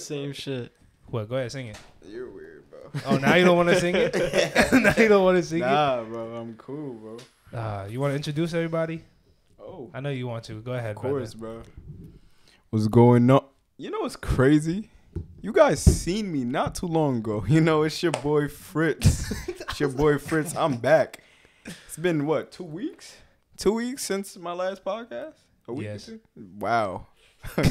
Same shit. What? Go ahead, sing it. You're weird, bro. Oh, now you don't want to sing it? Now you don't want to sing it? Nah, bro. I'm cool, bro. You want to introduce everybody? Oh. I know you want to. Go ahead, brother. Of course, bro. What's going on? You know what's crazy? You guys seen me not too long ago. You know, it's your boy Fritz. It's your boy Fritz. I'm back. It's been, what, 2 weeks? 2 weeks since my last podcast? A week? Yes. Wow.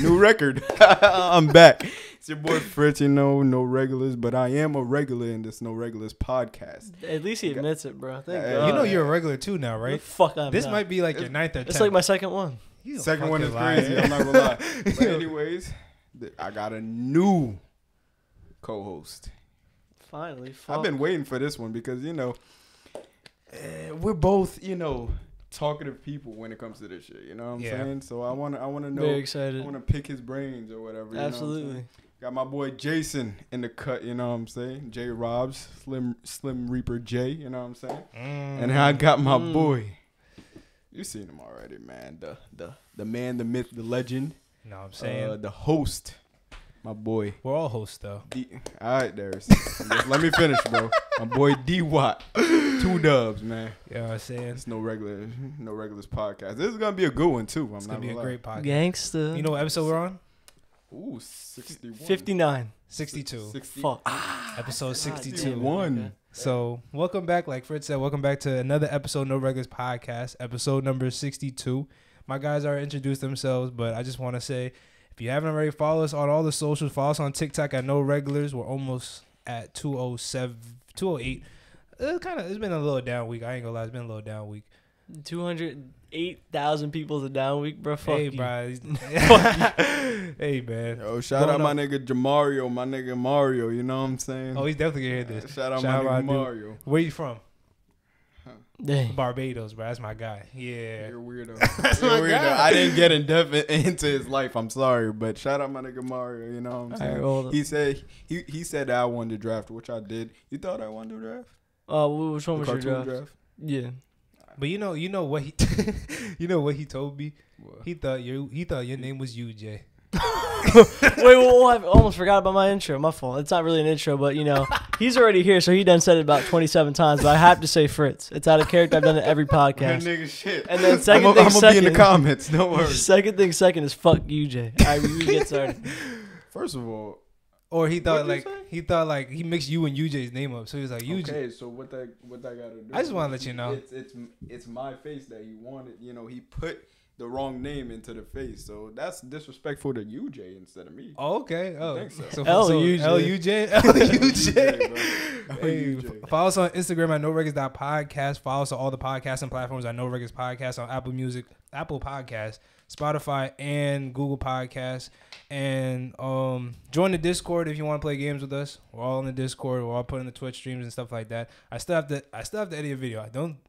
New record. I'm back. It's your boy Fritz, you know, NoRegulars, but I am a regular in this NoRegulars podcast. At least he admits it, bro. Thank God. You know you're a regular too now, right? The fuck up. This might be like your ninth or 10th. It's like my second one. Second one is crazy. I'm not gonna lie. But anyways, I got a new co-host. Finally. Fuck. I've been waiting for this one because, you know, we're both, you know, talkative people when it comes to this shit, you know what I'm saying? So I wanna know. Very excited. I wanna pick his brains or whatever. Absolutely. You know what got my boy Jason in the cut, you know what I'm saying? Jay Robs, Slim Reaper Jay, you know what I'm saying? Mm. And I got my boy. You seen him already, man. The man, the myth, the legend. You know what I'm saying? The host. My boy. We're all hosts though. All right, Darius. Let me finish, bro. My boy D Watt. 2 dubs, man. You know what I'm saying? It's NoRegulars podcast. This is gonna be a good one too. It's gonna be a great podcast. Gangsta. You know what episode we're on? Ooh, 61. 59. 62. 60. Fuck. Episode 62. One. So welcome back, like Fred said, welcome back to another episode of NoRegulars podcast, episode number 62. My guys already introduced themselves, but I just want to say, if you haven't already, follow us on all the socials. Follow us on TikTok at NoRegulars. We're almost at 207, 208. It's been a little down week. I ain't gonna lie, it's been a little down week. 208,000 people's a down week, bro. Fuck hey, bro. Hey, man. Yo, shout out my nigga Jamario, my nigga Mario. You know what I'm saying? Oh, he's definitely gonna hear this. Shout out my nigga Mario. Where you from? Dang. Barbados, bro. That's my guy. Yeah. You're weirdo. That's my guy. I didn't get in depth into his life. I'm sorry, but shout out my nigga Mario. You know what I'm saying? Right, he said that I won the draft, which I did. You thought I won the draft? Which one was your draft? Yeah. But you know what he you know what he told me? What? He thought your name was UJ. Wait, I almost forgot about my intro. My fault. It's not really an intro, but you know, he's already here, so he done said it about 27 times. But I have to say Fritz. It's out of character. I've done it every podcast. Nigga shit. And then I'm gonna be in the comments. Don't worry. Second is fuck UJ. All right, we get started. First of all, or he thought like he mixed you and UJ's name up, so he was like UJ. Okay, so what that gotta do? I just want to let you know it's my face that he wanted. You know, he put the wrong name into the face, so that's disrespectful to UJ instead of me. Oh, okay. Oh, I think so. L-U-J. Follow us on Instagram at NoRiggers.podcast. Follow us on all the podcasting platforms at NoRiggers Podcast on Apple Music, Apple Podcasts, Spotify, and Google Podcasts. And join the Discord if you want to play games with us. We're all in the Discord. We're all putting the Twitch streams and stuff like that. I still have to edit a video.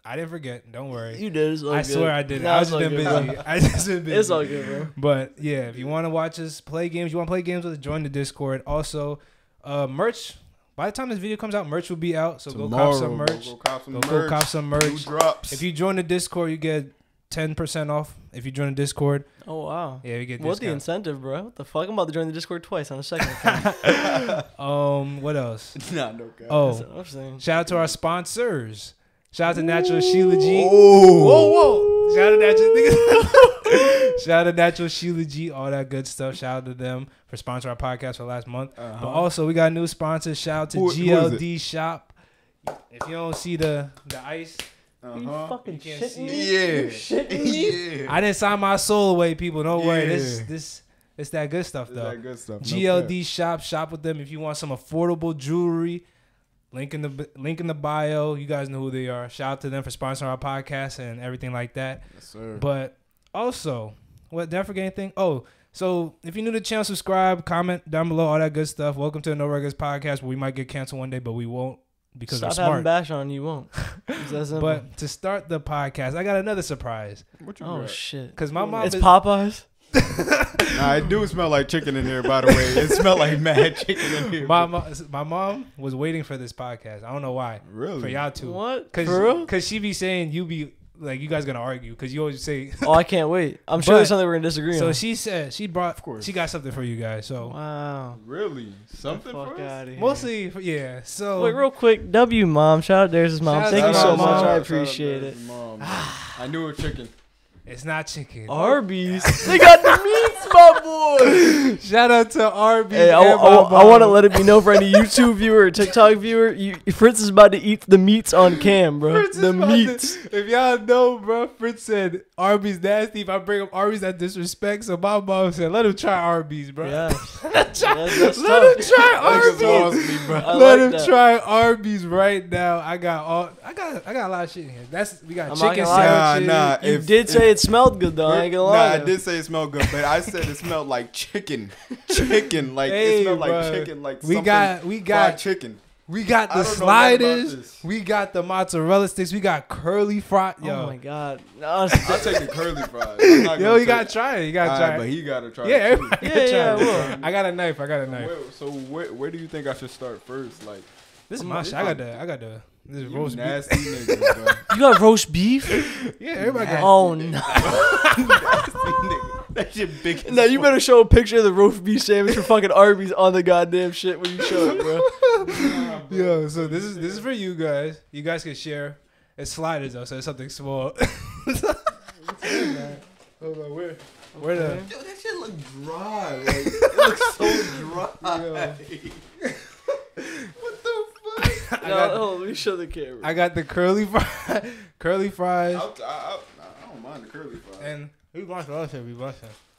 I didn't forget. Don't worry. You did. It's all good. I swear I didn't. I was just been busy. It's all good, bro. But yeah, if you want to watch us play games, you want to play games with us, join the Discord. Also, merch. By the time this video comes out, merch will be out. So tomorrow, go cop some merch. Go cop some merch. Drops. If you join the Discord, you get 10% off if you join the Discord. Oh, wow. Yeah, you get discount. What's the incentive, bro? What the fuck? I'm about to join the Discord twice on the second account. What else? Nah, no cap. Oh, shout out to our sponsors. Shout out to Natural Sheila G. Whoa. Shout out to Natural niggas. Shout out to Natural Sheila G. All that good stuff. Shout out to them for sponsoring our podcast for last month. But also, we got new sponsors. Shout out to GLD Shop. If you don't see the ice... You fucking shitting me? Yeah. You shitting me? Yeah. I didn't sign my soul away, people. Don't worry. It's that good stuff, though. It's that good stuff. GLD Shop. Shop with them if you want some affordable jewelry. Link in the bio. You guys know who they are. Shout out to them for sponsoring our podcast and everything like that. Yes, sir. But also, what? Did I forget anything? Oh, so if you're new to the channel, subscribe, comment down below, all that good stuff. Welcome to the NoReggers podcast, where we might get canceled one day, but we won't. Because stop having bash on you won't. But to start the podcast, I got another surprise. What you got? Oh shit! Because my mom, it's Popeyes. Nah, it do smell like chicken in here. By the way, it smelled like mad chicken in here. My mom was waiting for this podcast. I don't know why. Really? For y'all two. What? For real? Because she be saying you be like you guys gonna argue because you always say, "Oh, I can't wait." I'm sure there's something we're gonna disagree on. So she said she brought, of course, she got something for you guys. So wow, really, something for us? Mostly, yeah. So wait, real quick, W mom, shout out Darius' mom. Thank you so much, I appreciate it. I knew it, chicken. It's not chicken. Arby's. They got the meats, my boy. Shout out to Arby's. Hey, I want to let it be known for any YouTube viewer or TikTok viewer, Fritz is about to eat the meats on cam, bro. Fritz the meats. If y'all know, bro, Fritz said Arby's nasty. If I bring up Arby's, that disrespect. So my mom said, let him try Arby's, bro. Yeah. Let him try Arby's right now. I got a lot of shit in here. We got chicken sandwiches. You did say it smelled good though. I ain't gonna lie. Nah, I did say it smelled good, but I said it smelled like chicken. Chicken, like hey, it smelled bro. Like chicken, like we got chicken. We got the sliders. We got the mozzarella sticks. We got curly fries. Oh my god! I'll take the curly fries. Yo, you gotta try it. You gotta try it. But he gotta try it. Yeah. I got a knife. So where do you think I should start first? Like this is my shit. I got the. This is roast nasty beef. Niggas, bro. You got roast beef? Yeah, everybody got. Oh no! That shit big. Now you better show a picture of the roast beef sandwich for fucking Arby's on the goddamn shit when you show it, bro. Nah, bro. Yo, so this is for you guys. You guys can share. It's sliders though, so it's something small. Hold on, where the? Yo, that shit look dry. Like, it looks so dry. What the? Let me show the camera. I got the curly fries. I don't mind the curly fries. And we watching us here.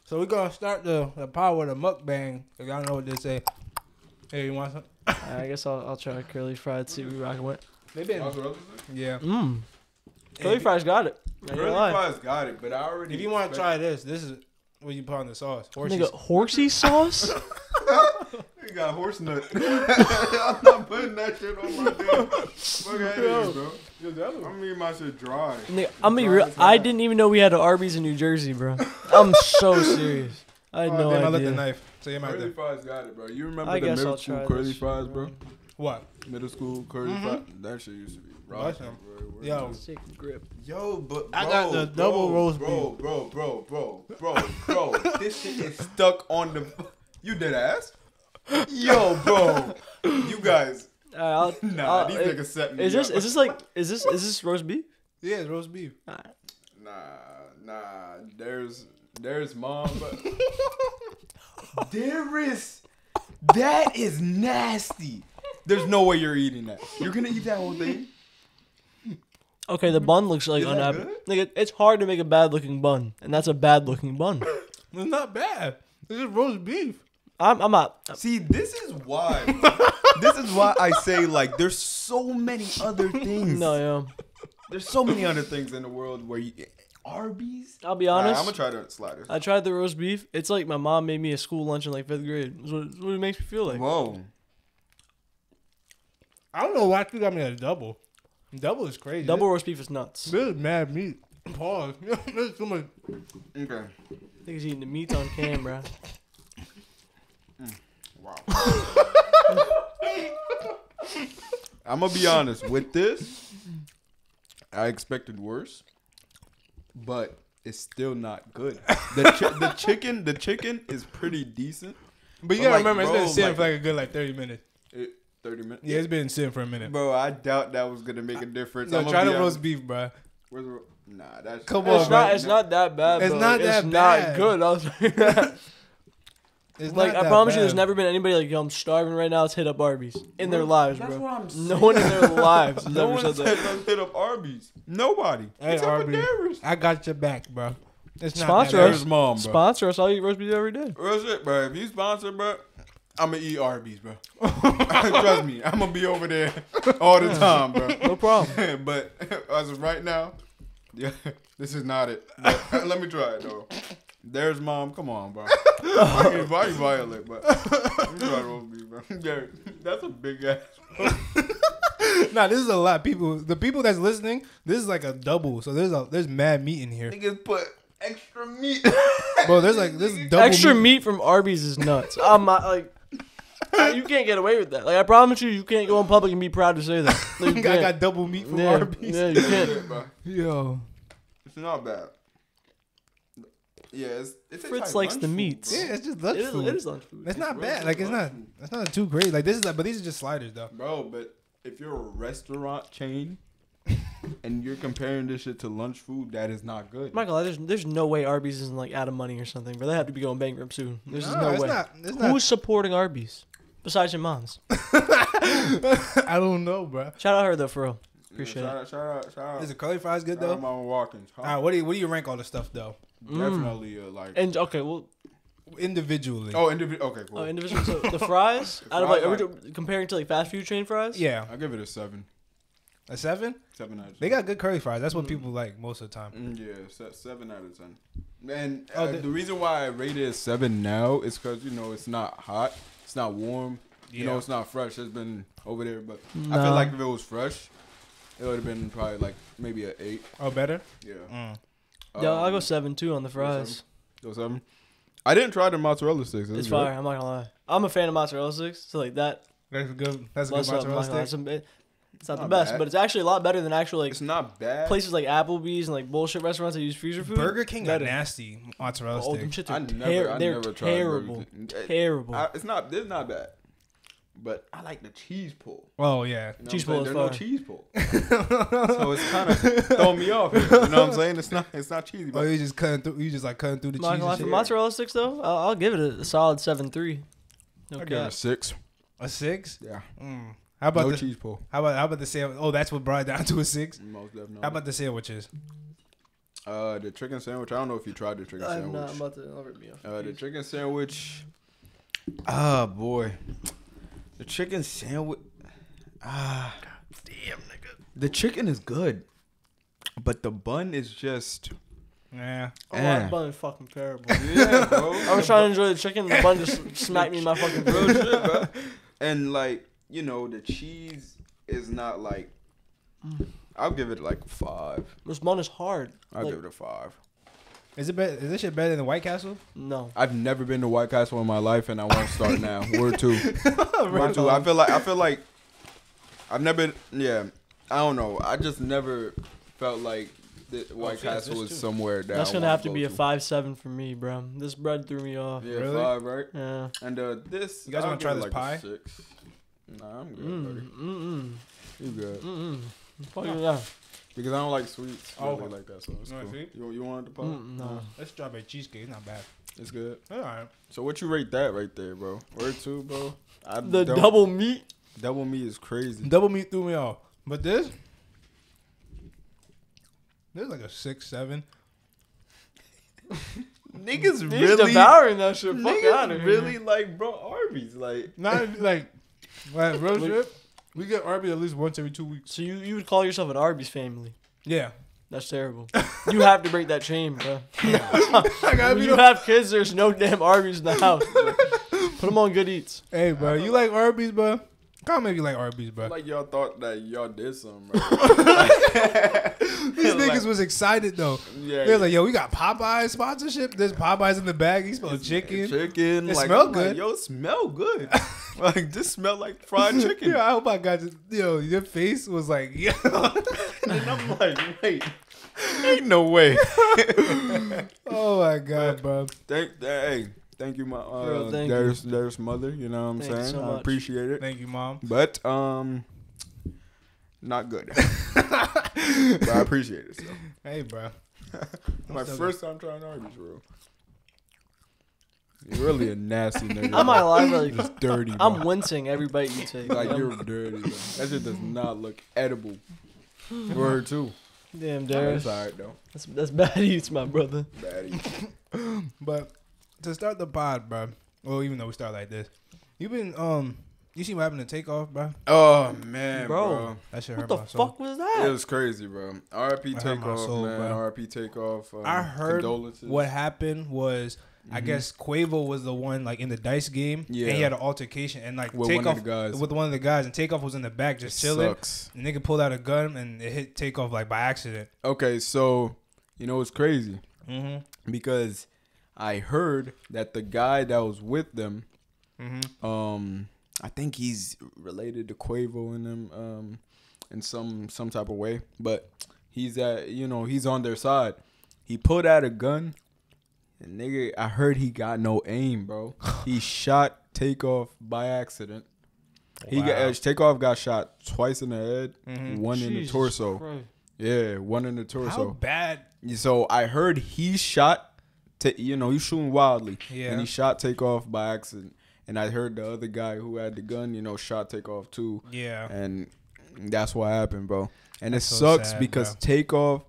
So we're going to start the power of the mukbang. If y'all know what they say. Hey, you want some? I guess I'll try a curly fries, see what we rocking with. Yeah. Curly fries got it. But I already. If you want to try this is what you put on the sauce. Horsey sauce? You got horse nut. I'm not putting that shit on my damn. Look at this, bro. I'm eating my shit dry. Nigga, I'm be real. I didn't even know we had an Arby's in New Jersey, bro. I'm so serious. I had no idea. I left the knife. So you curly fries got it, bro. You remember the middle school curly fries, bro? What? Middle school curly fries. That shit used to be. Yo, grip. Yo, but bro, I got the double roast beef. Bro. This shit is stuck on the. You dead ass. Yo, bro, you guys. These niggas set me up. Is this roast beef? Yeah, it's roast beef. All right. Nah. There's mom. Darius, that is nasty. There's no way you're eating that. You're gonna eat that whole thing. Okay, the bun looks like unhappy. Nigga, it's hard to make a bad looking bun, and that's a bad looking bun. It's not bad. It's just roast beef. I'm up. See, this is why. This is why I say, like, there's so many other things. No, yeah. There's so many other things in the world where you... Arby's? I'll be honest. I'm going to try the sliders. I tried the roast beef. It's like my mom made me a school lunch in, like, 5th grade. That's what it makes me feel like. Whoa. I don't know why you got me a double. Double is crazy. Double roast beef is nuts. This is mad meat. Pause. There's so much... Okay. I think he's eating the meats on camera. Wow. I'm gonna be honest with this. I expected worse, but it's still not good. The chicken is pretty decent, but you gotta remember it's been sitting for like a good 30 minutes. 30 minutes. Yeah, it's been sitting for a minute, bro. I doubt that was gonna make a difference. No, try the roast beef, bro. Where's the nah? That's come on, it's not that bad. It's not that bad. It's not good. It's like I promise you, there's never been anybody like, yo, I'm starving right now. Let's hit up Arby's in their lives, bro. That's what I'm saying. No one in their lives has ever said that. Let's hit up Arby's. Nobody. Hey, except Arby's. For Darius. I got your back, bro. It's sponsor not us, mom, bro. Sponsor us. I'll eat roast beef every day. Real shit, bro. If you sponsor, bro, I'm gonna eat Arby's, bro. Trust me, I'm gonna be over there all the time, bro. No problem. But as of right now, yeah, this is not it. But let me try it though. There's mom. Come on, bro. Why you violent, bro? That's a big ass, bro. Nah, this is a lot. People, the people that's listening, this is like a double. So there's mad meat in here. Niggas put extra meat. Bro, there's like this double extra meat from Arby's is nuts. I'm not, like, you can't get away with that. Like I promise you, you can't go in public and be proud to say that. Like, I got double meat from Arby's. Yeah, you can't. Yo. It's not bad. Yeah, it's Fritz likes the meats. Yeah, it's just lunch food. It is lunch food. It's not bad. Like, it's not. That's not too great. Like, this is. Like, but these are just sliders, though. Bro, but if you're a restaurant chain and you're comparing this shit to lunch food, that is not good. Michael, there's no way Arby's isn't like out of money or something. But they have to be going bankrupt soon. There's no way. Who's supporting Arby's besides your moms? I don't know, bro. Shout out her though, for real. Appreciate it. Shout out. Is the curly fries good though? Mama Watkins. All right, what do you rank all this stuff though? Definitely like and okay, well, individually. Oh, okay, cool. Oh, individually. So the fries out of like, are we comparing to like fast food chain fries? Yeah, I give it a 7. A 7? 7 out of 10. They got good curly fries. That's what people like most of the time. Yeah, 7 out of 10. And the reason why I rate it 7 now is because you know it's not hot, it's not warm, you know it's not fresh. It's been over there, but I feel like if it was fresh, it would have been probably like maybe an 8. Oh, better. Yeah. Yeah, I'll go 7 too on the fries. Go 7. I didn't try the mozzarella sticks. It's fire. I'm not gonna lie. I'm a fan of mozzarella sticks. So like that. That's good. That's a good mozzarella stick. It's not the best, but it's actually a lot better than actual like. It's not bad. Places like Applebee's and like bullshit restaurants that use freezer food. Burger King got nasty mozzarella sticks. They're terrible. Terrible. It's not bad. But I like the cheese pull. Oh, yeah. You know cheese pull is fire. There's no cheese pull. So it's kind of throwing me off here. You know what I'm saying? It's not cheesy. But oh, you just cutting through the cheese. For mozzarella sticks, though, I'll give it a solid 7.3. Okay. I give it a 6. A 6? Yeah. Mm. How about no cheese pull. How about the sandwich? Oh, that's what brought it down to a 6? Most definitely. How about the sandwiches? The chicken sandwich. I don't know if you tried the chicken sandwich. I'm not about to rip me off. The chicken sandwich. Ah, boy. The chicken sandwich, God damn, nigga. The chicken is good, but the bun is just, that bun is fucking terrible. Yeah, bro. I was trying to enjoy the chicken, and the bun just smacked me in my fucking real shit, bro. And like, you know, the cheese is not like. I'll give it like 5. This bun is hard. I'll give it a 5. Is this shit better than the White Castle? No, I've never been to White Castle in my life, and I want to start now. Word two, word two. I feel like I've never. Yeah, I don't know. I just never felt like the White Castle is somewhere down. That's gonna have to be a 5-7 for me, bro. This bread threw me off. Yeah, really? 5, right? Yeah. And this. You guys want to try this pie? 6. Nah, I'm good. Buddy. You good? Fuck yeah. Because I don't like sweets. I don't like that, so it's cool. You want the pie? No. That's strawberry cheesecake. It's not bad. It's good. All right. So what you rate that right there, bro? Word two, bro. The double meat. Double meat is crazy. Double meat threw me off. But this is like a 6-7. Niggas really devouring that shit. Fuck out of here. Really like, bro, Arby's like not like road trip. We get Arby's at least once every 2 weeks. So you would call yourself an Arby's family? Yeah. That's terrible. You have to break that chain, bro. When you have kids, there's no damn Arby's in the house, bro. Put them on Good Eats. Hey, bro, you like Arby's, bro? Comment if you like Arby's, bro. Like y'all thought that y'all did something, bro. These niggas was excited, though. Yeah, they were like, yo, we got Popeyes sponsorship. There's Popeyes in the bag. He smelled chicken. It like, smelled good. Like, yo, it smell good. Like, this smelled like fried chicken. Yeah, I hope I got this. Yo, your face was like, yo. And I'm like, wait. Ain't no way. Oh, my God, bro. Thank you, my Darius' mother. You know what I'm saying? So I appreciate it. Thank you, Mom. But not good. But I appreciate it. So. Hey, bro. My first time trying Arby's, bro. You're really a nasty nigga. I'm not lying, bro. It's dirty. Bro. I'm wincing every bite you take. Like you're dirty. Bro. That shit does not look edible. Word too. Damn, Darius. That's alright though. That's bad eats, my brother. Bad eats. But. To start the pod, bro. Well, even though we start like this, you've been you see what happened to Takeoff, bro? Oh man, bro. That shit hurt my soul. What the fuck was that? It was crazy, bro. R.I.P. Takeoff, man. R.I.P. Takeoff. I heard what happened was I guess Quavo was the one like in the dice game, and he had an altercation and like with one of the guys, and Takeoff was in the back just chilling. Sucks. And nigga pulled out a gun and it hit Takeoff like by accident. Okay, so you know it's crazy because. I heard that the guy that was with them, I think he's related to Quavo and them in some type of way. But He's at, you know, he's on their side. He pulled out a gun. And nigga, I heard he got no aim, bro. He shot Takeoff by accident. Wow. He got, Takeoff got shot twice in the head, one in the torso. Christ. Yeah, one in the torso. How bad? So I heard he shot, you know, he's shooting wildly. Yeah. And he shot Takeoff by accident. And I heard the other guy who had the gun, you know, shot Takeoff too. Yeah. And that's what happened, bro. And that's it sucks sad, because bro. Takeoff,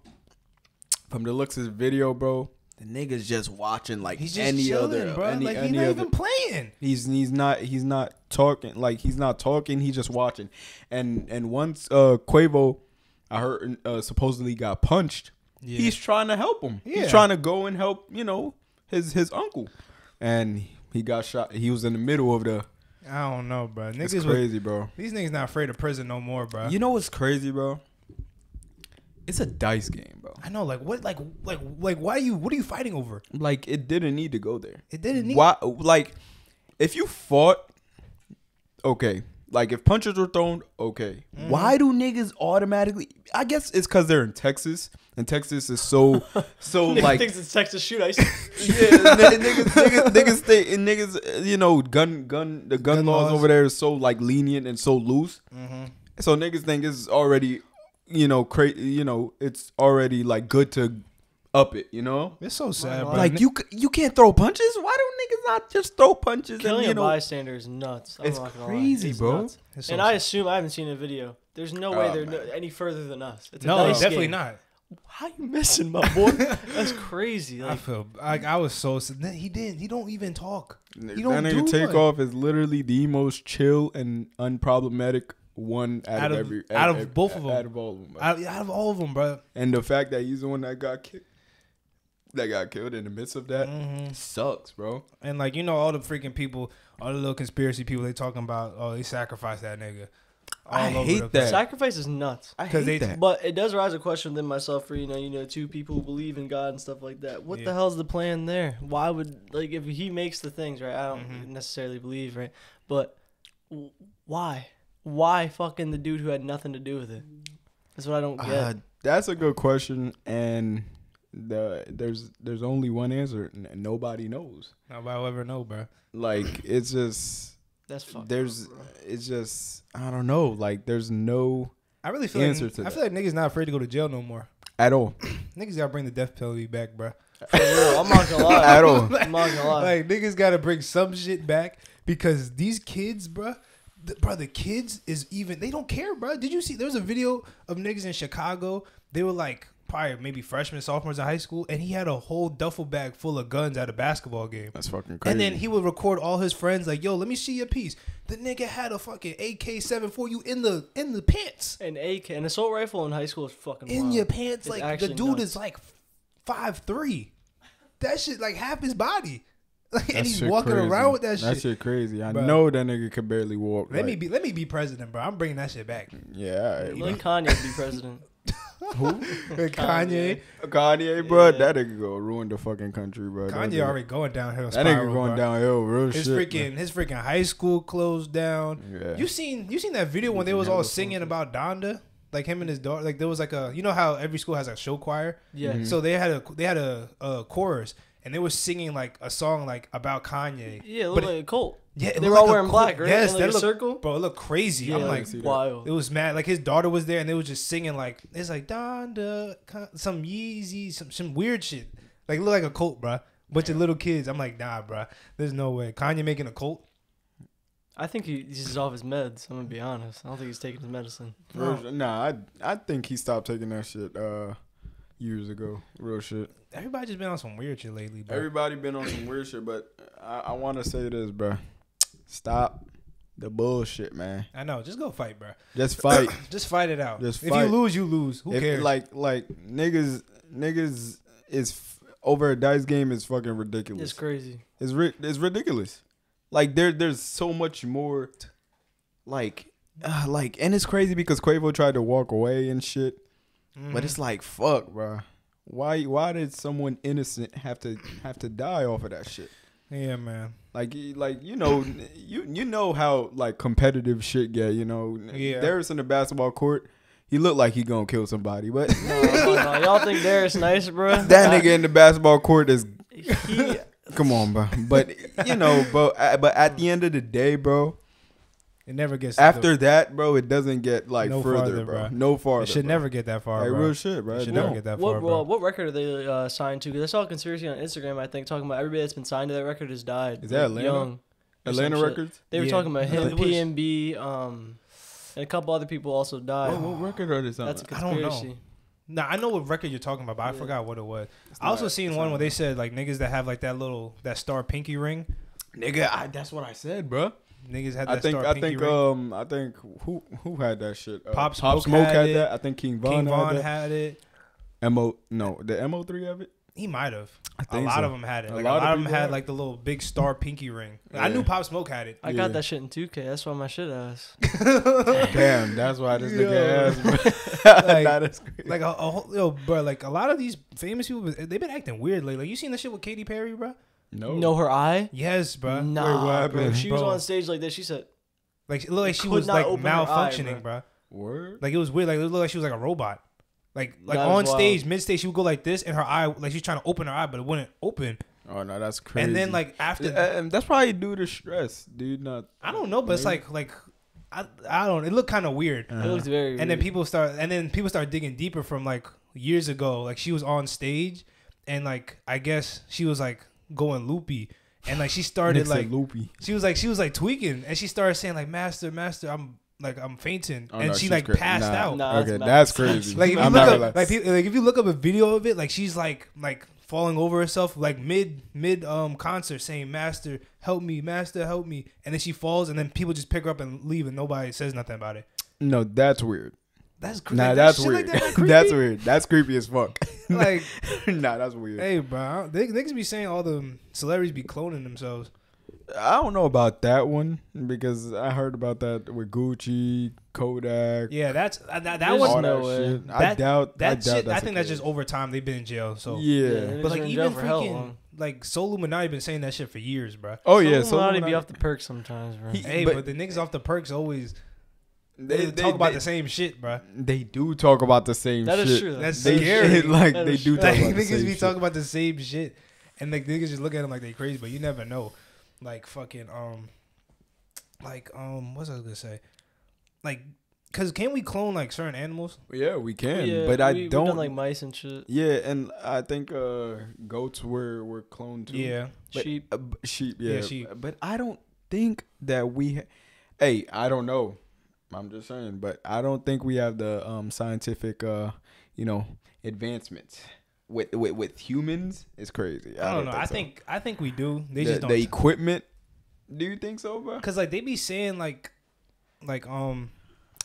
from the looks of his video, bro, the nigga's just watching like he's just any chilling, other. Bro. Any, like he's not even playing. He's not talking. Like he's not talking. He's just watching. And once Quavo, I heard supposedly got punched. Yeah. He's trying to help him. Yeah. He's trying to go and help, you know, his uncle. And he got shot. He was in the middle of the. I don't know, bro. Niggas it's crazy, bro. These niggas not afraid of prison no more, bro. You know what's crazy, bro? It's a dice game, bro. I know, like what, like why are you? What are you fighting over? Like it didn't need to go there. It didn't need. Why? Like, if you fought, okay. Like if punches were thrown, okay. Why do niggas automatically? I guess it's because they're in Texas, and Texas is so like. Niggas it's Texas shoot ice. Yeah, niggas stay and niggas. You know, gun laws over there is so like lenient and so loose. So niggas think it's already. You know, you know, it's already like good to up it. You know, it's so sad. Bro. Like you can't throw punches. Why do niggas not just throw punches? Killing a bystander is nuts. I'm not gonna lie. It's crazy, bro. It's so I assume I haven't seen a video. There's no way they're any further than us. It's no, definitely not. How you missing, my boy? That's crazy. Like, I feel like I was so sad. He didn't. He don't even talk. He don't do Takeoff is literally the most chill and unproblematic. One out of every, out of both of them, out of all of them, out of all of them, bro. And the fact that he's the one that got kicked, that got killed in the midst of that sucks, bro. And like you know, all the freaking people, all the little conspiracy people, they talking about, oh, they sacrificed that nigga. I hate that. Sacrifice is nuts. I hate that. But it does raise a question within myself for you know, two people who believe in God and stuff like that. What the hell's the plan there? Why would like if he makes the things right? I don't necessarily believe right, but why? Why fucking the dude who had nothing to do with it? That's what I don't get. That's a good question, and there's only one answer. Nobody knows. Nobody will ever know, bro. Like it's just that's fucked up, bro. It's just I don't know. Like there's no. I really feel answer like, to that. I feel like niggas not afraid to go to jail no more. At all. Niggas gotta bring the death penalty back, bro. For real, I'm not gonna lie. At all. I'm not gonna lie. Like niggas gotta bring some shit back because these kids, bro. Bro, the kids is even... They don't care, bro. Did you see... There was a video of niggas in Chicago. They were like... Probably maybe freshmen, sophomores in high school. And he had a whole duffel bag full of guns at a basketball game. That's fucking crazy. And then he would record all his friends like, yo, let me see your piece. The nigga had a fucking AK-74 you in the pants. An AK. An assault rifle in high school is fucking wild. In your pants. It's like, the dude nuts. Is like 5'3". That shit like half his body. Like, and he's walking crazy. Around with that shit. That shit crazy. I know that nigga could barely walk. Let me be president, bro. I'm bringing that shit back. Yeah. Right, let Kanye be president. Who? Kanye, bro. Yeah. That nigga go ruin the fucking country, bro. Kanye already going downhill. That spiral, nigga going downhill, real shit. His freaking high school closed down. Yeah. You seen that video when they was all singing about Donda? Like him and his daughter. Like there was like a, you know how every school has a show choir? Yeah. So they had a chorus. And they were singing like a song like about Kanye. Yeah, it looked like a cult. Yeah, they were all wearing black, right? Yes, that circle. Bro, it looked crazy. Yeah, I'm like, wild. It was mad. Like his daughter was there, and they were just singing like it's like Donda, some Yeezy, some weird shit. Like it looked like a cult, bro. Bunch of little kids. I'm like, nah, bro. There's no way Kanye making a cult. I think he's off his meds. I'm gonna be honest. I don't think he's taking his medicine. No. Nah, I think he stopped taking that shit. Years ago, real shit. Everybody just been on some weird shit lately, bro. Everybody been on some weird shit, but I want to say this, bro. Stop the bullshit, man. I know. Just go fight, bro. Just fight. Just fight it out. Just fight. If you lose, you lose. Who cares? Like niggas is over a dice game is fucking ridiculous. It's crazy. It's ridiculous. Like there's so much more. Like, and it's crazy because Quavo tried to walk away and shit. But it's like fuck, bro. Why did someone innocent have to die off of that shit? Yeah, man. Like you know, you know how like competitive shit get. You know, Darius in the basketball court. He looked like he gonna kill somebody, but no. Y'all think Darius nice, bro? That nigga in the basketball court is. Come on, bro. But you know, bro. But at the end of the day, bro, it never gets after that, bro. It doesn't get like no further, farther, bro. No farther. It should never get that far, like, bro. Real shit, bro. It should never get that far, bro. What record are they signed to? Because I saw a conspiracy on Instagram, I think, talking about everybody that's been signed to that record has died. Is that Atlanta? Young. Atlanta Records? They were talking about him, PNB, and a couple other people also died. What record are they on? That's a conspiracy. I don't know. Nah, I know what record you're talking about, but I forgot what it was. I also seen one where they said, like, niggas that have, like, that star pinky ring. Nigga, that's what I said, bro. Niggas had that star pinky ring. I think, who had that shit? Pop Smoke had that. I think King Von had it. The MO3 of it? He might have. A lot of them had it. A lot of them had like the little big star pinky ring. Yeah. I knew Pop Smoke had it. I got that shit in 2K. That's why my shit ass. Damn, that's why this nigga ass. Like a lot of these famous people, they've been acting weird lately. Like, you seen that shit with Katy Perry, bro? No. You know her eye? Yes, bro. Nah, bro. She was on stage like this. She said, like, it looked like she was like malfunctioning, bro. Word. Like, it was weird. Like, it looked like she was like a robot. Like on stage, mid stage, she would go like this, and her eye, like she's trying to open her eye, but it wouldn't open. Oh no, that's crazy. And then like after, and that's probably due to stress, dude. Not, I don't know, but it's like I don't. It looked kind of weird. It looked very weird. And then people start digging deeper from like years ago. Like she was on stage, and like I guess she was like going loopy. And like she started like loopy. She was like tweaking, and she started saying like, "Master, I'm fainting," and she like passed out. Okay, that's crazy. Like if you look up a video of it, like she's like falling over herself, like mid concert, saying master help me, and then she falls, and then people just pick her up and leave, and nobody says nothing about it. No, that's weird. That's creepy. Nah, that's weird. That's weird. That's creepy as fuck. Like, nah, that's weird. Hey, bro, niggas be saying all the celebrities be cloning themselves. I don't know about that one because I heard about that with Gucci, Kodak. Yeah, that's that one. I doubt that. I think that's just over time. They've been in jail. So yeah. But like even freaking like Solu Minari been saying that shit for years, bro. Oh yeah, Solu Minari be off the perk sometimes, bro. But the niggas off the perks always. They talk about the same shit, bro. They do talk about the same shit. That is true. That's scary. Like they do talk about the same shit. Niggas be talking about the same shit, and like niggas just look at them like they crazy, but you never know. Like fucking what's I was gonna say? Like, cause can we clone like certain animals? Yeah, we can. Yeah, but I don't done, like mice and shit. Yeah, and I think goats were cloned too. Yeah, but, sheep. Sheep. Yeah. Sheep. But I don't think that we. Hey, I don't know. I'm just saying, but I don't think we have the scientific advancements. With humans, it's crazy. I don't know. I think we do. They just don't. The equipment. Do you think so, bro? Because like they be saying like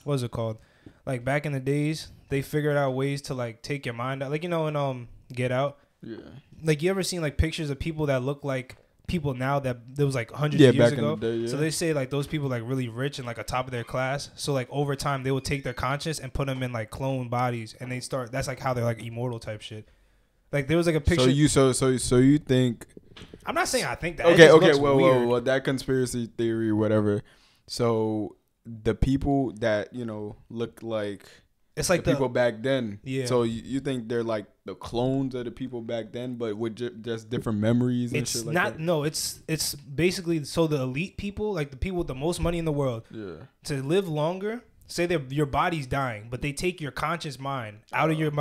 what's it called? Like back in the days, they figured out ways to like take your mind out, like you know, and Get Out. Yeah. Like you ever seen like pictures of people that look like people now that there was like hundreds of years ago? In the day, yeah. So they say like those people like really rich and like atop of their class. So like over time they would take their conscience and put them in like clone bodies, and they start. That's like how they're like immortal type shit. Like there was like a picture. So you think? I'm not saying I think that. Okay. Well, that conspiracy theory, whatever. So the people that look like it's like the people back then. Yeah. So you think they're like the clones of the people back then, but with just different memories. And shit like that? No. It's basically so the elite people, like the people with the most money in the world, to live longer. Say your body's dying, but they take your conscious mind out of your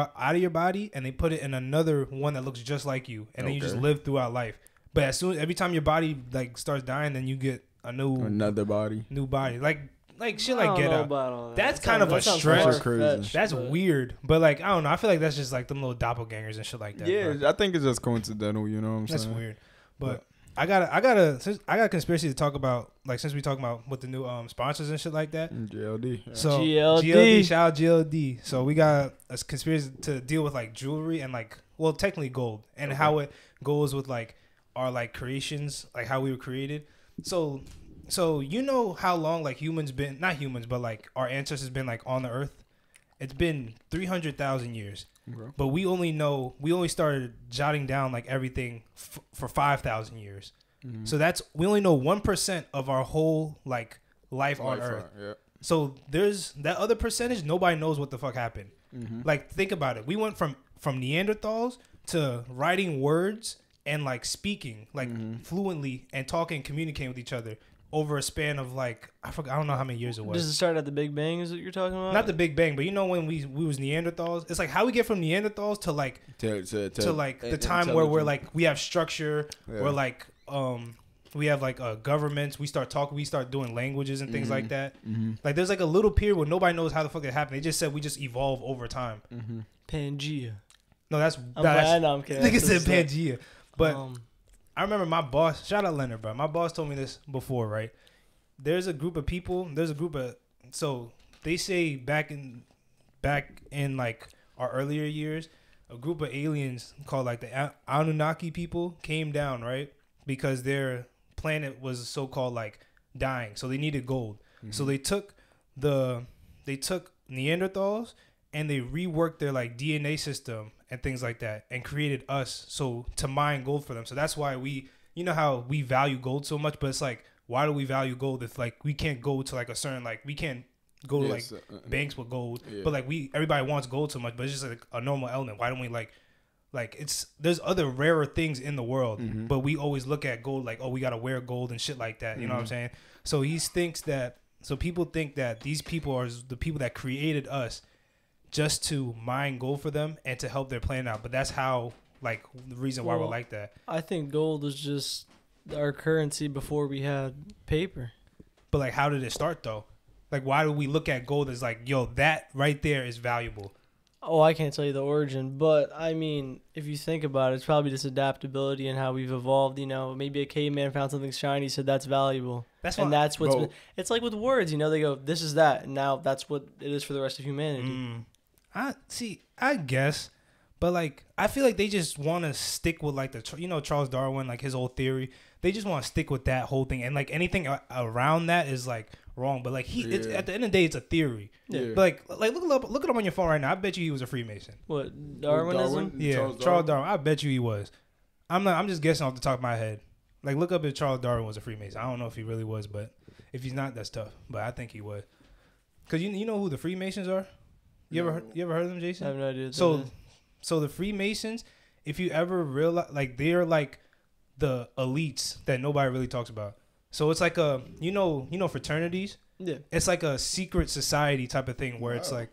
body, and they put it in another one that looks just like you, and then you just live throughout life. But every time your body like starts dying, then you get another body, like shit like Get Out. That's kind of a stretch. That's weird, but like I don't know. I feel like that's just like them little doppelgangers and shit like that. Yeah, bro. I think it's just coincidental. You know what I'm saying? That's weird, but. I got a conspiracy to talk about, like since we talking about with the new sponsors and shit like that. GLD. Yeah. So GLD, shout out GLD. So we got a conspiracy to deal with like jewelry and like technically gold and how it goes with like our like creations, like how we were created. So you know how long like our ancestors been like on the earth? It's been 300,000 years. But we only started jotting down like everything for 5,000 years. So we only know 1% of our whole like life on earth. So there's that other percentage. Nobody knows what the fuck happened. Mm-hmm. Like, think about it. We went from Neanderthals to writing words and like speaking like fluently and talking, communicating with each other over a span of like, I don't know how many years it was. Does it start at the Big Bang is what you're talking about? Not the Big Bang, but you know when we was Neanderthals? It's like how we get from Neanderthals to like to like the time where we're like, we have structure, we're like we have like governments, we start talking, we start doing languages and things like that. Like there's like a little period where nobody knows how the fuck it happened. They just said we just evolve over time. Pangea. No, I'm kidding. I think it said Pangea. But I remember my boss, shout out Leonard, bro. My boss told me this before, right? There's a group of people, so they say back in like our earlier years, a group of aliens called like the Anunnaki people came down, right? Because their planet was so-called like dying, so they needed gold. So they took Neanderthals and they reworked their like DNA system and things like that and created us so to mine gold for them. So that's why we, you know how we value gold so much, but it's like, why do we value gold if like we can't go to like a certain, like we can't go to like banks with gold, but like everybody wants gold so much, but it's just like a normal element. Why don't we like it's, there's other rarer things in the world, but we always look at gold like, oh, we got to wear gold and shit like that. You know what I'm saying? So people think that these people are the people that created us just to mine gold for them and to help their plan out. But that's how, like, the reason why we're like that. I think gold is just our currency before we had paper. But, like, how did it start, though? Like, why do we look at gold as, like, yo, that right there is valuable? Oh, I can't tell you the origin. But, I mean, if you think about it, it's probably just adaptability and how we've evolved. You know, maybe a caveman found something shiny, said that's valuable. That's what's... It's like with words, you know, they go, this is that. And now that's what it is for the rest of humanity. I guess, but like I feel like they just want to stick with like the, you know, Charles Darwin, like his whole theory. They just want to stick with that whole thing, and like anything around that is like wrong. But like it's, at the end of the day, it's a theory. Yeah. But like look it up on your phone right now. I bet you he was a Freemason. What, Darwinism? Yeah, Charles Darwin. I bet you he was. I'm just guessing off the top of my head. Like look up if Charles Darwin was a Freemason. I don't know if he really was, but if he's not, that's tough. But I think he was, because you know who the Freemasons are. You ever heard of them, Jason? I have no idea. So the Freemasons, if you ever realize, like they're like the elites that nobody really talks about. So it's like a you know fraternities. Yeah. It's like a secret society type of thing where it's like,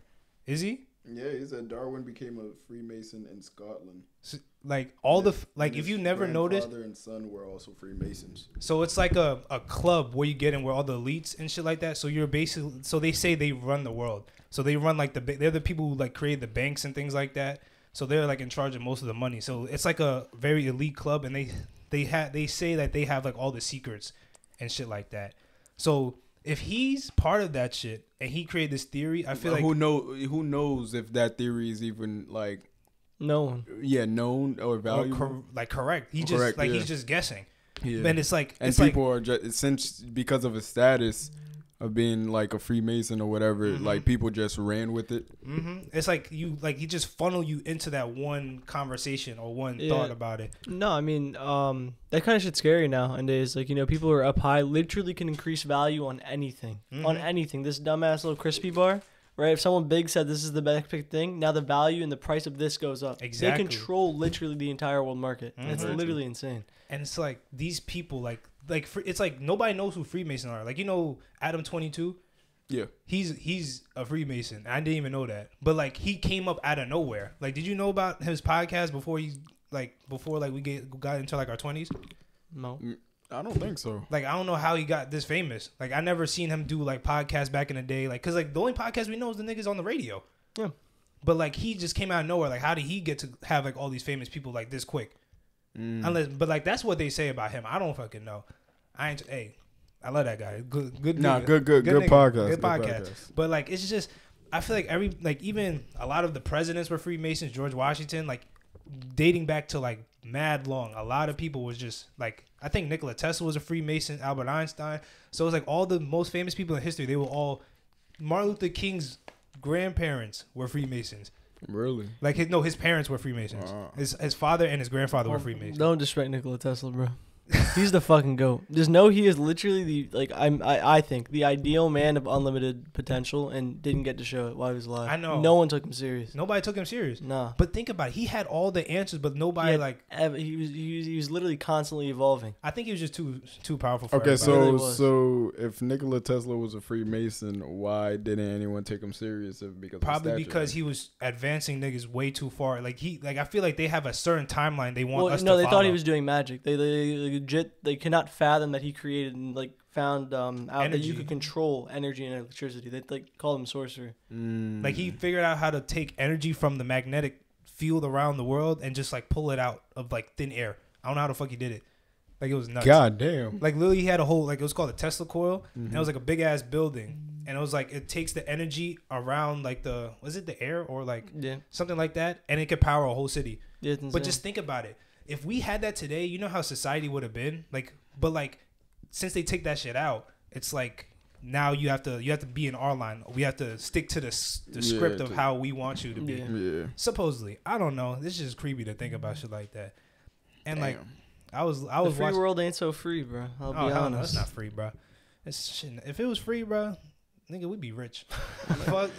is he? Yeah, he said Darwin became a Freemason in Scotland. So, like all like if you never noticed, father and son were also Freemasons. So it's like a club where you get in where all the elites and shit like that. So you're basically, so they say they run the world. So they run like they're the people who like created the banks and things like that. So they're like in charge of most of the money. So it's like a very elite club, and they say that they have like all the secrets and shit like that. So if he's part of that shit and he created this theory, I feel like who knows if that theory is even like known, known or valuable, or correct. He's just guessing, and it's like, and it's people like, are just, since because of his status of being like a Freemason or whatever, like people just ran with it. It's like he just funnel you into that one conversation or one thought about it. No, I mean, that kind of shit's scary nowadays. Like, you know, people are up high, literally can increase value on anything, This dumbass little crispy bar. Right, if someone big said this is the best thing, now the value and the price of this goes up. Exactly. They control literally the entire world market. It's literally insane. And it's like these people, like it's like nobody knows who Freemasons are. Like, you know, Adam 22. Yeah. He's a Freemason. I didn't even know that. But like he came up out of nowhere. Like, did you know about his podcast before he we got into like our 20s? No. I don't think so. Like, I don't know how he got this famous. Like, I never seen him do like podcasts back in the day. Like, cause like the only podcast we know is the niggas on the radio. Yeah. But like he just came out of nowhere. Like, how did he get to have like all these famous people like this quick? But like that's what they say about him. I don't fucking know. I love that guy. Good. Good podcast. Good podcast. But like it's just, I feel like even a lot of the presidents were Freemasons. George Washington, like dating back to like mad long, a lot of people was just like, I think Nikola Tesla was a Freemason, Albert Einstein. So it's like all the most famous people in history, they were all, Martin Luther King's grandparents were Freemasons. Really? Like his parents were Freemasons. His father and his grandfather were Freemasons. Don't disrespect Nikola Tesla, bro. He's the fucking GOAT. Just know he is literally the I think the ideal man of unlimited potential, and didn't get to show it while he was alive. I know no one took him serious. Nobody took him serious. Nah. But think about it. He had all the answers, but nobody he was literally constantly evolving. I think he was just too powerful for everybody. So if Nikola Tesla was a Freemason, why didn't anyone take him serious? Probably because he was advancing niggas way too far. I feel like they have a certain timeline they want us to follow. No, they thought he was doing magic. They cannot fathom that he created and found out energy. That you could control energy and electricity. They call him sorcery. Mm. He figured out how to take energy from the magnetic field around the world and just pull it out of thin air. I don't know how the fuck he did it. It was nuts. God damn. Literally he had a whole it was called a Tesla coil. Mm-hmm. And it was a big ass building. And it was it takes the energy around the air or something like that, and it could power a whole city. Yeah, but just think about it. If we had that today, you know how society would have been since they take that shit out, it's now you have to be in our line. We have to stick to the script of how we want you to be. Yeah. Supposedly, I don't know. This is just creepy to think about shit like that. And damn. I was watching. The free world ain't so free, bro. I'll be honest. No, it's not free, bro. It's shit. If it was free, bro, nigga, we'd be rich. Fuck,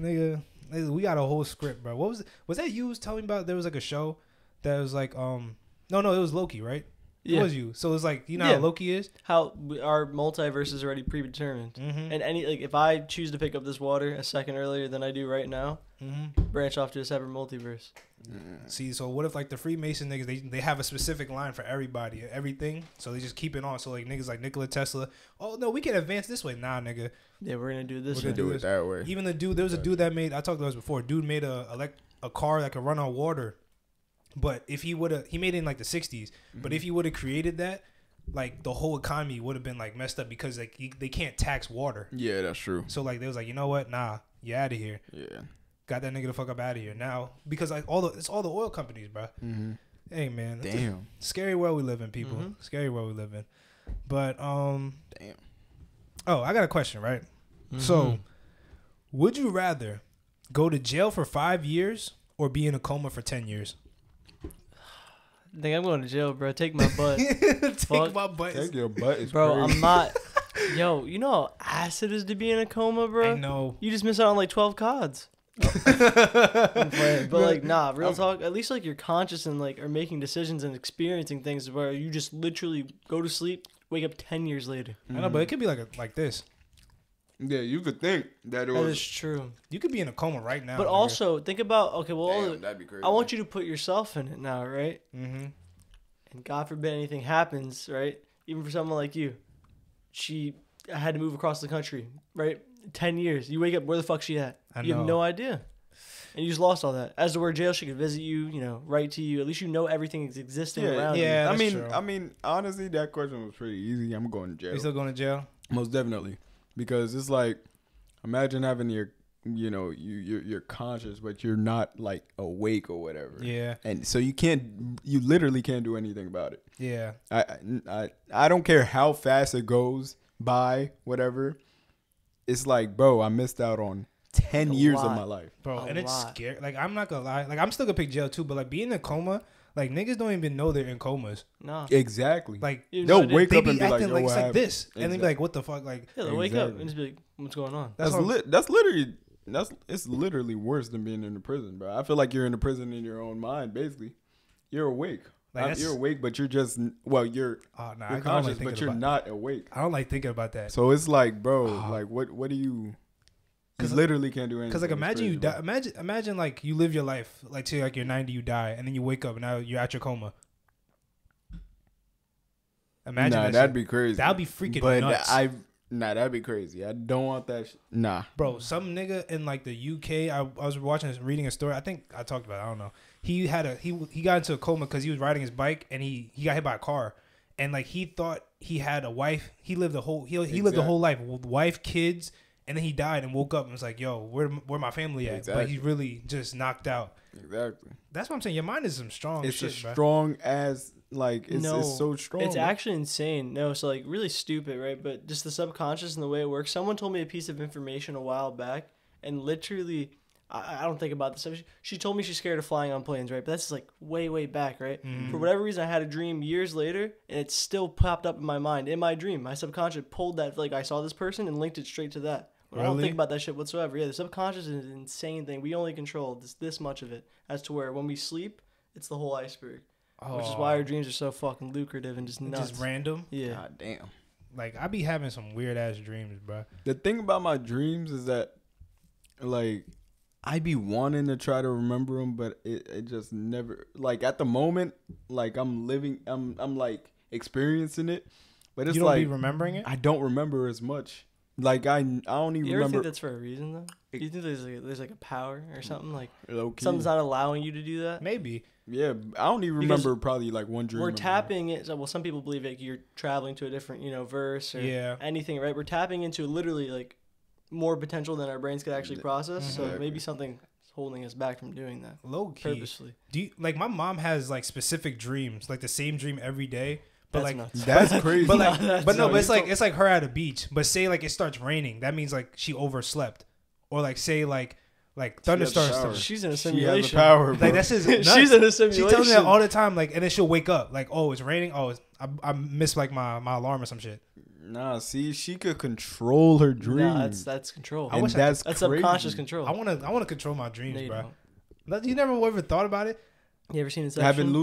nigga, we got a whole script, bro. What was that you was telling me about? There was a show. That was no, it was Loki, right? Yeah. It was you. So it's you know how Loki is? How our multiverse is already predetermined. Mm-hmm. And if I choose to pick up this water a second earlier than I do right now, mm-hmm. branch off to a separate multiverse. Mm. See, so what if the Freemason niggas, they have a specific line for everybody, everything, so they just keep it on. So niggas like Nikola Tesla, oh no, we can advance this way. Nah, nigga. Yeah, we're gonna do this. We're gonna do it that way. Even the dude, there was a dude that made, I talked about this before, dude made a car that could run on water. But if he would have, he made it in the 60s. Mm-hmm. But if he would have created that, the whole economy would have been messed up because they can't tax water. Yeah, that's true. So they was you know what? Nah, you out of here. Yeah, got that nigga the fuck up out of here now because it's all the oil companies, bro. Mm-hmm. Hey man, damn, scary world we live in, people. Mm-hmm. Scary world we live in. But damn. Oh, I got a question, right? Mm-hmm. So, would you rather go to jail for 5 years or be in a coma for 10 years? I think I'm going to jail, bro. Take my butt. Take your butt. It's bro, crazy. I'm not. Yo, you know how acid is to be in a coma, bro? I know. You just miss out on 12 CODs. I'm playing, but nah, real talk. At least you're conscious and are making decisions and experiencing things where you just literally go to sleep, wake up 10 years later. Mm-hmm. I know, but it could be like this. Yeah, you could think that that is true. You could be in a coma right now. But also, think about, damn, that'd be crazy. I want you to put yourself in it now, right? Mm-hmm. And God forbid anything happens, right? Even for someone like you. I had to move across the country, right? 10 years. You wake up, where the fuck she at? I know. You have no idea. And you just lost all that. As to where jail, she could visit you, write to you. At least you know everything is existing around you. Yeah, I mean, honestly, that question was pretty easy. I'm going to jail. You still going to jail? Most definitely. Because it's imagine having you're conscious, but you're not awake or whatever. Yeah. And so you literally can't do anything about it. Yeah. I don't care how fast it goes by, whatever. It's bro, I missed out on 10 years of my life. Bro, and it's scary. I'm not gonna lie. I'm still gonna pick jail too, but being in a coma, niggas don't even know they're in comas. No. Exactly. They'll wake up and be acting yo, it's this. Exactly. And they be what the fuck? They'll wake up and just be what's going on? It's literally worse than being in the prison, bro. I feel you're in the prison in your own mind, basically. You're awake. You're awake, but you're just, you're conscious, but you're not awake. I don't like thinking about that. So it's bro, what do you... Because literally can't do anything. Because imagine you die. Imagine you live your life till you're 90, you die, and then you wake up and now you're out your coma. Imagine that'd be crazy. That'd be freaking nuts. That'd be crazy. I don't want that. Nah, bro. Some nigga in the UK. I was reading a story. I think I talked about it, I don't know. He had he got into a coma because he was riding his bike and he got hit by a car, and he thought he had a wife. He lived lived the whole life with wife, kids. And then he died and woke up and was yo, where my family at? Exactly. But he's really just knocked out. Exactly. That's what I'm saying. Your mind is some strong shit, bro. It's strong as, it's so strong. It's actually insane. No, so, really stupid, right? But just the subconscious and the way it works. Someone told me a piece of information a while back, and literally I don't think about this. She told me she's scared of flying on planes, right? But that's like way, way back, right? Mm-hmm. For whatever reason, I had a dream years later, and it still popped up in my mind. In my dream, my subconscious pulled that, like, I saw this person and linked it straight to that. Really? I don't think about that shit whatsoever. Yeah, the subconscious is an insane thing. We only control this much of it, as to where when we sleep, it's the whole iceberg. Oh. Which is why our dreams are so fucking lucrative and just nuts. Just random? Yeah. God damn. Like, I be having some weird-ass dreams, bro. The thing about my dreams is that, like, I be wanting to try to remember them, but it just never... Like, at the moment, like, I'm like, experiencing it. But it's like... You don't be remembering it? I don't remember as much. Like, I don't even remember... You ever think that's for a reason, though? Do you think there's like, a power or something? Like, Loki. Something's not allowing you to do that? Maybe. Yeah, I don't even remember probably like one dream. We're tapping it. Well, some people believe like you're traveling to a different, verse or anything, right? We're tapping into literally like more potential than our brains could actually process. Exactly. So maybe something holding us back from doing that. Low key. Purposely. Do you, like my mom has like specific dreams, like the same dream every day. But that's like nuts. That's crazy. But like, but it's like her at a beach. But say like it starts raining, that means like she overslept, or like say like. Like thunderstorms. She's in a simulation. She has the power, bro. Like that's just nuts. She's in a simulation. She tells me that all the time. Like, and then she'll wake up. Like, oh, it's raining. Oh, I missed like my alarm or some shit. Nah, see, she could control her dreams. Nah, that's control. And that's subconscious control. I wanna control my dreams, no, bro. Don't. You never ever thought about it. You ever seen Inception?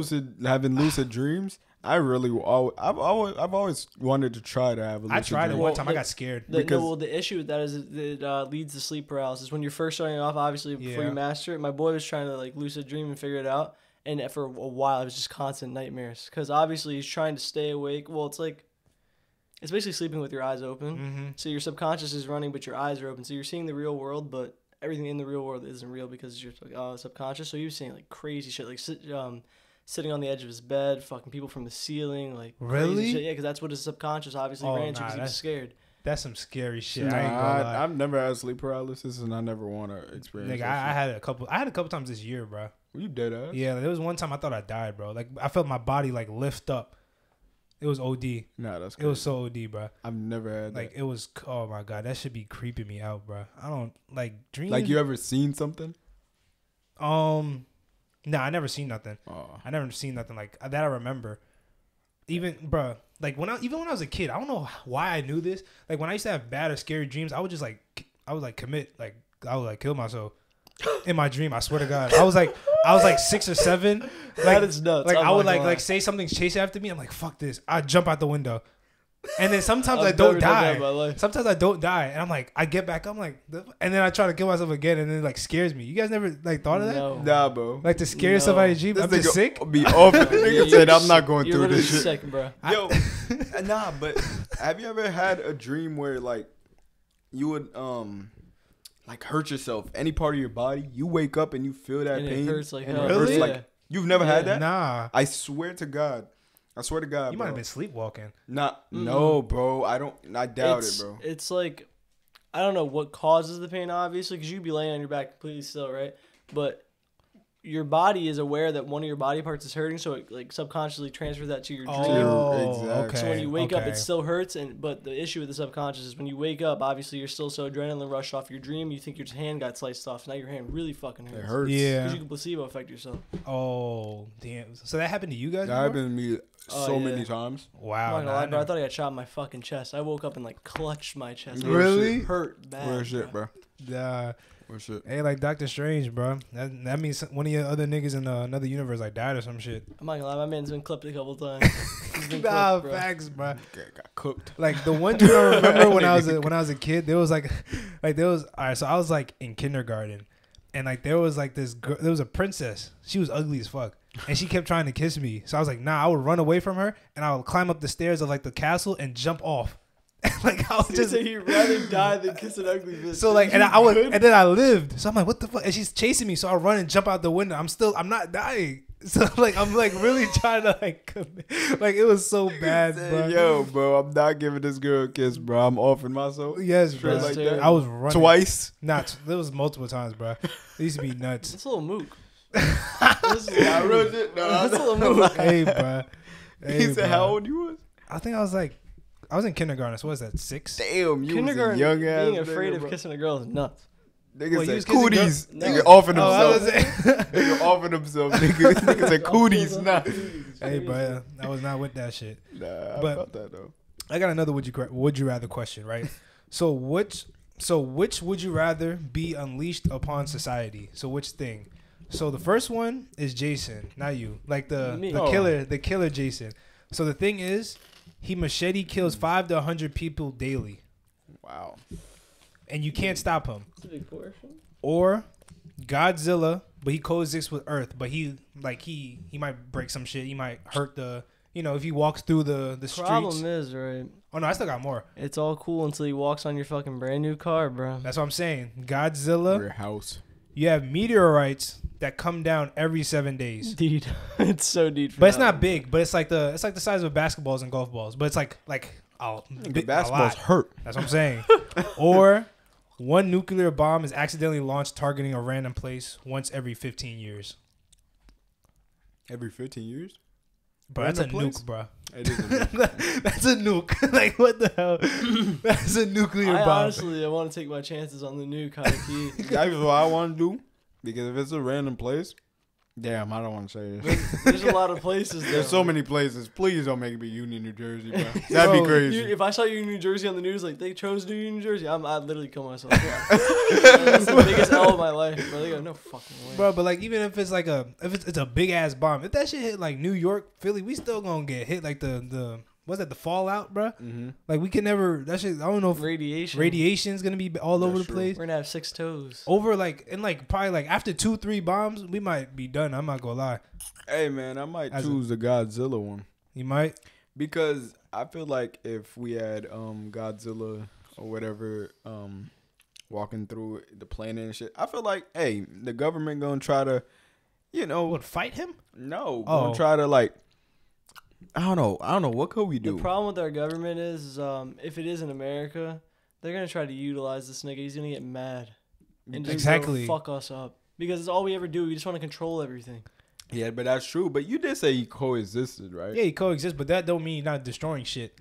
Having lucid dreams. I've always wanted to try to have a lucid dream. I tried it one time. I got scared. The issue with that is it leads to sleep paralysis. When you're first starting off, obviously, before you master it, my boy was trying to, like, lucid dream and figure it out. And for a while, it was just constant nightmares. Because, obviously, he's trying to stay awake. Well, it's like... It's basically sleeping with your eyes open. Mm-hmm. So your subconscious is running, but your eyes are open. So you're seeing the real world, but everything in the real world isn't real because you're subconscious. So you're seeing, like, crazy shit. Like, sitting on the edge of his bed, fucking people from the ceiling, like really, shit. Yeah, because that's what his subconscious obviously ran to because he was scared. That's some scary shit. Nah, I've never had sleep paralysis, and I never want to experience. Nigga, I had a couple times this year, bro. Were you dead ass? Yeah, there was one time I thought I died, bro. Like I felt my body like lift up. It was OD. Nah, that's crazy. It was so OD, bro. I've never had that. Like it was. Oh my god, that should be creeping me out, bro. I don't like dreams. Like you ever seen something? No, I never seen nothing. Oh. I never seen nothing like that. I remember, even bro, like when I was a kid, I don't know why I knew this. Like when I used to have bad or scary dreams, I would just like I would kill myself in my dream. I swear to God, I was like 6 or 7. Like, that is nuts. Like I would say something's chasing after me. I'm like fuck this. I jump out the window. And then sometimes I don't die. Sometimes I don't die, and I'm like, I get back. I'm like, and then I try to kill myself again, and then it like scares me. You guys never like thought of that? No. Nah, bro. Like to scare somebody, G. I'm just sick. Be off. Nigga said I'm not going through this shit. Sick, bro. Yo, nah. But have you ever had a dream where like you would like hurt yourself, any part of your body? You wake up and you feel that pain. It hurts like hell. Really? Like you've never had that? Nah. I swear to God, you might have been sleepwalking. No, bro. I doubt it, bro. It's like, I don't know what causes the pain, obviously, because you'd be laying on your back completely still, right? But your body is aware that one of your body parts is hurting, so it like subconsciously transfers that to your dream. Oh, exactly. Okay. So when you wake up, it still hurts. But the issue with the subconscious is when you wake up, obviously you're still so adrenaline rushed off your dream, you think your hand got sliced off. Now your hand really fucking hurts. It hurts. Yeah. Because you can placebo affect yourself. Oh, damn. So that happened to you guys? That happened to me. So many times. Wow. I'm not gonna lie, bro. I thought I got shot in my fucking chest. I woke up and like clutched my chest. Really? Hurt bad. Real shit, bro. Yeah. Real shit. Hey, like Doctor Strange, bro. That means one of your other niggas in another universe like died or some shit. I'm not gonna lie, my man's been clipped a couple times. Nah, clipped, bro. Facts, bro. Got cooked. Like the one dude I remember when I was a kid, there was like there was all right. So I was like in kindergarten, and like there was like this girl. There was a princess. She was ugly as fuck. And she kept trying to kiss me. So I was like, nah, I would run away from her and I would climb up the stairs of like the castle and jump off. Like I would just say you'd rather die than kiss an ugly bitch. So like and then I lived. So I'm like, what the fuck? And she's chasing me, so I run and jump out the window. I'm not dying. So like I'm like really trying to like it was so bad, bro. Yo, bro, I'm not giving this girl a kiss, bro. I'm offering myself. Yes, bro. Like that. I was running twice. Nah, there was multiple times, bro. It used to be nuts. It's a little mook. This is not real shit. No, that's a little mook. Hey, bro. He said, "How old you was?" I think I was in kindergarten. So what is that? 6? Damn, you was a young ass. Being afraid of kissing a girl is nuts. Niggas said cooties. Nigga offering themselves. Nigga offering themselves. Niggas said cooties. Nah. Hey, bro, I was not with that shit. Nah, but I felt that though. I got another would you rather question, right? So which would you rather be unleashed upon society? So which thing? So the first one is Jason, not you. Like the killer Jason. So the thing is, he machete kills 5 to 100 people daily. Wow. And you can't stop him. That's a big portion. Or Godzilla, but he coexists with Earth, but he might break some shit. He might hurt the, you know, if he walks through the streets. Problem is, right? Oh no, I still got more. It's all cool until he walks on your fucking brand new car, bro. That's what I'm saying. Godzilla. Your house. You have meteorites that come down every 7 days. Dude, it's so deep. But it's not big. But it's like the size of basketballs and golf balls. But it's like the basketballs hurt. That's what I'm saying. Or one nuclear bomb is accidentally launched targeting a random place once every 15 years. Every 15 years? Bro, that's a nuke, bro. It is a nuke. That's a nuke. Like, what the hell? That's a nuclear bomb. Honestly, I want to take my chances on the nuke, high-key. That's what I want to do. Because if it's a random place, damn, I don't want to say this. There's a lot of places. There's so many places. Please don't make it be Union, New Jersey, bro. That'd be crazy. If I saw Union, New Jersey on the news, like they chose Union, New Jersey, I'd literally kill myself. Yeah. That's the biggest L of my life, bro. They got no fucking way, bro. But like, even if it's like it's a big ass bomb, if that shit hit like New York, Philly, we still gonna get hit like the what's that, the fallout, bro? Mm-hmm. Like we can never that shit. I don't know if radiation's gonna be all over the place. We're gonna have 6 toes. Over like and like probably like after 2-3 bombs, we might be done. I'm not gonna lie. Hey man, I might choose the Godzilla one. You might, because I feel like if we had Godzilla or whatever walking through the planet and shit, I feel like hey, the government gonna try to, you know, what, fight him? No, gonna try to like. I don't know. What could we do? The problem with our government is if it is in America, they're going to try to utilize this nigga. He's going to get mad. And just exactly. Fuck us up. Because it's all we ever do. We just want to control everything. Yeah, but that's true. But you did say he coexisted, right? Yeah, he coexists, but that don't mean he's not destroying shit.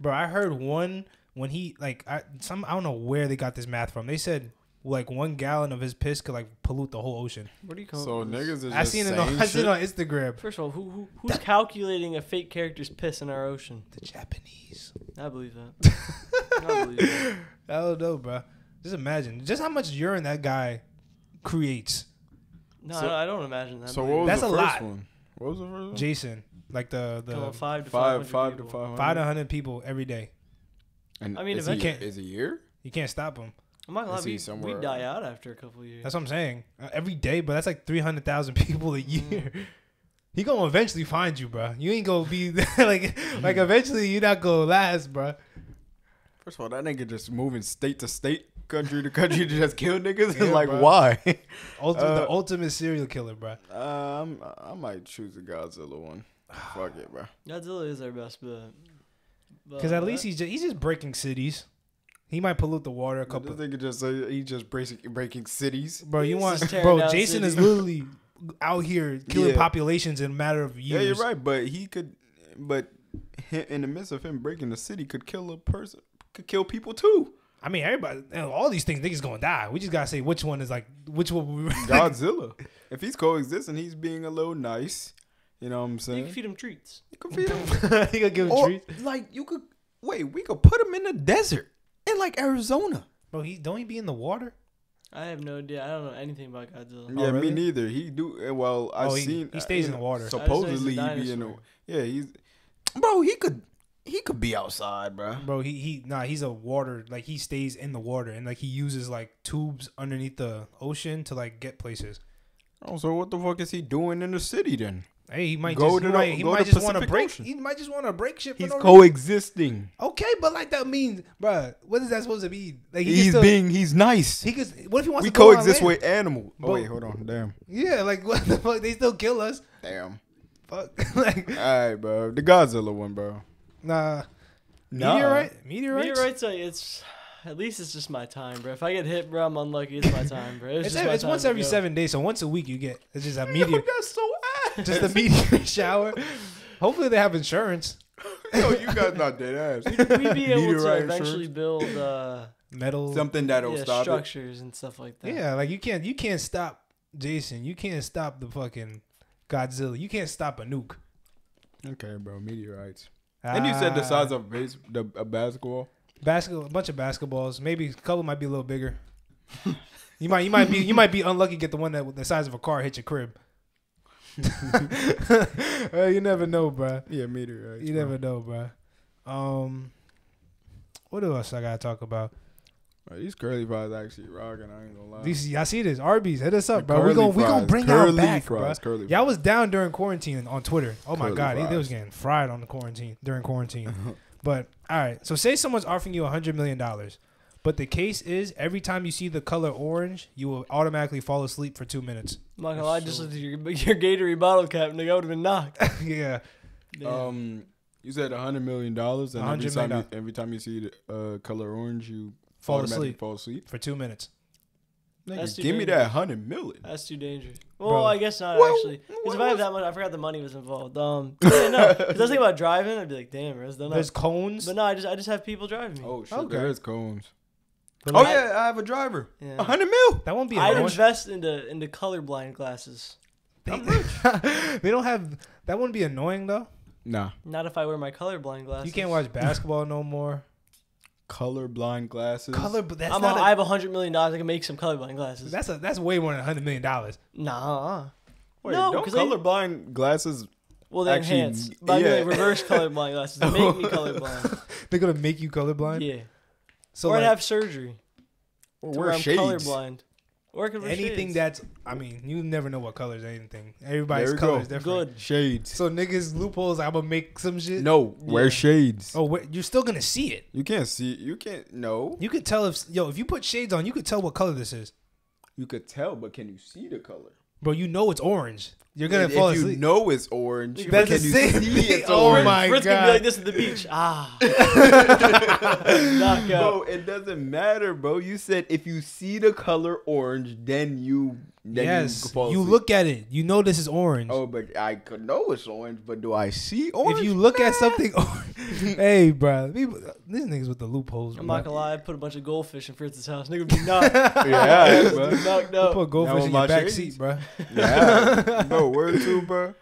Bro, I heard one when he, like, I don't know where they got this math from. They said, like 1 gallon of his piss could like pollute the whole ocean. What do you call? So niggas is just I seen it on Instagram. First of all, who's calculating a fake character's piss in our ocean? The Japanese. I believe that. I believe that. I don't know, bro. Just imagine just how much urine that guy creates. No, so, I don't imagine that. So what was that's the first one? What was the first one? Jason, like the 5 to 500 people every day. And I mean, if is a year, you can't stop him. I'm not gonna lie, we die out after a couple of years. That's what I'm saying. Every day, but that's like 300,000 people a year. He gonna eventually find you, bro. You ain't gonna be like eventually you not gonna last, bro. First of all, that nigga just moving state to state, country to country to just kill niggas. Yeah, like, bro. Why? The ultimate serial killer, bro. I might choose the Godzilla one. Fuck it, bro. Godzilla is our best bet. Because at least he's just breaking cities. He might pollute the water a couple. I think he's just breaking cities. Bro, Jason is literally out here killing populations in a matter of years. Yeah, you're right, but in the midst of him breaking the city could kill a person, could kill people too. I mean, everybody, all these things, niggas gonna die. We just gotta say which one is like which one. Godzilla. If he's coexisting, he's being a little nice. You know what I'm saying? You can feed him treats. You can feed him. You could give him treats. Like we could put him in the desert. In like Arizona, bro. Don't he be in the water? I have no idea. I don't know anything about Godzilla. Yeah, oh, really? Me neither. He do well. I've seen. He stays in the water. Supposedly he be in the. Yeah, he's. Bro, he could be outside, bro. Bro, he's a water. Like he stays in the water and like he uses like tubes underneath the ocean to like get places. Oh, so what the fuck is he doing in the city then? Hey, he might just want to break shit. He's coexisting. Okay, but like that means, bro, what is that supposed to be? Like he's nice. He could. What if he wants? We to go coexist with animals. Oh, wait, hold on, damn. Yeah, like what the fuck? They still kill us. Damn. Fuck. Like, all right, bro. The Godzilla one, bro. Nah. Meteorites. It's. At least it's just my time, bro. If I get hit, bro, I'm unlucky. It's my time, bro. It's once every 7 days, so once a week you get. It's just a meteor. Yo, that's so ass. Just a meteor shower. Hopefully they have insurance. Yo, you guys not dead ass. We'd be able to eventually build metal, something that'll stop structures it. And stuff like that. Yeah, like you can't stop Jason. You can't stop the fucking Godzilla. You can't stop a nuke. Okay, bro. Meteorites. And you said the size of a basketball. Basketball, a bunch of basketballs. Maybe a couple might be a little bigger. You might be unlucky. Get the one that the size of a car hit your crib. You never know, bro. Yeah, meteorites. You never know, bro. What else I gotta talk about? Bro, these curly fries actually rocking. I ain't gonna lie. Y'all see this? Arby's, hit us up, bro. We gonna bring y'all back, fries, bro. Y'all was down during quarantine on Twitter. Oh my god, they was getting fried on the quarantine during quarantine. But all right, so say someone's offering you $100 million, but the case is every time you see the color orange, you will automatically fall asleep for 2 minutes. I'm not gonna lie, I just looked at your Gatorade bottle cap, nigga. I would have been knocked. Yeah. Damn. You said $100 million, and every time you see the color orange, you fall asleep for 2 minutes. Nigga, give me that $100 million. That's too dangerous. Well, bro. I guess not actually. Because if I have that much, I forgot the money was involved. Yeah, no. Because I was thinking about driving, I'd be like, damn, there's cones. But no, I just have people driving me. Oh shit, okay. There is cones. But oh yeah, I have a driver. Yeah. $100 mil. That won't be. I'd invest into colorblind glasses. I'm rich. They don't have. That wouldn't be annoying though. Nah. Not if I wear my colorblind glasses. You can't watch basketball no more. Colorblind glasses. I have $100 million. I can make some colorblind glasses. That's way more than $100 million. Nah. Wait, no, don't colorblind glasses. Well, they're actually, enhanced. By the way, reverse colorblind glasses. They make me colorblind. They're gonna make you colorblind. Yeah. So or I'd have surgery. Or wear shades. Colorblind. Or anything that's, I mean, you never know what colors anything. Everybody's color is different. Good. Shades. So niggas loopholes. I'm gonna make some shit. No, wear shades. Oh, you're still gonna see it. You can't see. You can't. No. You could tell if you put shades on, you could tell what color this is. You could tell, but can you see the color? Bro, you know it's orange. You're gonna fall asleep. If you know it's orange, that's the same thing. Oh my god! Fritz gonna be like this at the beach. Ah, knock out. Bro, it doesn't matter, bro. You said if you see the color orange, then you fall asleep. You look at it. You know this is orange. Oh, but I could know it's orange. But do I see orange? If you look at something orange, hey, bro, these niggas with the loopholes. I'm not gonna lie. I put a bunch of goldfish in Fritz's house. Nigga be knocked. Yeah, bro. Knocked out. Put goldfish in your back seat, bro. Yeah. Bro, word to, bro.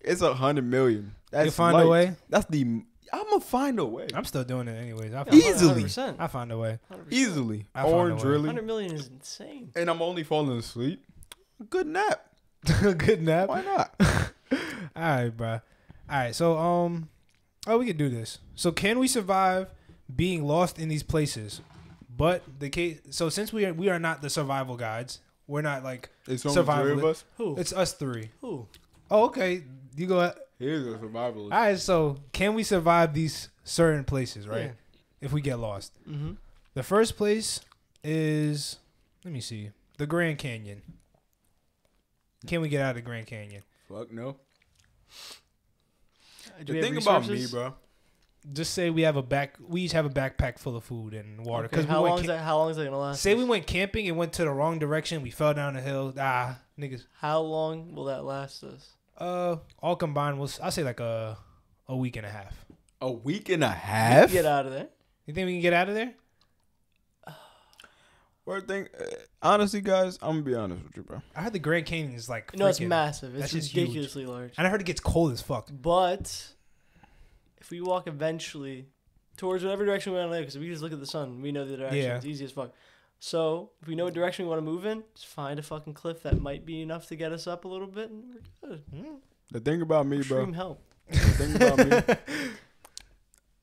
It's $100 million. That's you find a way. That's the. I'm gonna find a way. I'm still doing it anyways. Easily. 100%. I find a way. 100%. Easily. Orange really. $100 million is insane. And I'm only falling asleep. Good nap. Good nap. Why not? All right, bro. All right. So, we can do this. So, can we survive being lost in these places? But the case. So, since we are not the survival guides. We're not like survivalists. Us? Who? It's us three. Who? Oh, okay. You go ahead. Here's a survivalist. All right, so can we survive these certain places, right? Yeah. If we get lost. Mm-hmm. The first place is, let me see, the Grand Canyon. Can we get out of the Grand Canyon? Fuck no. The thing about me, bro. Just say we each have a backpack full of food and water. Okay, how long is that going to last? Say we went camping and went to the wrong direction. We fell down the hill. Ah, niggas. How long will that last us? All combined, I'll say like a week and a half. A week and a half? We can get out of there. You think we can get out of there? Honestly, guys, I'm going to be honest with you, bro. I heard the Grand Canyon is like freaking, no, it's massive. It's ridiculously large. And I heard it gets cold as fuck. But... if we walk eventually towards whatever direction we want to live, because we just look at the sun, we know the direction. Yeah. It's easy as fuck. So if we know what direction we want to move in, just find a fucking cliff that might be enough to get us up a little bit, and we're good. The thing about me, bro. Help. The thing about me,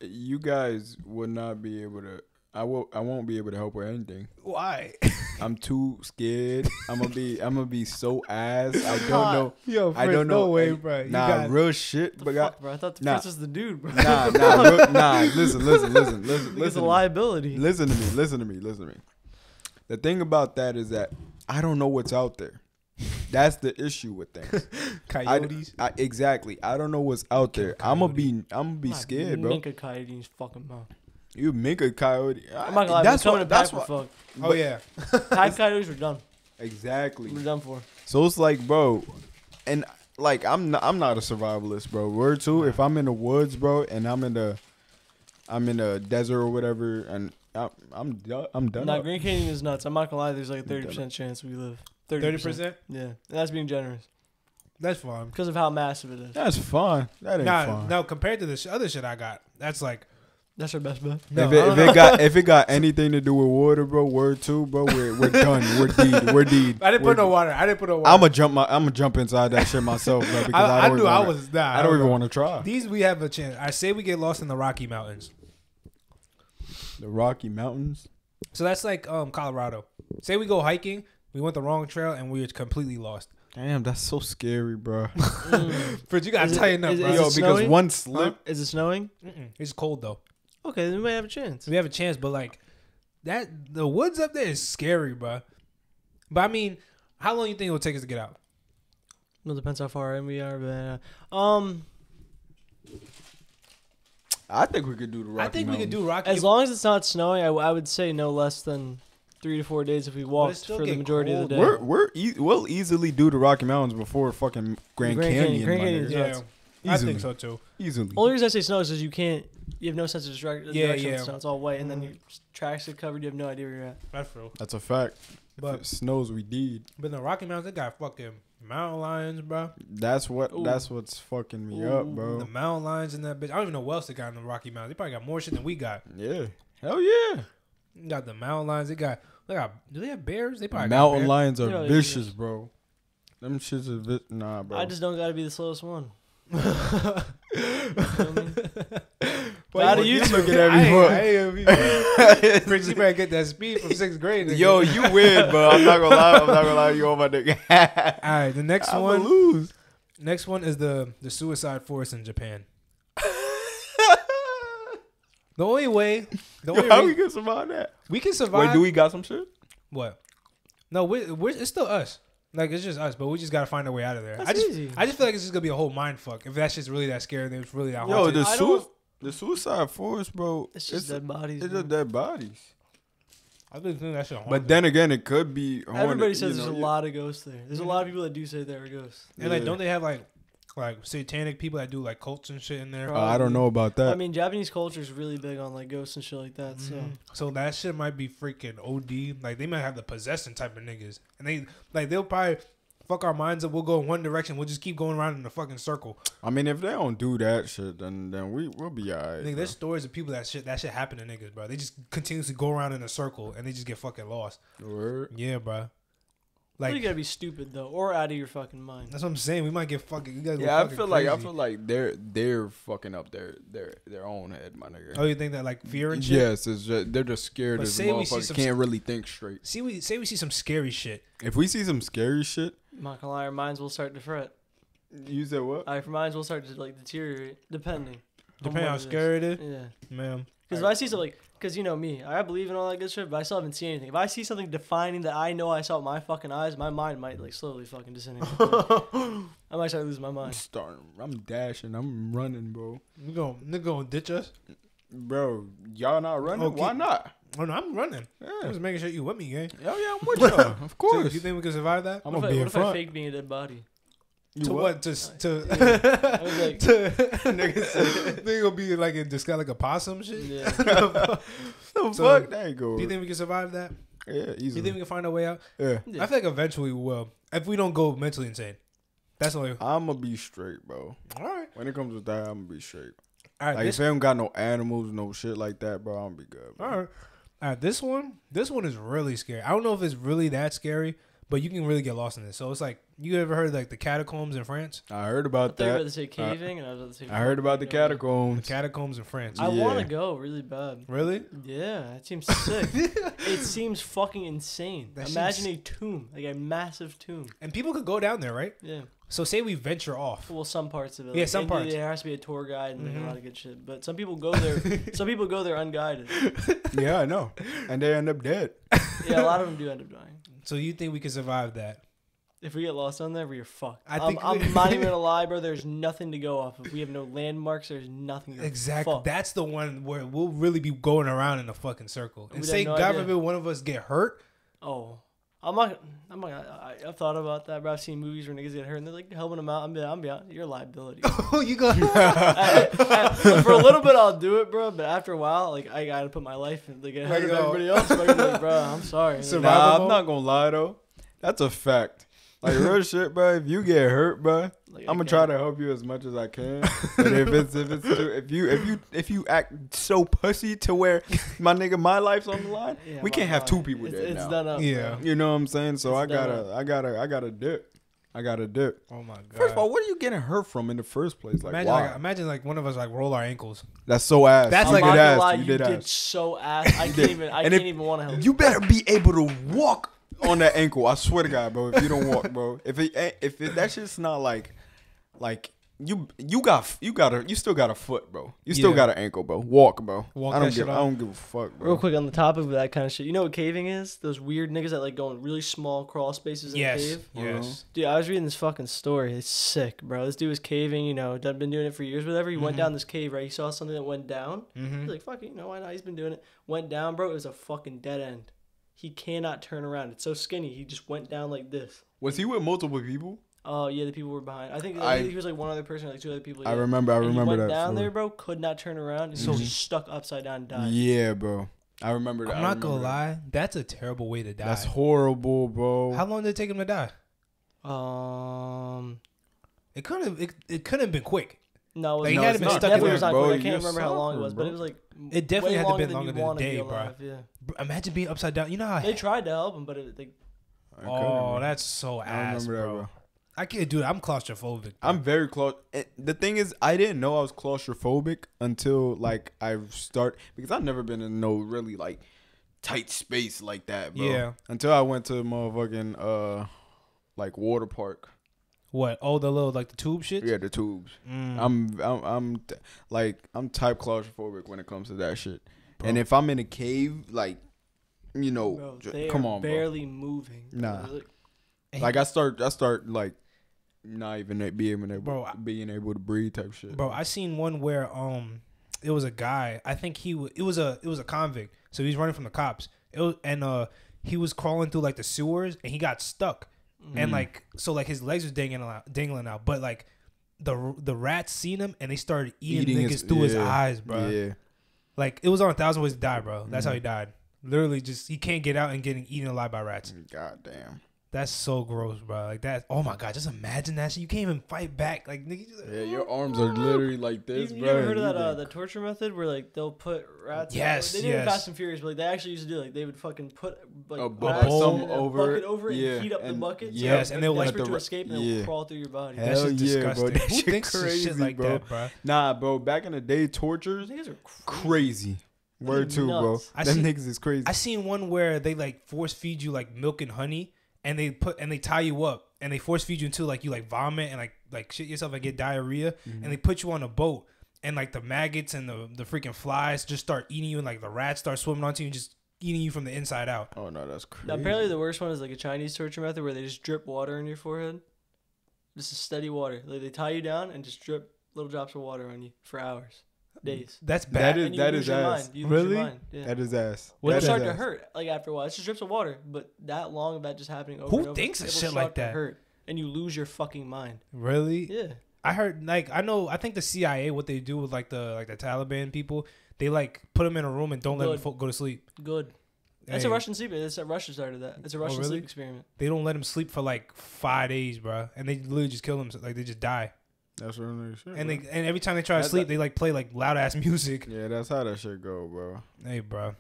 you guys will not be able to. I won't be able to help with anything. Why? I'm too scared. I'm gonna be so ass. I don't know. Yo, Fritz, I don't know. No way, bro. Real shit. Bro, I thought the Fritz was the dude, bro. Listen. It's a liability. Listen to me. The thing about that is that I don't know what's out there. That's the issue with things. Coyotes. Exactly. I don't know what's out there. I'm gonna be scared, bro. Make a coyote in his fucking mouth. You make a coyote. I'm not gonna lie. That's what. Oh yeah, hive coyotes are done. Exactly. We're done for. So it's like, bro, and like I'm not a survivalist, bro. Word to, if I'm in the woods, bro, and I'm in the desert or whatever, and I'm done. No, Green Canyon is nuts. I'm not gonna lie. There's like a 30% chance we live. 30%. Yeah, and that's being generous. That's fine because of how massive it is. That's fine. That ain't fine. No, compared to the other shit I got, that's like. That's our best bet. No, if it got anything to do with water, bro, word two, bro, we're done. We're deed. I didn't put no water. I'm gonna jump inside that shit myself, bro. Because I knew I was. I don't even want to try. These we have a chance. I say we get lost in the Rocky Mountains. The Rocky Mountains. So that's like Colorado. Say we go hiking, we went the wrong trail, and we were completely lost. Damn, that's so scary, bro. Fritz, you gotta tighten up, bro. Yo, because one slip. Is it snowing? Mm-mm. It's cold though. Okay, then we might have a chance. We have a chance, but like that, the woods up there is scary, bro. But I mean, how long do you think it will take us to get out? Well, depends how far in we are. But I think we could do the Rocky. As long as it's not snowing, I would say no less than 3 to 4 days if we walked for the majority of the day. We'll easily do the Rocky Mountains before fucking Grand Canyon. Grand Canyon, yeah, I think so too. Easily. Only reason I say snow is because you can't. You have no sense of direction. So it's all white, and then your tracks are covered. You have no idea where you're at. That's real. That's a fact. But if it snows, we did. But in the Rocky Mountains, they got fucking mountain lions, bro. That's what's fucking me up, bro. The mountain lions in that bitch. I don't even know what else they got in the Rocky Mountains. They probably got more shit than we got. Yeah. Hell yeah. They got the mountain lions. Do they have bears? They probably mountain got lions are vicious, bro. Them shits are vicious. Nah, bro. I just don't gotta be the slowest one. How do you look at everyone? Fritz, you better get that speed from 6th grade. Nigga. Yo, you win, bro. I'm not gonna lie. You on my dick. All right, the next one. Lose. Next one is the suicide force in Japan. How we can survive that? We can survive. Wait, do we got some shit? What? No, it's still us. Like, it's just us, but we just got to find our way out of there. I just feel like it's just going to be a whole mind fuck. If that shit's really that scary, then it's really that hard. Yo, the suicide force, bro. It's just dead bodies. It's just dead bodies. I've been thinking that shit haunted. But then again, it could be haunted. Everybody says there's a lot of ghosts there. There's a lot of people that do say there are ghosts. And, like, don't they have, like satanic people that do, like, cults and shit in there? I don't know about that. I mean, Japanese culture is really big on, like, ghosts and shit like that, so that shit might be freaking OD. Like, they might have the possessing type of niggas. And they'll probably fuck our minds up. We'll go in one direction. We'll just keep going around in a fucking circle. I mean, if they don't do that shit, then we'll be all right. Nigga, there's stories of people that shit happen to niggas, bro. They just continuously go around in a circle, and they just get fucking lost. Word. Yeah, bro. Like, you gotta be stupid though, or out of your fucking mind. That's what I'm saying. We might get fucking. I feel like they're fucking up their own head, my nigga. Oh, you think that like fear and shit? Yes, it's just, they're just scared as motherfuckers. Can't really think straight. Say we see some scary shit. If we see some scary shit, I'm not gonna lie, our minds will start to fret. You said what? Our minds will start to like deteriorate, depending on how scary it is. Yeah, ma'am. Because if I see something like. Because, you know me, I believe in all that good shit, but I still haven't seen anything. If I see something defining that I know I saw with my fucking eyes, my mind might, like, slowly fucking disintegrate. I might start losing my mind. I'm dashing. I'm running, bro. Nigga gonna ditch us? Bro, y'all not running? Okay. Why not? Oh, no, I'm running. Yeah. I'm just making sure you with me, gang. Oh, yeah, I'm with y'all. Of course. So, do you think we can survive that? I'm gonna be in front. What if I fake being a dead body? You to what? To yeah. I was like, nigga gonna be like in disguise like a possum shit. Yeah. Fuck that ain't go. Do you think we can survive that? Yeah, easily. Do you think we can find our way out? Yeah. I feel like eventually we will. If we don't go mentally insane, that's the only. I'm gonna be straight, bro. All right. When it comes to that, I'm gonna be straight. All right. Like if I don't got no animals, no shit like that, bro, I'm gonna be good. Bro. All right. All right. This one is really scary. I don't know if it's really that scary. But you can really get lost in this. So it's like, you ever heard of like the catacombs in France? I heard about that. I was about to say caving, and I was about to say. I heard about the catacombs. The catacombs in France. I want to go really bad. Really? Yeah, that seems sick. It seems fucking insane. Imagine a tomb, like a massive tomb. And people could go down there, right? Yeah. So say we venture off. Well, some parts of it. Like, yeah, some parts. There has to be a tour guide and a lot of good shit. But some people go there. Some people go there unguided. Yeah, I know. And they end up dead. Yeah, a lot of them do end up dying. So you think we can survive that? If we get lost on there, we're fucked. I'm not even gonna lie, bro. There's nothing to go off of. We have no landmarks. There's nothing. Exactly. Fuck. That's the one where we'll really be going around in a fucking circle. And say, God forbid, one of us get hurt. Oh, I've thought about that, bro. I've seen movies where niggas get hurt and they're like helping them out. I'm beyond your liability. Oh, you go. For a little bit, I'll do it, bro. But after a while, like I gotta put my life in. Like everybody else, like, bro. I'm sorry. Nah, I'm not gonna lie though. That's a fact. Like real shit, bro. If you get hurt, bro, like, I'm gonna try to help you as much as I can. But if you act so pussy to where my life's on the line, yeah, we can't have two people there. It's done up. Yeah, you know what I'm saying. So I gotta dip. Oh my god. First of all, what are you getting hurt from in the first place? Like, imagine, why? Like, imagine like one of us like roll our ankles. That's so ass. That's like ass. You did so ass. I can't even. I can't even want to help. You better be able to walk on that ankle. I swear to God, bro. If you don't walk, bro. If that shit's not like you still got a foot, bro. You still got an ankle, bro. Walk, bro. I don't give a fuck, bro. Real quick on the topic of that kind of shit. You know what caving is? Those weird niggas that like go in really small crawl spaces in a cave. Yes. Dude, I was reading this fucking story. It's sick, bro. This dude was caving, you know, been doing it for years, whatever. He went down this cave, right? He saw something that went down. He's like, fuck it, you know, why not? He's been doing it. Went down, bro. It was a fucking dead end. He cannot turn around. It's so skinny. He just went down like this. Was he with multiple people? Oh, yeah, the people were behind. I think he was like one other person, or like two other people. I remember that. Down there, bro, could not turn around. And so he was stuck upside down and died. Yeah, bro. I remember that. I'm not going to lie. That's a terrible way to die. That's horrible, bro. How long did it take him to die? It couldn't have been quick. No, it was not. It definitely was not quick. I can't remember how long it was, but it was like. It definitely had to be longer than a day, bro. Yeah. Imagine being upside down. You know how they tried to help him, but it. Oh, that's so ass, bro. I can't do it. I'm claustrophobic. Bro. I'm very close. The thing is, I didn't know I was claustrophobic until like because I've never been in no really like tight space like that, bro. Yeah. Until I went to motherfucking like water park. What? Oh, the little like the tube shit. Yeah, the tubes. Mm. I'm type claustrophobic when it comes to that shit. Bro. And if I'm in a cave, like, you know, bro, barely moving. Nah. Like I start like. Not even being able to breathe type shit. Bro, I seen one where it was a guy. I think it was a convict. So he's running from the cops. He was crawling through like the sewers and he got stuck. Mm-hmm. And like so like his legs was dangling out. But like the rats seen him and they started eating niggas through his eyes, bro. Yeah. Like it was on 1,000 Ways to Die, bro. That's how he died. Literally just he can't get out and getting eaten alive by rats. God damn. That's so gross, bro. Like that. Oh my god, just imagine that shit. You can't even fight back. Like nigga, yeah, your arms are literally like this, bro. You ever heard of that the torture method where like they'll put rats? Yes, they didn't Fast and Furious, but like, they actually used to do like they would fucking put like a bowl over it and heat up the bucket. Yes, and they would like to escape and they would crawl through your body. That's just disgusting. Bro. That shit thinks crazy, shit like that, bro? Nah, bro. Back in the day, tortures are crazy. Word too, bro. Them niggas is crazy. I seen one where they like force feed you like milk and honey. And they tie you up and they force feed you until like you like vomit and like shit yourself and get diarrhea. And they put you on a boat and like the maggots and the freaking flies just start eating you and like the rats start swimming onto you and just eating you from the inside out. Oh no, that's crazy. Now, apparently the worst one is like a Chinese torture method where they just drip water on your forehead. This is steady water. Like they tie you down and just drip little drops of water on you for hours. Days. That's bad. That is ass. Really? Yeah. That is ass. It'll start to hurt like after a while. It's just drips of water, but that long of that just happening over and over. Who thinks of shit like that? Hurt, and you lose your fucking mind. Really? Yeah. I heard like I think the CIA what they do with like the Taliban people, they like put them in a room and don't let them go to sleep. Good. That's a Russian sleep. That's a Russian started that. It's a Russian sleep experiment. They don't let them sleep for like 5 days, bro, and they literally just kill them. Like they just die. That's what I'm saying. And every time they try to sleep, they like play like loud ass music. Yeah, that's how that shit go, bro. Hey, bro.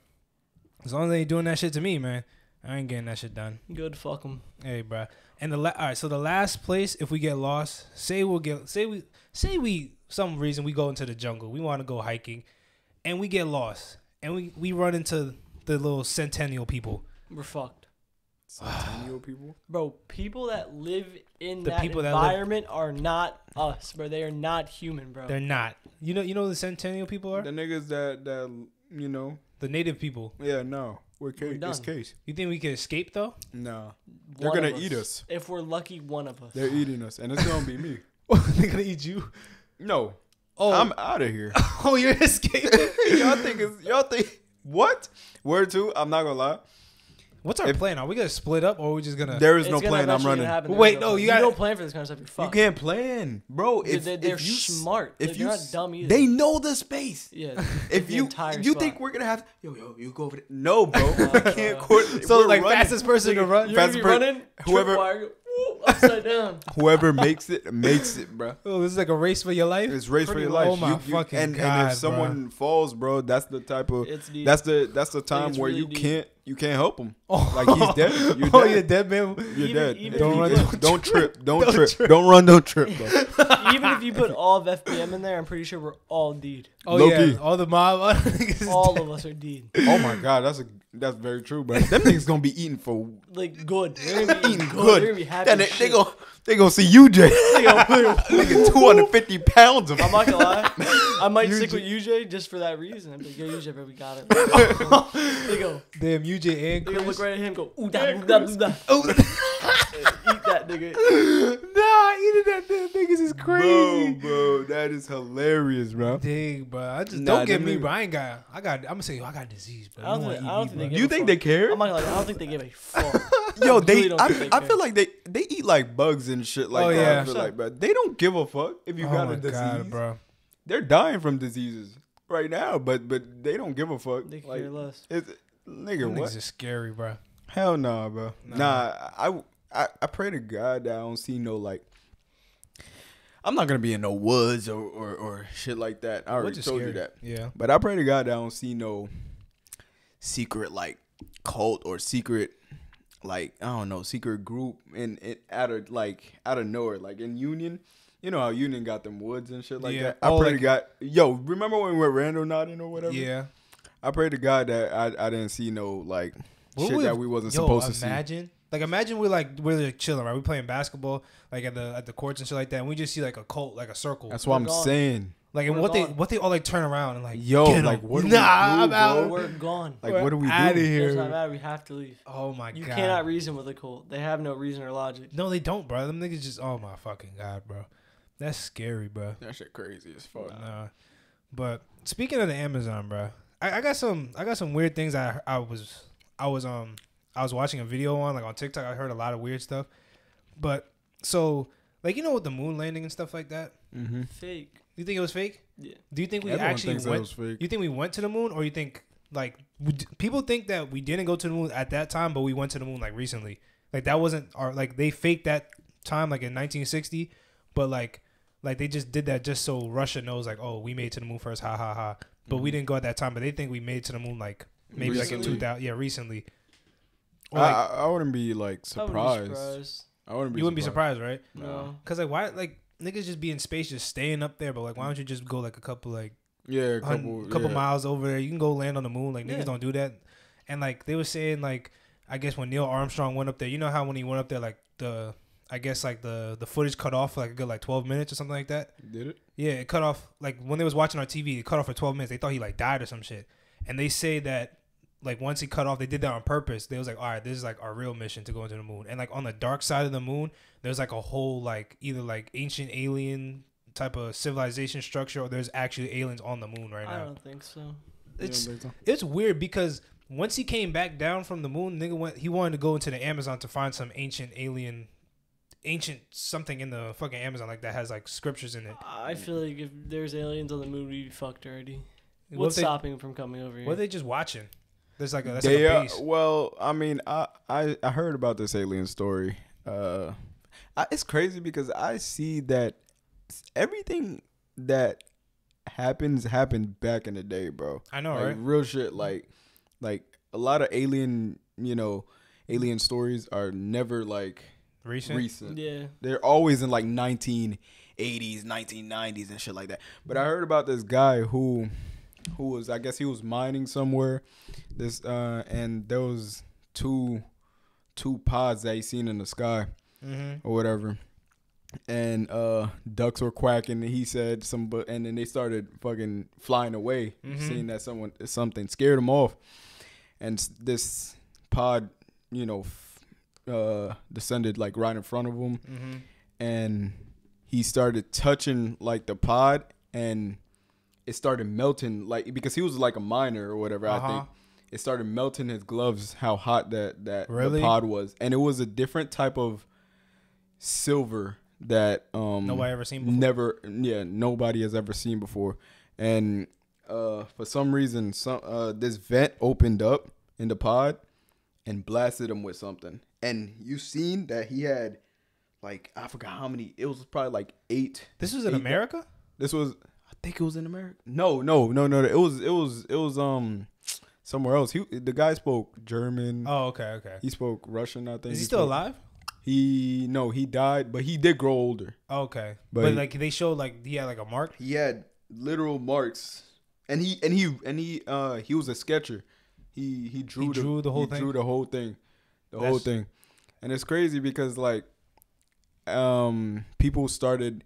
As long as they ain't doing that shit to me, man, I ain't getting that shit done. Good, fuck them. Hey, bro. And all right. So the last place, if we get lost, say we some reason we go into the jungle, we want to go hiking, and we get lost, and we run into the little centennial people. We're fucked. Centennial people, bro. People that live in the that environment are not us, bro. They are not human, bro. They're not. You know, who the centennial people are the niggas that you know, the native people. Yeah, no, we're done. It's case. You think we can escape though? No, they're gonna eat us. If we're lucky, one of us. They're eating us, and it's gonna be me. They're gonna eat you? No. Oh, I'm out of here. Oh, you're escaping. Y'all think? What? Word two. I'm not gonna lie. What's our plan? Are we gonna split up, or are we just gonna? There is no plan. I'm running. Wait, no, you don't plan for this kind of stuff. You're fucked. You can't plan, bro. They're smart. If you're not dumb either, they know the space. Yeah. If you think we're gonna have you go over there? No, bro. We can't coordinate. So like fastest person to run, fastest person, whoever. Upside down. Whoever makes it, bro. Oh, this is like a race for your life. It's race for your life. Oh my fucking god! And if someone falls, bro, that's the type of that's the time where really you can't help him. Oh. Like he's dead. You're dead. Oh, you're dead, man. You're dead. Don't run. Don't trip. Don't trip. Don't run. Don't trip, bro. Even if you put all of FBM in there, I'm pretty sure we're all D'd. Oh Loki. Yeah, all the mob. All of us are D'd. Oh my god, that's very true, bro. Them niggas gonna be eating for like good. They're gonna be eating good. They're gonna be happy. Yeah, they gonna see UJ. Nigga, 250 pounds of. I'm not gonna lie. I might stick with UJ just for that reason. I'm like, yo, UJ, bro, we got it. They go, damn UJ and Chris. They look right at him, and go, ooh da, ooh da, ooh da. Eat that nigga. Nah, eating that niggas is crazy. Bro, that is hilarious, bro. Dang, bro. I just don't get me, bro. I'm gonna say, yo, I got disease, bro. I don't think they. You think they care? I'm not gonna lie. I don't think they give a fuck. Yo, I feel like they eat like bugs and shit like that. Yeah. I feel like, bro, they don't give a fuck if you got a disease, bro. They're dying from diseases right now, but they don't give a fuck. They care less. Nigga, what? Niggas are scary, bro. Hell nah, bro. I pray to God that I don't see no like. I'm not gonna be in no woods or shit like that. I already told you that. Yeah. But I pray to God that I don't see no secret like cult or secret. Like I don't know, secret group and it out of nowhere, like in Union, you know how Union got them woods and shit like that. I pray to God, yo, remember when we were Randall nodding or whatever? Yeah, I pray to God that I didn't see no like shit that we wasn't supposed to see. Imagine we're like chilling, right? We playing basketball like at the courts and shit like that, and we just see like a cult, like a circle. That's what I'm saying. Like and what they all like turn around and like what do we do, bro? We're gone. Like what do we do? Out of here. It's not bad. We have to leave. Oh my god. You cannot reason with a cult. They have no reason or logic. No, they don't, bro. Them niggas just oh my fucking god, bro. That's scary, bro. That shit crazy as fuck. Nah. But speaking of the Amazon, bro, I got some weird things. I was watching a video on TikTok. I heard a lot of weird stuff, but so like you know with the moon landing and stuff like that, fake. You think it was fake? Yeah. Do you think we actually went? You think we went to the moon, or you think like people think that we didn't go to the moon at that time, but we went to the moon like recently? Like that wasn't our like they faked that time like in 1960, but like they just did that just so Russia knows like oh we made it to the moon first ha ha ha, but we didn't go at that time, but they think we made it to the moon like maybe recently. Like in 2000 recently. Or, like, I wouldn't be like surprised. You wouldn't be surprised, right? No. Cause like why like. Niggas just be in space, just staying up there. But like, why don't you just go like a couple miles over there? You can go land on the moon. Like niggas don't do that. And like they were saying, like I guess when Neil Armstrong went up there, you know how when he went up there, like the footage cut off for like a good like 12 minutes or something like that. Did it? Yeah, it cut off. Like when they was watching on TV, it cut off for 12 minutes. They thought he like died or some shit. And they say that like once he cut off, they did that on purpose. They was like, all right, this is like our real mission to go into the moon. And like on the dark side of the moon, there's like a whole like either like ancient alien type of civilization structure, or there's actually aliens on the moon right now. I don't think so. It's weird because once he came back down from the moon, he wanted to go into the Amazon to find some ancient something in the fucking Amazon like that has like scriptures in it. I feel like if there's aliens on the moon, we'd be fucked already. What's stopping them from coming over here? What are they just watching? There's like a beast. Well, I mean, I heard about this alien story. It's crazy because I see that everything that happened back in the day, bro. I know, like, right? Real shit, like a lot of alien stories are never like recent. Yeah, they're always in like 1980s, 1990s, and shit like that. But I heard about this guy who was, I guess he was mining somewhere, and there was two pods that he seen in the sky or whatever, and ducks were quacking, and he said and then they started fucking flying away, seeing that something scared them off, and this pod, descended like right in front of him, and he started touching like the pod, and it started melting, like because he was like a miner or whatever. I think it started melting his gloves how hot that really? The pod was. And it was a different type of silver that nobody ever seen before. Nobody has ever seen before. And for some reason, this vent opened up in the pod and blasted him with something. And you seen that he had, like, I forgot how many. It was probably like 8. This was in America? This was, I think it was in America. No. It was somewhere else. The guy spoke German. Oh, okay. He spoke Russian, I think. Is he still alive? He died, but he did grow older. Okay. But like they showed, like, he had like a mark? He had literal marks. And he was a sketcher. He drew the whole thing. And it's crazy because, like, people started,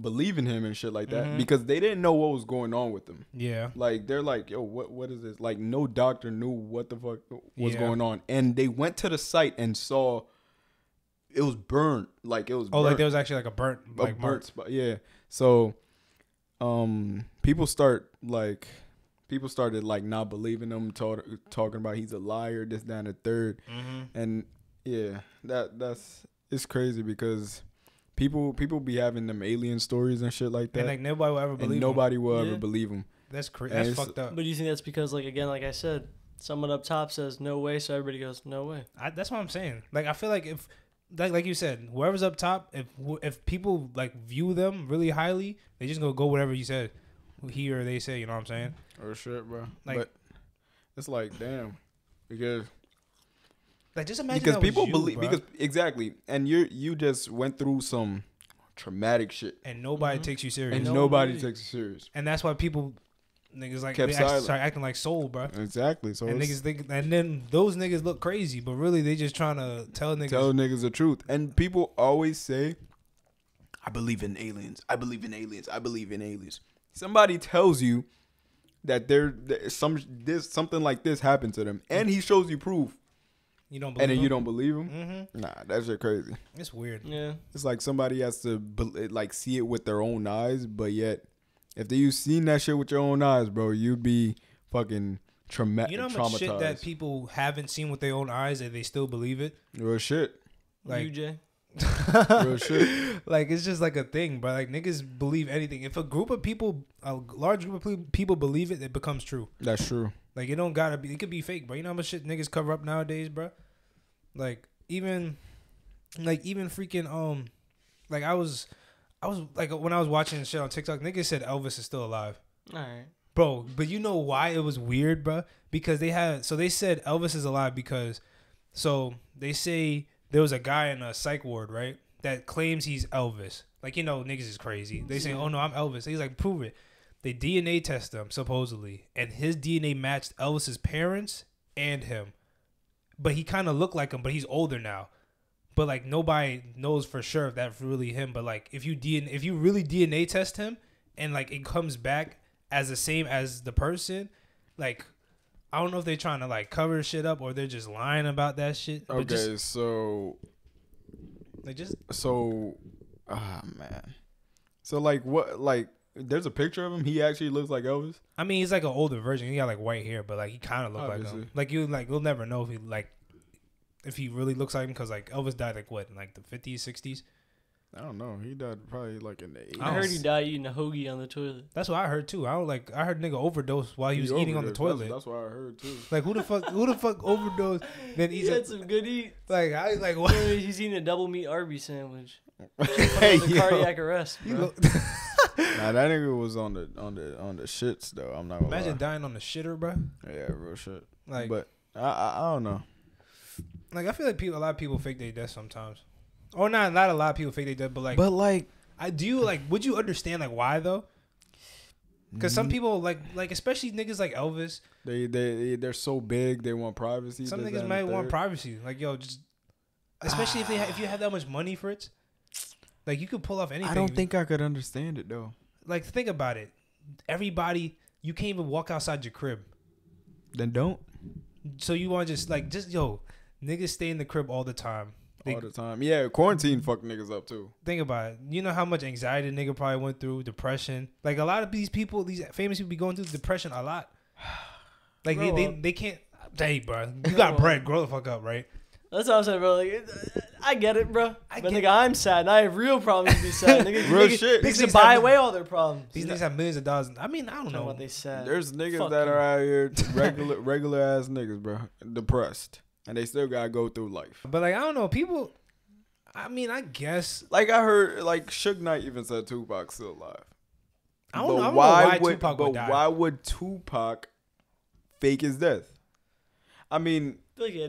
believing him and shit like that, mm-hmm. because they didn't know what was going on with him. Yeah. Like, they're like, yo, what is this? Like, no doctor knew what the fuck was going on. And they went to the site and saw it was burnt. Like, it was burnt. Oh, like, there was actually, like, a burnt spot. Yeah. So, people started not believing him, talking about he's a liar, this, that, and the third. Mm-hmm. And yeah, that's it's crazy because people be having them alien stories and shit like that. And like nobody will ever believe him. That's crazy. That's fucked up. But do you think that's because, like, again, like I said, someone up top says no way, so everybody goes no way. That's what I'm saying. Like, I feel like if, like you said, whoever's up top, if people like view them really highly, they just gonna go whatever you said. He or they say, you know what I'm saying? Oh shit, bro. Like, but it's like, damn, because like just imagine because that people you, believe bro. Because exactly, and you just went through some traumatic shit, and nobody mm-hmm. takes you serious, and nobody takes you serious, and that's why people niggas like kept silent. Start acting like soul, bro. Exactly. So and niggas think, and then those niggas look crazy, but really they just trying to tell niggas the truth. And people always say, "I believe in aliens. I believe in aliens. I believe in aliens." Somebody tells you that something like this happened to them, and he shows you proof. You don't believe him? And then you don't believe him? Mm-hmm. Nah, that's just crazy. It's weird. Yeah. It's like somebody has to see it with their own eyes, but yet if you've seen that shit with your own eyes, bro, you'd be fucking traumatized. You know how much shit that people haven't seen with their own eyes and they still believe it? Real shit. Like UJ. Real shit. Like, it's just like a thing, bro. Like, niggas believe anything. If a large group of people believe it, it becomes true. That's true. Like, it don't gotta be. It could be fake, bro. You know how much shit niggas cover up nowadays, bro. Like, even freaking like I was like, when I was watching shit on TikTok, niggas said Elvis is still alive. All right, bro. But you know why it was weird, bro? Because they said Elvis is alive because they say. There was a guy in a psych ward, right, that claims he's Elvis. Like, niggas is crazy. They say, oh, no, I'm Elvis. He's like, prove it. They DNA test him, supposedly, and his DNA matched Elvis's parents and him. But he kind of looked like him, but he's older now. But, like, nobody knows for sure if that's really him. But, like, if you really DNA test him and, like, it comes back as the same as the person, like, I don't know if they're trying to, like, cover shit up or they're just lying about that shit. Okay, so... They just... So... Ah, man. So, like, what... Like, there's a picture of him. He actually looks like Elvis. I mean, he's, like, an older version. He got, like, white hair, but, like, he kind of looked like him. Like, we'll never know if he, like... If he really looks like him, because, like, Elvis died, like, what? In, like, the 50s, 60s? I don't know. He died probably like in the 80s. I heard he died eating a hoagie on the toilet. That's what I heard too. I heard nigga overdose while he was eating on the toilet. That's what I heard too. Like, who the fuck overdosed? Then he had some good eats. Like, I like what? He's eating a double meat Arby's sandwich. Hey, cardiac arrest. Bro. Nah, that nigga was on the shits though. I'm not gonna imagine dying on the shitter, bro. Yeah, real shit. Like, but I don't know. Like, I feel like a lot of people fake their death sometimes. Or not a lot of people fake they dead, but I do like. Would you understand like why though? Because some people like especially niggas like Elvis. They're so big they want privacy. Some niggas might want privacy. Like yo, just especially if you have that much money, Fritz. Like you could pull off anything. I don't think I could understand it though. Like think about it. Everybody, you can't even walk outside your crib. Then don't. So you want to just niggas stay in the crib all the time. All the time. Yeah, quarantine fucked niggas up too. Think about it. You know how much anxiety a nigga probably went through, depression. Like a lot of these people, these famous people be going through depression a lot. Like they can't. Hey, bro, you got bread. Grow the fuck up, right? That's what I'm saying, bro. Like, I get it, bro. But nigga, I'm sad. And I have real problems to be sad. Nigga, real shit. Niggas can buy away all their problems. These niggas have millions of dollars. I mean, I don't know what they said. There's niggas that are out here regular ass niggas, bro, depressed, and they still gotta go through life. But like, I don't know, people. I mean, I guess. Like I heard, like Suge Knight even said Tupac's still alive. I don't know why would Tupac fake his death? I mean, he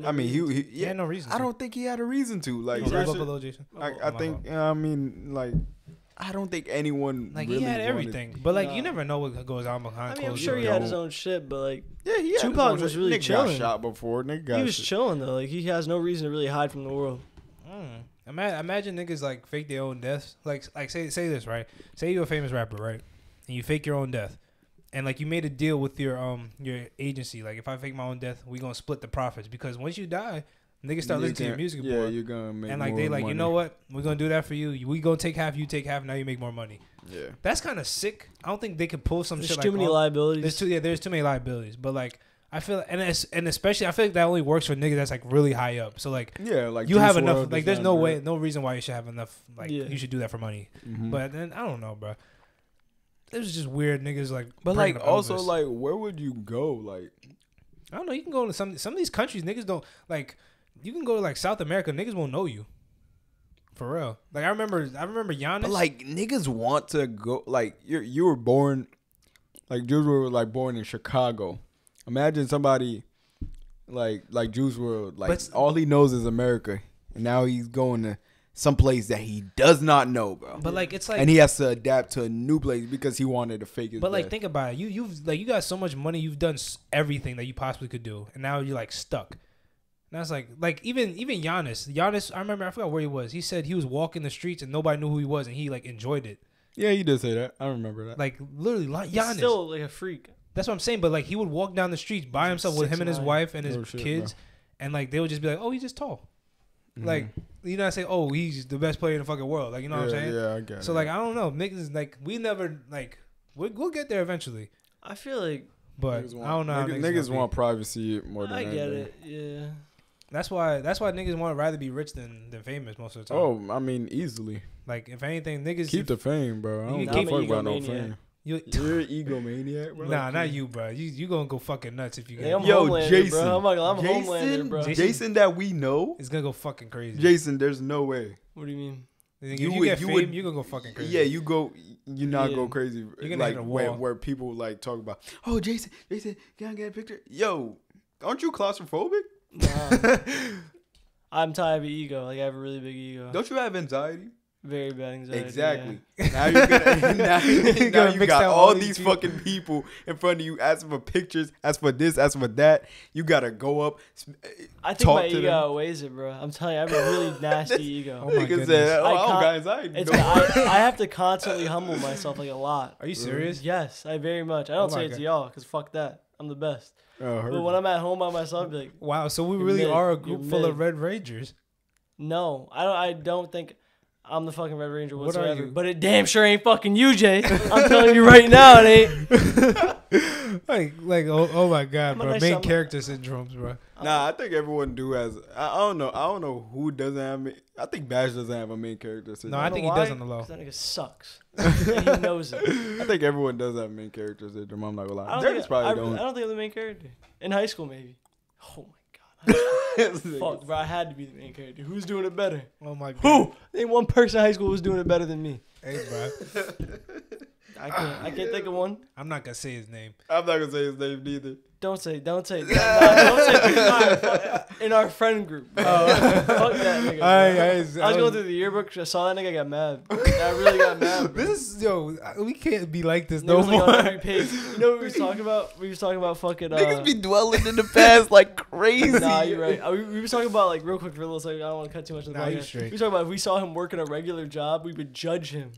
had no reason. I don't think he had a reason to. Like, I don't think anyone really he had everything. But like, you never know what goes on behind. I mean, I'm sure he had his own shit, but like, yeah, he had Tupac was really chilling. Nigga got shot before. He was chilling though. Like, he has no reason to really hide from the world. Imagine niggas like fake their own deaths. Like say this, right? Say you're a famous rapper, right? And you fake your own death, and like you made a deal with your agency. Like, if I fake my own death, we gonna split the profits, because once you die, niggas start listening to your music. Yeah, you're gonna make. And like they like money. You know what? We're gonna do that for you. We gonna take half. You take half. Now you make more money. Yeah, that's kind of sick. I don't think they could pull some shit. There's too many liabilities. There's too many liabilities. But like, I feel, and especially I feel like that only works for niggas that's like really high up. So like, yeah, like you have enough. Like, there's no way, no reason why you should have enough. Like, you should do that for money. Mm-hmm. But then I don't know, bro. It was just weird niggas like. But like, also Elvis. Like, where would you go? Like, I don't know. You can go to some of these countries. Niggas don't like. You can go to like South America. Niggas won't know you. For real. Like I remember Giannis. But like niggas want to go. Like you were born. Like Juice WRLD was like born in Chicago. Imagine somebody like Juice WRLD, like all he knows is America, and now he's going to some place that he does not know, bro. But like it's like, and he has to adapt to a new place because he wanted to fake his. But like, think about it. You've like you got so much money, you've done everything that you possibly could do, and now you're like stuck. And that's like even Giannis. I remember I forgot where he was. He said he was walking the streets and nobody knew who he was, and he like enjoyed it. Yeah, he did say that. I remember that. Like literally, Giannis he's still like a freak. That's what I'm saying. But like he would walk down the streets by himself with him and his wife and his kids, bro. And like they would just be like, "Oh, he's just tall." Mm-hmm. Like you know, I say, "Oh, he's the best player in the fucking world." Like you know what I'm saying? Yeah, I get it. So like I don't know, niggas like we never like we'll get there eventually. I feel like, but I don't know. Niggas want privacy more than anything. I get it. Yeah. That's why niggas want to rather be rich than famous most of the time. Oh, I mean, easily. Like if anything, niggas keep the fame, bro. I don't give a fuck about no fame. You're an egomaniac, bro. Nah, not you, bro. You gonna go fucking nuts if you get. Yo, Jason, bro. I'm Jason, bro. Jason that we know is gonna go fucking crazy. Jason, there's no way. What do you mean? If you get fame, you're gonna go fucking crazy. Yeah, you go crazy. You're like where people like talk about. Oh, Jason, can I get a picture? Yo, aren't you claustrophobic? Nah. I'm tired of ego. Like I have a really big ego. Don't you have anxiety? Very bad anxiety. Exactly. Yeah. Now you're gonna, now you got all these fucking people in front of you asking for pictures, asking for this, asking for that. You gotta go up. I think my ego outweighs it, bro. I'm telling you, I have a really nasty ego. Oh my goodness. I have to constantly humble myself like a lot. Are you serious? Yes, I very much. I don't say it to y'all because fuck that. I'm the best. But when I'm at home by myself, I'll be like, wow. So we really are a group full of Red Rangers. No, I don't think. I'm the fucking Red Ranger whatsoever. But it damn sure ain't fucking UJ. I'm telling you right now, it ain't. like oh my god, bro. Main character syndromes, bro. Nah, I think everyone has. I don't know who doesn't have. I think Bash doesn't have a main character syndrome. No, I think he does on the low. That nigga sucks. He knows it. I think everyone does have main character syndrome. I'm not gonna lie. Darius probably don't. I don't think I'm the main character. In high school, maybe. Oh my. Fuck, bro! I had to be the main character. Who's doing it better? Oh my god! Who? Ain't one person in high school was doing it better than me. Hey, bro! I can't think of one. I'm not gonna say his name. I'm not gonna say his name neither. Don't say. No, don't say. In our friend group. Fuck that nigga. I was going through the yearbook. I saw that nigga. I got mad. I really got mad. Bro. This is we can't be like this no more. Like on every page. You know what we were talking about? We were talking about fucking. Niggas be dwelling in the past like crazy. Nah, you're right. We were talking about like real quick for a little second. I don't want to cut too much of the podcast. We were talking about if we saw him working a regular job, we would judge him.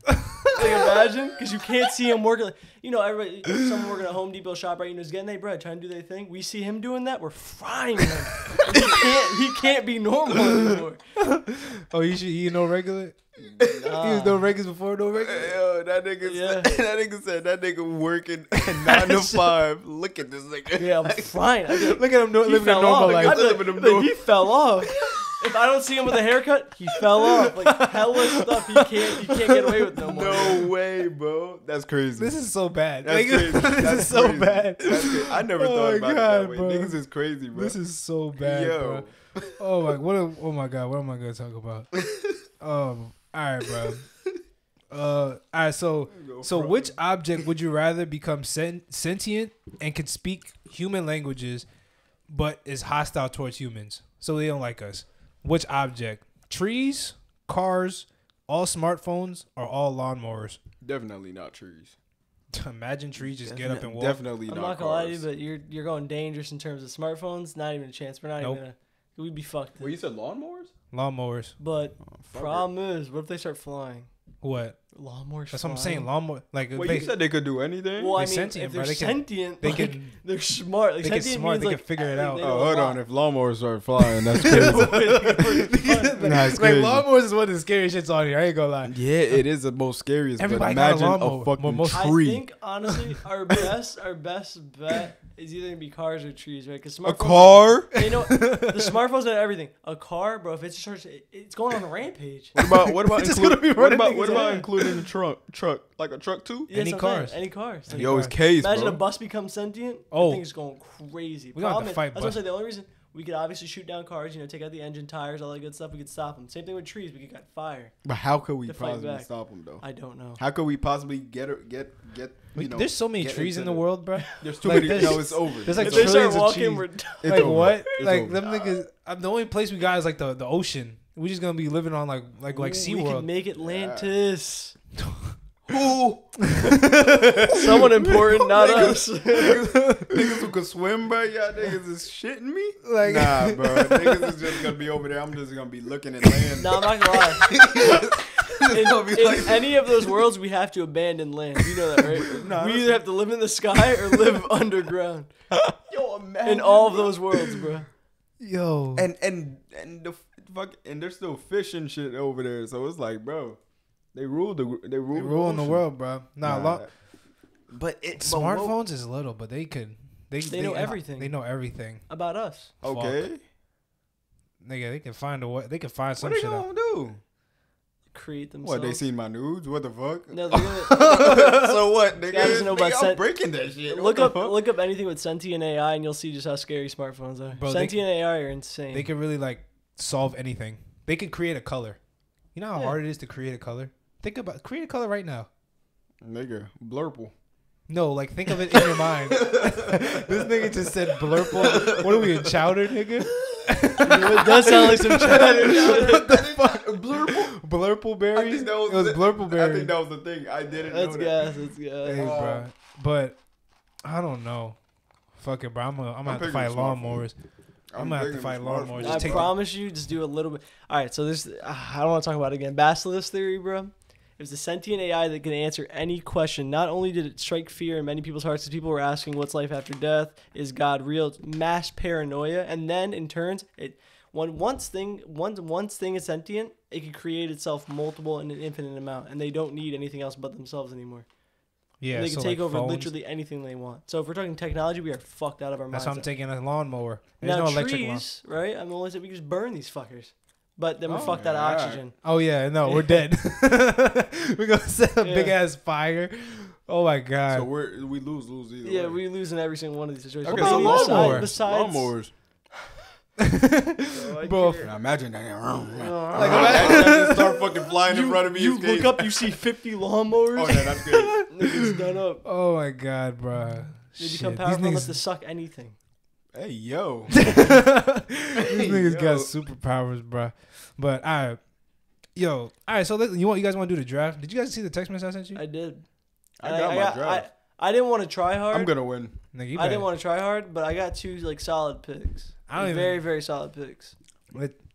Like, imagine, because you can't see him working. Like, you know, everybody, someone working at Home Depot shop, right? You know, is getting their bread, trying to do their thing. We see him doing that, we're frying him. he can't be normal anymore. Oh, you should eat NoRegulars? Nah. He was NoRiggers before NoRiggers. Yo, that nigga said that nigga working 9 to 5. Look at this nigga. Yeah, I'm fine. Look at him living a normal life. He fell off. If I don't see him with a haircut, he fell off. Like, hella stuff he can't get away with no more. No way, bro. That's crazy. This is so bad. That's crazy. This is so bad. I never thought about it that way. Bro. Niggas is crazy, bro. This is so bad, yo. Bro. Oh my god, what am I gonna talk about? All right, bro. All right, so which object would you rather become sentient and can speak human languages, but is hostile towards humans, so they don't like us? Which object? Trees, cars, all smartphones, or all lawnmowers? Definitely not trees. Imagine trees just get up and walk. Definitely not. I'm not gonna lie to you, but you're going dangerous in terms of smartphones. Not even a chance. We're not even gonna. We'd be fucked. Well, you said lawnmowers. Lawnmowers. But problem is, what if they start flying? What? Lawnmowers. That's flying. What I'm saying. Lawnmower. Like, well, you said they could do anything. Well, I mean, sentient, if they're sentient, they can. Like, they're smart. Like, they get smart. They can figure it out. Oh, hold on. If lawnmowers start flying, that's crazy. Like, lawnmowers is one of the scariest shits on here. I ain't gonna lie. Yeah, it is the most scariest. Everybody but imagine a fucking tree. I think honestly, our best bet is either gonna be cars or trees, right? Because a car. You know, the smartphones are everything. A car, bro. If it's just, it's going on a rampage. What about? It's gonna be running. What about including a truck? Like a truck too? Yeah, any cars. Yo, it's case, imagine bro. A bus becomes sentient. Oh, thing's going crazy. We got to fight. That's what I'm saying. The only reason we could obviously shoot down cars, you know, take out the engine, tires, all that good stuff. We could stop them. Same thing with trees. We could get fire. But how could we possibly stop them though? I don't know. How could we possibly get? There's so many trees in the world, bro. There's too many. No, it's over. There's like trillions of trees. If they start walking, we're done. Like what? Like them niggas. The only place we got is like the ocean. We're just gonna be living on like SeaWorld. We can make Atlantis. Who? Someone important, not us. Niggas who could swim, bro. Y'all niggas is shitting me. Like, nah, bro. Niggas is just gonna be over there. I'm just gonna be looking at land. Nah, I'm not gonna lie. In any of those worlds, we have to abandon land. You know that, right? We either have to live in the sky or live underground. Yo, imagine in all of those worlds, bro. Yo. And the. And there's still fish and shit over there, so it's like, bro, they rule the world, bro. Nah, but smartphones is little, but they know everything. They know everything about us. Okay, nigga, they can find a way. They can find some shit. What they gonna do? Create themselves. What, they seen my nudes? What the fuck? No, so what? Nigga, I'm breaking that shit. Look up anything with sentient AI, and you'll see just how scary smartphones are. Bro, sentient AI are insane. They can really solve anything. They can create a color. You know how hard it is to create a color? Think about create a color right now. Nigga, blurple. No, like think of it in your mind. This nigga just said blurple. What are we, in chowder, nigga? It does sound like some chowder. What the fuck? Blurple? Blurple berry? It was blurple berry. I think that was the thing. I didn't know that. That's gas. Hey, bro. But I don't know. Fuck it, bro. I'm gonna have to fight lawnmowers. I'm gonna have to fight lawnmowers. I promise you, just do a little bit. All right, so this I don't want to talk about it again. Basilisk theory, bro. It was a sentient AI that could answer any question. Not only did it strike fear in many people's hearts, as people were asking, "What's life after death? Is God real?" Mass paranoia, and then in turns, once thing is sentient, it could create itself multiple in an infinite amount, and they don't need anything else but themselves anymore. Yeah, they can take over literally anything they want. So if we're talking technology, we are fucked out of our minds. That's why I'm taking a lawnmower. There's no electric one. Now trees, right? I'm only saying we can just burn these fuckers. But then we're fucked out of oxygen. Oh, yeah. No, we're dead. We're going to set a big-ass fire. Oh, my God. So we lose either way. Yeah, we lose in every single one of these situations. Okay, so lawnmowers. Lawnmowers. Bro, imagine that. Imagine start fucking flying in front of me. You look up, you see 50 lawnmowers. Oh, yeah, that's good. Niggas done up. Oh my god, bro. They become powerful enough to suck anything. Hey, yo. These niggas got superpowers, bro. But all right. So you guys want to do the draft? Did you guys see the text message I sent you? I did. I got my draft. I didn't want to try hard. I'm gonna win. Nigga, I didn't want to try hard, but I got two solid picks. Very, very solid picks.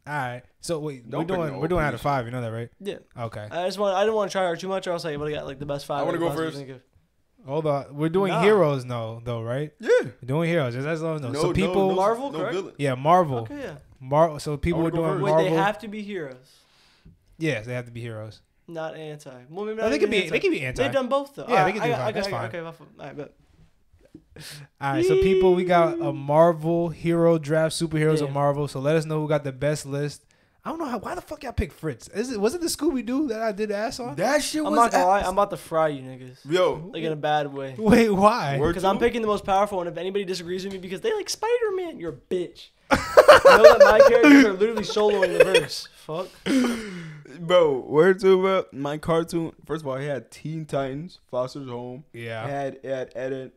All right. So wait, we're doing out of five. You know that, right? Yeah. Okay. I didn't want to try her too much, or else I would have got like the best five. I want to go first. Hold on. We're doing heroes now, though, right? Yeah. We're doing heroes. Just as long as so people Marvel, correct? Yeah, Marvel. Okay, yeah. Marvel. So people were doing Marvel. Wait, they have to be heroes. Yes, they have to be heroes. Not anti. Well, maybe not they could be anti. They've done both though. Yeah, they could do both. That's fine. Okay, all right, but. All right, so people, we got a Marvel hero draft, superheroes of Marvel. So let us know who got the best list. I don't know how. Why the fuck y'all picked Fritz? Was it the Scooby Doo that I did ass on? That shit was. I'm not gonna lie. I'm about to fry you niggas. Yo, like in a bad way. Wait, why? Because I'm picking the most powerful one. If anybody disagrees with me because they like Spider Man, you're a bitch. You know that my characters are literally soloing the verse. Fuck. Bro, where to, bro? My cartoon. First of all, he had Teen Titans, Foster's Home. Yeah. It had Eden.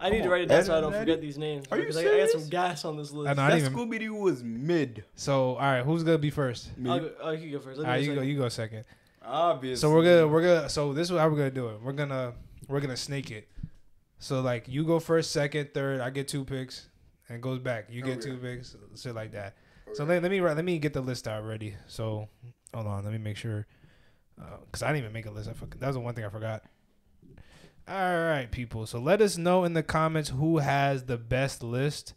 I need to write it down so I don't forget these names. Are you serious? I got some gas on this list. That Scooby Doo was mid. So, all right, who's gonna be first? Me. You can go first. All right, you go second. Obviously. So we're gonna. So this is how we're gonna do it. We're gonna snake it. So like you go first, second, third. I get two picks, and it goes back. You get two picks, shit like that. So let me get the list out ready. So hold on, let me make sure, cause I didn't even make a list. That was the one thing I forgot. All right, people. So let us know in the comments who has the best list,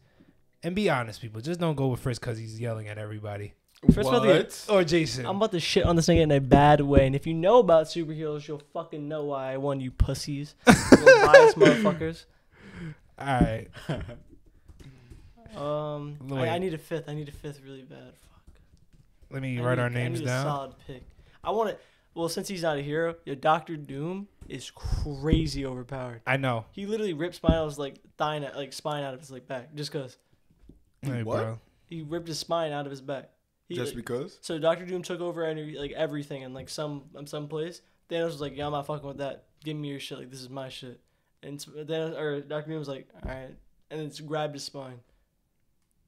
and be honest, people. Just don't go with Fritz cause he's yelling at everybody. What? Or Jason. I'm about to shit on this nigga in a bad way, and if you know about superheroes, you'll fucking know why I won, you pussies, you little biased motherfuckers. All right. I need a fifth. I need a fifth really bad. Fuck. Let me write our names down. A solid pick. I want to. Well, since he's not a hero, your Doctor Doom is crazy overpowered. I know. He literally ripped Spinal's spine out of his back just cause. Hey, what? Bro. He ripped his spine out of his back. Just because. So Doctor Doom took over everything and some place. Thanos was like, "Yeah, I'm not fucking with that. Give me your shit. Like this is my shit." And Thanos or Doctor Doom was like, "All right," and then grabbed his spine.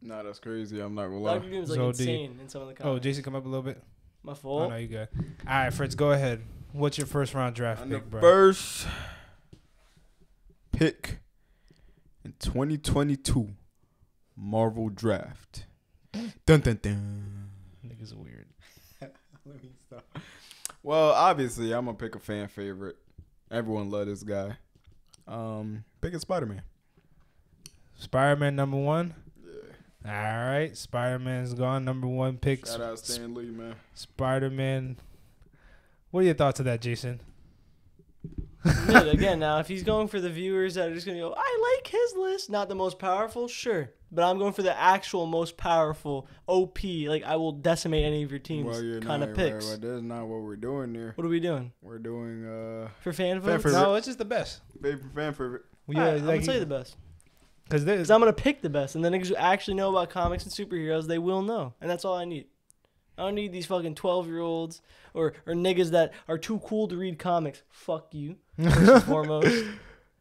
Nah, that's crazy. I'm not gonna lie. Doctor Doom's insane in some of the comments. Oh, Jason, come up a little bit. My fault. Oh, no, you good. All right, Fritz, go ahead. What's your first round draft pick, bro? First pick in 2022 Marvel draft. Dun dun dun. Niggas are weird. Let me stop. Well, obviously, I'm gonna pick a fan favorite. Everyone love this guy. Picking Spider-Man. Spider-Man #1. All right, Spider-Man's gone. #1 pick. Shout out Stan Lee, man. Spider-Man. What are your thoughts of that, Jason? Dude, again, now, if he's going for the viewers that are just going to go, I like his list. Not the most powerful, sure. But I'm going for the actual most powerful, OP, like I will decimate any of your teams kind of picks. Right. That's not what we're doing there. What are we doing? We're doing... for fan votes? No, it's just the best. Fan favorite. Well, yeah, right, I'm going to say the best. Because I'm going to pick the best. And the niggas who actually know about comics and superheroes, they will know. And that's all I need. I don't need these fucking 12-year-olds or niggas that are too cool to read comics. Fuck you. First and foremost.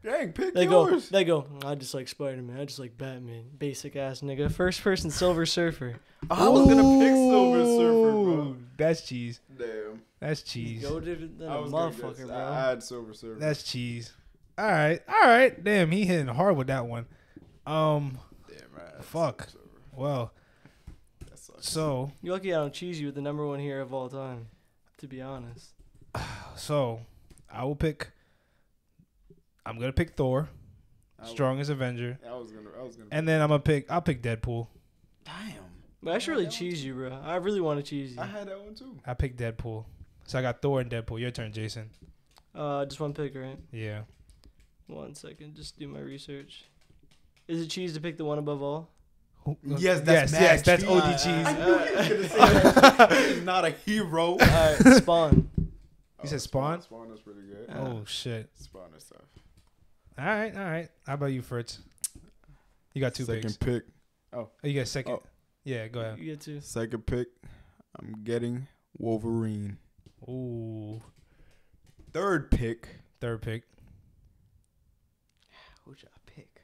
Dang, pick yours. They go, I just like Spider-Man. I just like Batman. Basic ass nigga. First person, Silver Surfer. I was going to pick Silver Surfer, bro. That's cheese. Damn. That's cheese. Go different than a motherfucker, bro. I had Silver Surfer. That's cheese. All right. All right. Damn, he hitting hard with that one. Damn right. Fuck. Well. That sucks. So you're lucky I don't cheese you with the #1 hero of all time, to be honest. So, I will pick. I'm gonna pick Thor, strongest Avenger. I was gonna. And then I'll pick Deadpool. Damn. But I should really cheese you, bro. I really want to cheese you. I had that one too. I picked Deadpool, so I got Thor and Deadpool. Your turn, Jason. Just one pick, right? Yeah. One second, just do my research. Is it cheese to pick the one above all? Yes, yes, that's OD cheese. I knew you were gonna say that. He's not a hero. All right, Spawn. You said Spawn? Spawn is pretty good. Oh shit. Spawn is tough. All right, all right. How about you, Fritz? You got two picks. Second pick. Oh, you got second. Oh. Yeah, go ahead. You get two. Second pick. I'm getting Wolverine. Ooh. Third pick. Third pick. Who'd you pick?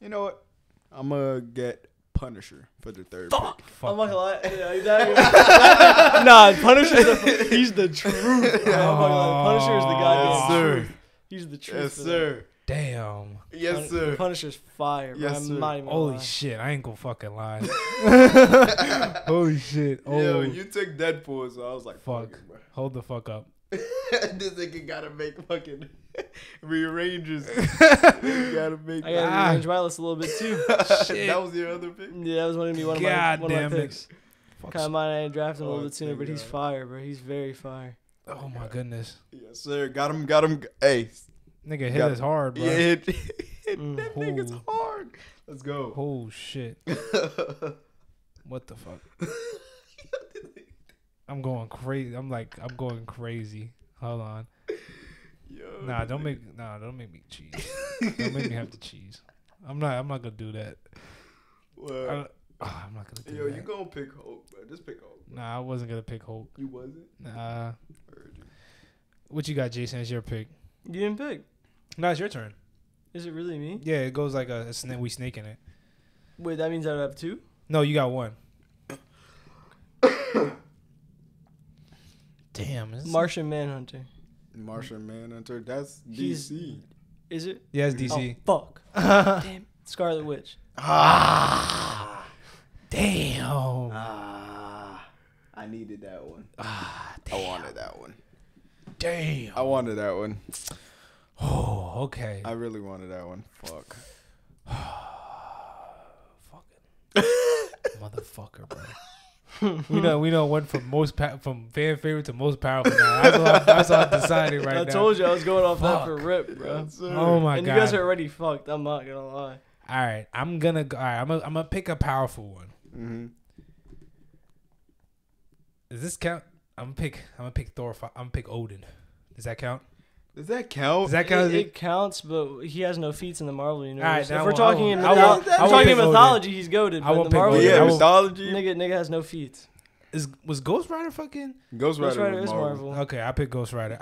You know what? I'm going to get Punisher for the third pick. Fuck. I'm not going to lie. Yeah, exactly. Nah, Punisher's he's the truth. Oh, Punisher is the goddamn truth. He's the truth. Yes, sir. Damn. Yes, sir. Punisher's fire, bro. Yes, sir. Holy shit, I ain't gonna fucking lie. Holy shit. Oh. Yo, you took Deadpool, so I was like, fuck it, bro. Hold the fuck up. This nigga gotta make fucking rearranges. I gotta rearrange my list a little bit too. Shit. That was your other pick? Yeah, that was going to be one of my picks. Kind of mine, I didn't draft him a little bit sooner, but he's fire, bro. He's very fire. Oh, my goodness. Yes, sir. Got him, got him. Hey. Nigga hit us hard, bro. Yeah, that nigga's hard. Let's go. Oh, shit. What the fuck? I'm going crazy. I'm going crazy. Hold on. Yo, nah, don't make me cheese. Don't make me have to cheese. I'm not gonna do that. What? I'm not gonna do that. Yo, you gonna pick Hulk, bro. Just pick Hulk. Bro. Nah, I wasn't gonna pick Hulk. You wasn't? Nah. What you got, Jason? It's your pick. You didn't pick. No, it's your turn. Is it really me? Yeah, it goes like a snake. We snake in it. Wait, that means I would have two? No, you got one. Damn. Martian Manhunter. Martian Manhunter. That's DC. Is it? Yeah, it's DC. Oh, fuck. Damn. Scarlet Witch. Ah. Damn. Ah. I needed that one. Ah. Damn. I wanted that one. Damn. I wanted that one. Oh, okay. I really wanted that one. Fuck. Fucking motherfucker, bro. We know went from fan favorite to most powerful. Now. That's how I decided right now. I told you I was going off that for rip, bro. Yes, oh my god! You guys are already fucked. I'm not gonna lie. All right, I'm gonna go. All right, I'm gonna pick a powerful one. Mm-hmm. Does this count? I'm gonna pick Thor. I'm gonna pick Odin. Does that count? Does that count? It counts, but he has no feats in the Marvel universe. All right, if we're talking in mythology, he's goated. But in the Marvel universe, mythology, nigga has no feats. Was Ghost Rider fucking? Ghost Rider is Marvel. Okay, I picked Ghost Rider.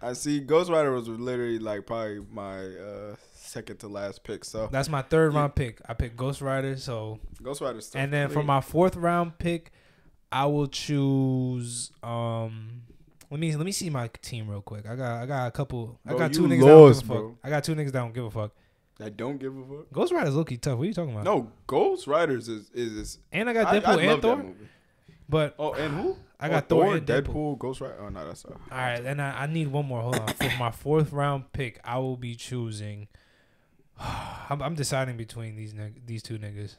I see Ghost Rider was literally like probably my second to last pick. So that's my third round pick. I picked Ghost Rider. So Ghost Rider. And then for my fourth round pick, I will choose. Let me see my team real quick. I got a couple. Bro, I got two niggas that don't give a fuck. That don't give a fuck. Ghost Rider's low-key tough. What are you talking about? No, Ghost Riders is and I got Deadpool and Thor. That movie. But and who? I got Thor and Deadpool, Ghost Rider. Oh no, that's all right. And I need one more. Hold on. For my fourth round pick, I will be choosing. I'm deciding between these two niggas.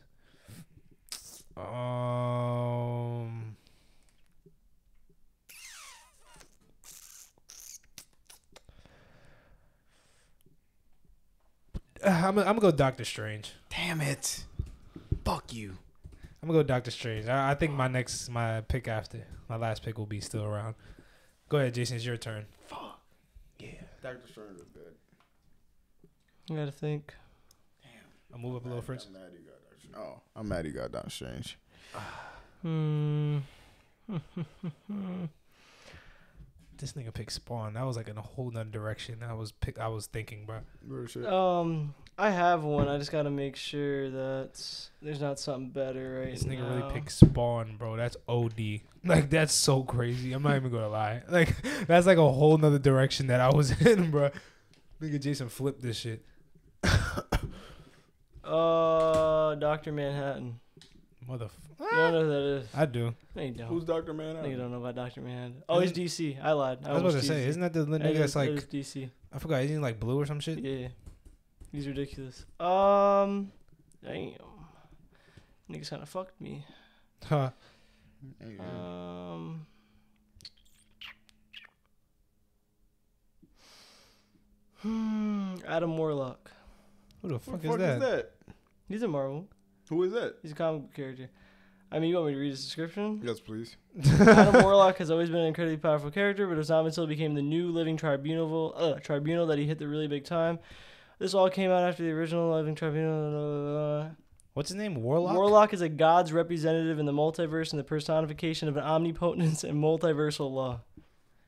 I'm gonna go Doctor Strange. Damn it! Fuck you. I'm gonna go Doctor Strange. I think my pick after my last pick will be still around. Go ahead, Jason. It's your turn. Fuck. Yeah. Doctor Strange is good. You gotta think. Damn. I'll move up a little, Fritz. I'm mad he got Doctor Strange. This nigga picked Spawn. That was like in a whole nother direction. I was thinking, bro. I have one. I just gotta make sure that there's not something better right now. This nigga really picked Spawn, bro. That's OD. Like that's so crazy. I'm not even gonna lie. Like that's like a whole nother direction that I was in, bro. Nigga Jason flipped this shit. Dr. Manhattan. You don't know who that is. I do. No, you don't. Who's Dr. Manhattan? You don't know about Dr. Manhattan. Oh, he's DC. I lied. I was about to say, isn't that the nigga that's like DC? I forgot. Isn't he like blue or some shit? Yeah. He's ridiculous. Damn. Niggas kind of fucked me. Huh. Adam Warlock. Who the fuck is that? He's a Marvel. Who is that? He's a comic book character. I mean, you want me to read his description? Yes, please. Adam Warlock has always been an incredibly powerful character, but it was not until he became the new Living Tribunal that he hit the really big time. This all came out after the original Living Tribunal. What's his name? Warlock? Warlock is a god's representative in the multiverse and the personification of an omnipotence and multiversal law.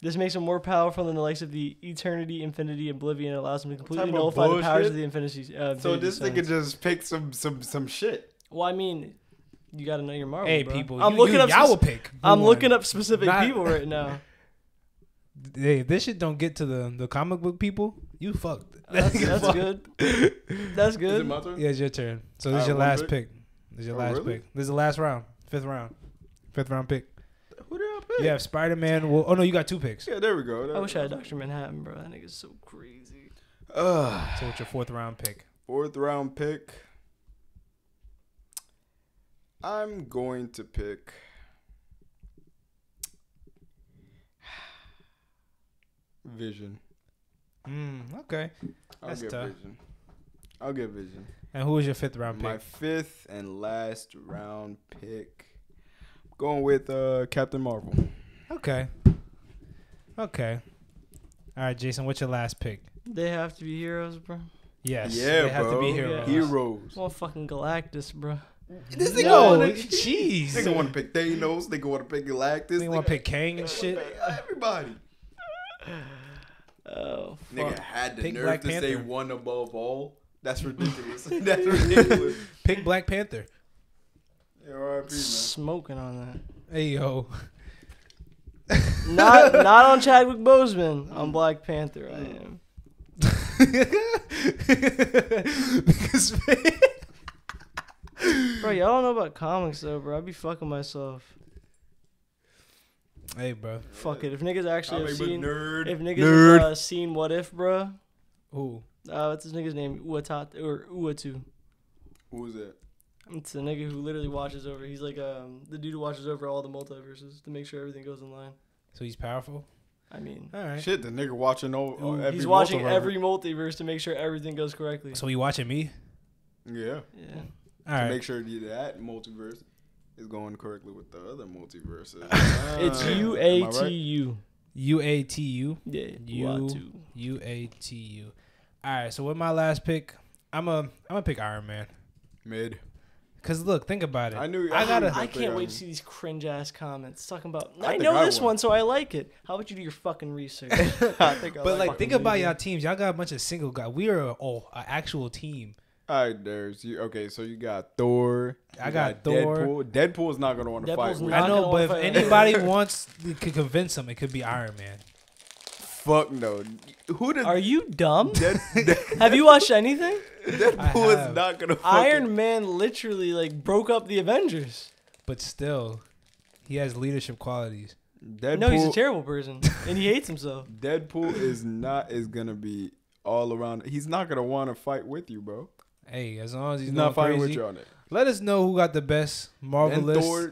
This makes him more powerful than the likes of the Eternity, Infinity, Oblivion, and allows him to completely nullify the powers of the Infinity. So this nigga just picked some shit. Well, I mean, you gotta know your Marvel, Hey, bro. People, I'm looking up specific people right now. Hey, if this shit don't get to the comic book people, you fucked. That's good. That's good. Is it my turn? Yeah, it's your turn. So this is your last pick. This is your last pick. This is the last round. Fifth round. Fifth round pick. Who did I pick? Yeah, Spider-Man. Well, oh, no, you got two picks. Yeah, there we go. I wish I had Dr. Manhattan, bro. That nigga's so crazy. So what's your fourth round pick? Fourth round pick. I'm going to pick... Vision. Okay. That's tough. Vision. I'll get Vision. And who was your fifth round pick? My fifth and last round pick. I'm going with Captain Marvel. Okay. Okay. All right, Jason, what's your last pick? They have to be heroes, bro. Yes. Yeah, they have to be heroes. Yeah. Heroes. Well, fucking Galactus, bro. This nigga want to cheese. They want to pick Thanos. They want to pick Galactus. They want to pick Kang and shit. Everybody. Oh, fuck. Nigga had the nerve to say one above all. That's ridiculous. That's ridiculous. Pick Black Panther. Yeah, RIP, man. Smoking on that. Hey yo. Not on Chadwick Boseman. On Black Panther, I am. Bro, y'all don't know about comics though, bro. I be fucking myself. Hey, bro. Fuck it. If niggas actually have seen, if niggas have seen What If, bro. Who? What's this nigga's name? Uatat or Uatu. Who is that? It's a nigga who literally watches over. He's like the dude who watches over all the multiverses to make sure everything goes in line. So he's powerful. I mean, all right. Shit, the nigga watching all. He's watching every multiverse to make sure everything goes correctly. So he watching me. Yeah. Yeah. All right. To make sure that multiverse is going correctly with the other multiverses. It's UATU. UATU? Yeah. UATU. Alright, so with my last pick, I'm a pick Iron Man. Mid. Cause look, think about it. I can't wait to see these cringe ass comments talking about I know this one, so I like it. How about you do your fucking research? But like think about y'all teams. Y'all got a bunch of single guys. We are an actual team. All right, there's you. Okay, so you got Thor. I got Thor. Deadpool's not gonna want to fight. I know, but if anybody wants to convince him, it could be Iron Man. Fuck no. Are you dumb? Have you watched anything? Deadpool is not gonna. Iron Man literally like broke up the Avengers. But still, he has leadership qualities. Deadpool, no, he's a terrible person, and he hates himself. Deadpool is gonna be all around. He's not gonna want to fight with you, bro. Hey, as long as he's not fighting with you on it. Let us know who got the best Marvel list.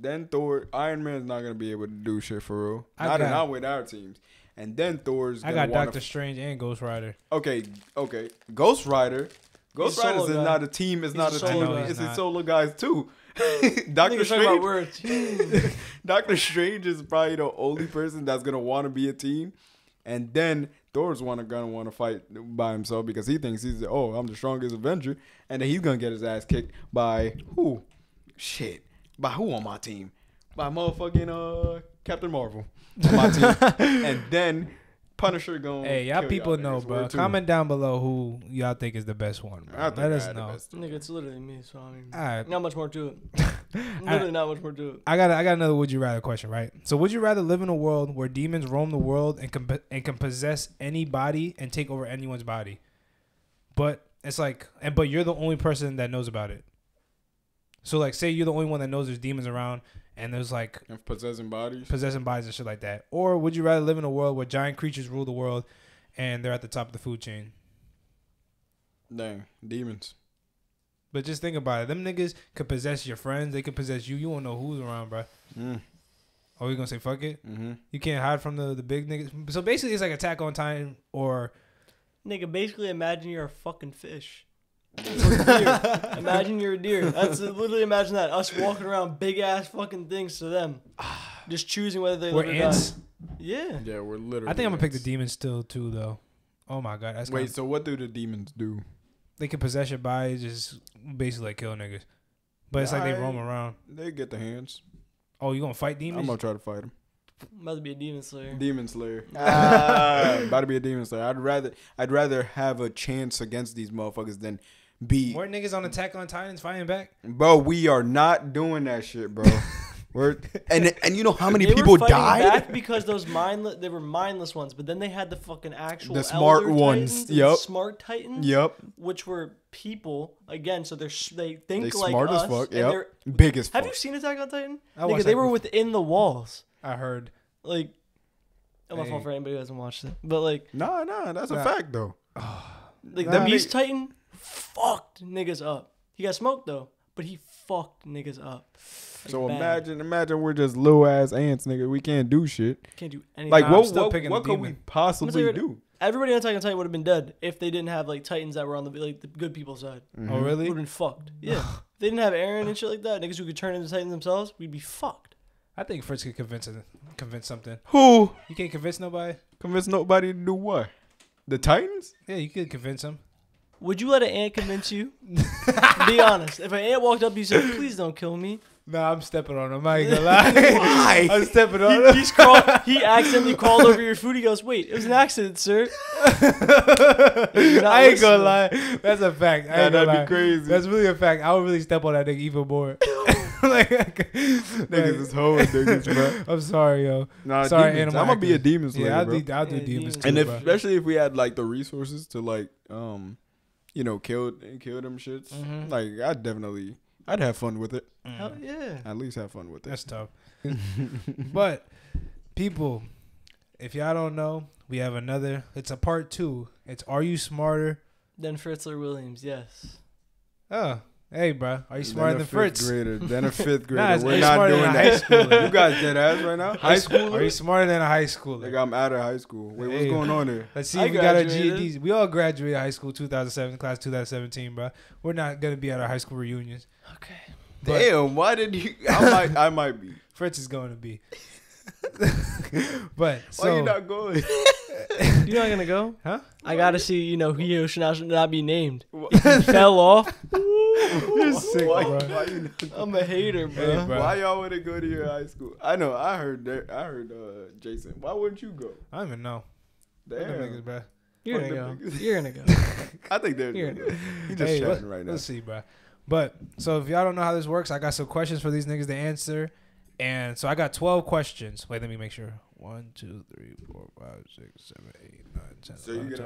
Then Thor, Iron Man's not going to be able to do shit for real. Not with our teams. And then Thor's going to I got Doctor Strange and Ghost Rider. Okay. Ghost Rider. Ghost Rider is not a team. It's not a team. It's a solo guys too. Doctor Strange. Doctor Strange is probably the only person that's going to want to be a team. And then Thor's gonna want to fight by himself because he thinks he's I'm the strongest Avenger, and then he's gonna get his ass kicked by who? Shit, by who on my team? By motherfucking Captain Marvel on my team. And then Punisher gonna. Hey, y'all people know, bro. Comment down below who y'all think is the best one. Bro. Let us know. Nigga, it's literally me. So I mean, not much more to it. Not much more to it. I got another would you rather question, right? So would you rather live in a world where demons roam the world and can possess any body and take over anyone's body, but you're the only person that knows about it? So like, say you're the only one that knows there's demons around and there's like and possessing bodies and shit like that. Or would you rather live in a world where giant creatures rule the world and they're at the top of the food chain? Dang, demons. But just think about it. Them niggas could possess your friends. They could possess you. You won't know who's around, bro. Are you going to say fuck it? You can't hide from the big niggas. So basically, it's like Attack on Titan or... Nigga, basically imagine you're a fucking fish. Or a deer. Imagine you're a deer. That's literally imagine that. Us walking around big-ass fucking things to them. Just choosing whether they live or die. We're ants? Yeah. Yeah, we're literally I think ants. I'm going to pick the demons still, too, though. Oh, my God. That's Wait, so what do the demons do? They can possess your body, just basically like kill niggas. But it's like they roam around. They get the hands. Oh, you gonna fight demons? I'm gonna try to fight them. About to be a demon slayer. Demon slayer. About to be a demon slayer. I'd rather have a chance against these motherfuckers than be. Weren't niggas on Attack on Titans fighting back? Bro, we are not doing that shit, bro. We're and you know how many people died back because those mindless they were mindless ones, but then they had the fucking actual the smart ones, yep, smart titans, yep, which were people again. So they think they're like smart us, as fuck, yep, and they're big as fuck. Have you seen Attack on Titan? Because they were within the walls. I heard like I'm not fault for anybody who hasn't watched it, but like nah, that's a fact though. Like the Beast Titan fucked niggas up. He got smoked though, but he fucked niggas up. Like so bang. imagine we're just little ass ants, nigga. We can't do shit. Can't do anything. Like what could we possibly do? Everybody on Attack on Titan would have been dead if they didn't have like titans that were on the like the good people's side. Mm-hmm. Oh really? Would have been fucked. Yeah. If they didn't have Eren and shit like that, niggas who could turn into titans themselves, we'd be fucked. I think Fritz could convince something. Who? You can't convince nobody. Convince nobody to do what? The Titans? Yeah, you could convince them. Would you let an ant convince you? Be honest. If an ant walked up, you said, "Please don't kill me." Nah, I'm stepping on him. I ain't gonna lie. Why? I'm stepping on him. He accidentally crawled over your food. He goes, "Wait, it was an accident, sir." I ain't gonna lie. That's a fact. I ain't that'd be crazy. That's really a fact. I would really step on that nigga even more. Niggas is whole niggas, bro. I'm sorry, yo. Nah, sorry, animal. I'm gonna be a demon slayer. Yeah, I'll do demons too, and if, especially if we had like the resources to like, you know, kill them shits. Mm-hmm. Like I'd have fun with it. Hell yeah. At least have fun with it. That's tough. But people, if y'all don't know, we have another. It's a part 2. It's Are You Smarter Than Fritzler Williams? Yes. Oh. Hey, bro, are you smarter than Fritz? Then a fifth grader. We're not doing that. You guys dead ass right now? High school? Are you smarter than a high schooler? Like, I'm out of high school. Wait, what's going on there? Let's see if we got our GEDs. We all graduated high school 2007, class 2017, bro. We're not going to be at our high school reunions. Okay. But damn, why did you? I might be. Fritz is going to be. But so, why are you not going? You're not gonna go? Huh? I gotta see, you know, he should not be named. He fell off. You're sick, why you not? I'm a hater, bro. Hey, bro. Why y'all wanna go to your high school? I know, I heard Jason. Why wouldn't you go? I don't even know. Damn. Bro. You're gonna go. I think they're gonna. He's just shouting right now. Let's see, bro. But so if y'all don't know how this works, I got some questions for these niggas to answer. And so I got 12 questions. Wait, let me make sure. 1, 2, 3, 4, 5, 6, 7, 8, 9, 10. So 11,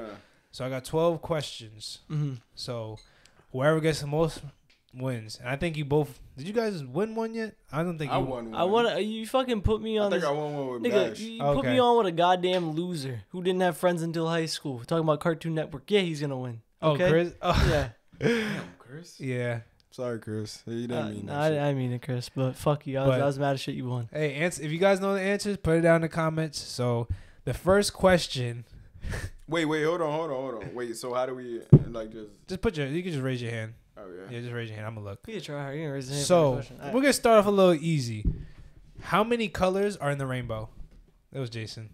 so I got 12 questions. Mm-hmm. So whoever gets the most wins. And I think you both. Did you guys win one yet? I don't think I won one. You fucking put me on. I think I won one with Bash. You put me on with a goddamn loser who didn't have friends until high school. We're talking about Cartoon Network. Yeah, he's gonna win. Okay? Oh, Chris. Oh. Yeah. Damn, Chris. Yeah. Sorry, Chris. You didn't mean that shit. I mean it, Chris. But fuck you. I was mad as shit you won. Hey, if you guys know the answers, put it down in the comments. So the first question. Wait. Hold on. Wait. So how do we like just? Just put your. You can just raise your hand. Oh yeah. Yeah, just raise your hand. I'm gonna look. You can try. You can raise your hand. So we're gonna start off a little easy. How many colors are in the rainbow? That was Jason.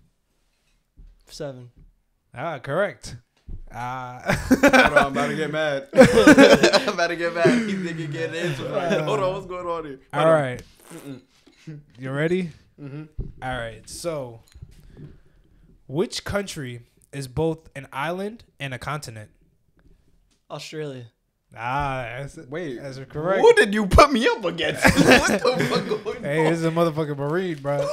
7. Ah, correct. Hold on, I'm about to get mad. He's thinking get into it. Hold on, what's going on here? Alright. You ready? Mm-hmm. Alright, so which country is both an island and a continent? Australia. That's correct. Who did you put me up against? What the fuck going on? Hey, this is a motherfucking marine, bro.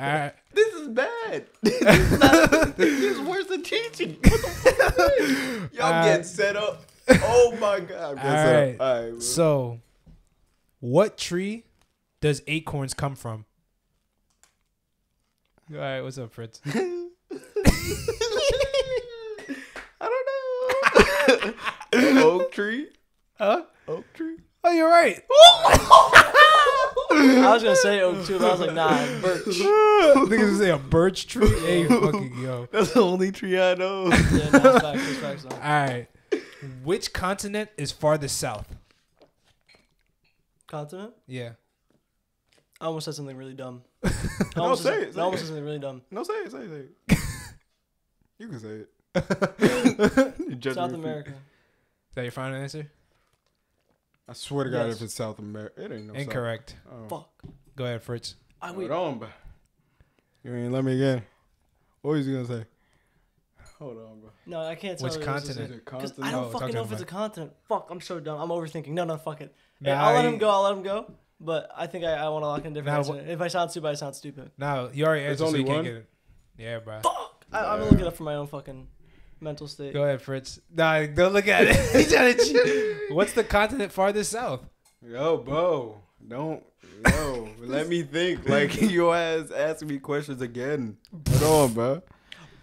Alright. This is bad. This is worse than teaching. What the fuck? Y'all getting set up. Oh my god. All right, so what tree does acorns come from? All right, what's up, Fritz? I don't know. Oak tree? Huh? Oak tree? Oh, you're right. I was gonna say oak too, but I was like, nah, birch. I think it's say a birch tree. Hey, fucking yo, that's the only tree I know. Yeah, no, it's facts. All right, which continent is farthest south? Continent? Yeah. I almost said something really dumb. I almost said something really dumb. No, say it. You can say it. South America. Is that your final answer? I swear to God, yes. If it's South America, it ain't no. Incorrect. Oh. Fuck. Go ahead, Fritz. Hold on, bro. You ain't let me again. What was you gonna say? Hold on, bro. No, I can't tell. Which continent? Because I don't fucking know if it's a continent. Fuck, I'm so dumb. I'm overthinking. No, fuck it. Hey, I'll let him go. But I think I want to lock in a different answer. If I sound stupid, I sound stupid. No, you already answered, so you can't get it. Yeah, bro. Fuck! Yeah. I'm going to look it up for my own fucking mental state. Go ahead, Fritz. Nah, don't look at it. What's the continent farthest south? Yo, bro. Don't. Yo, let me think. Like, you ass asking me questions again. Hold on, bro.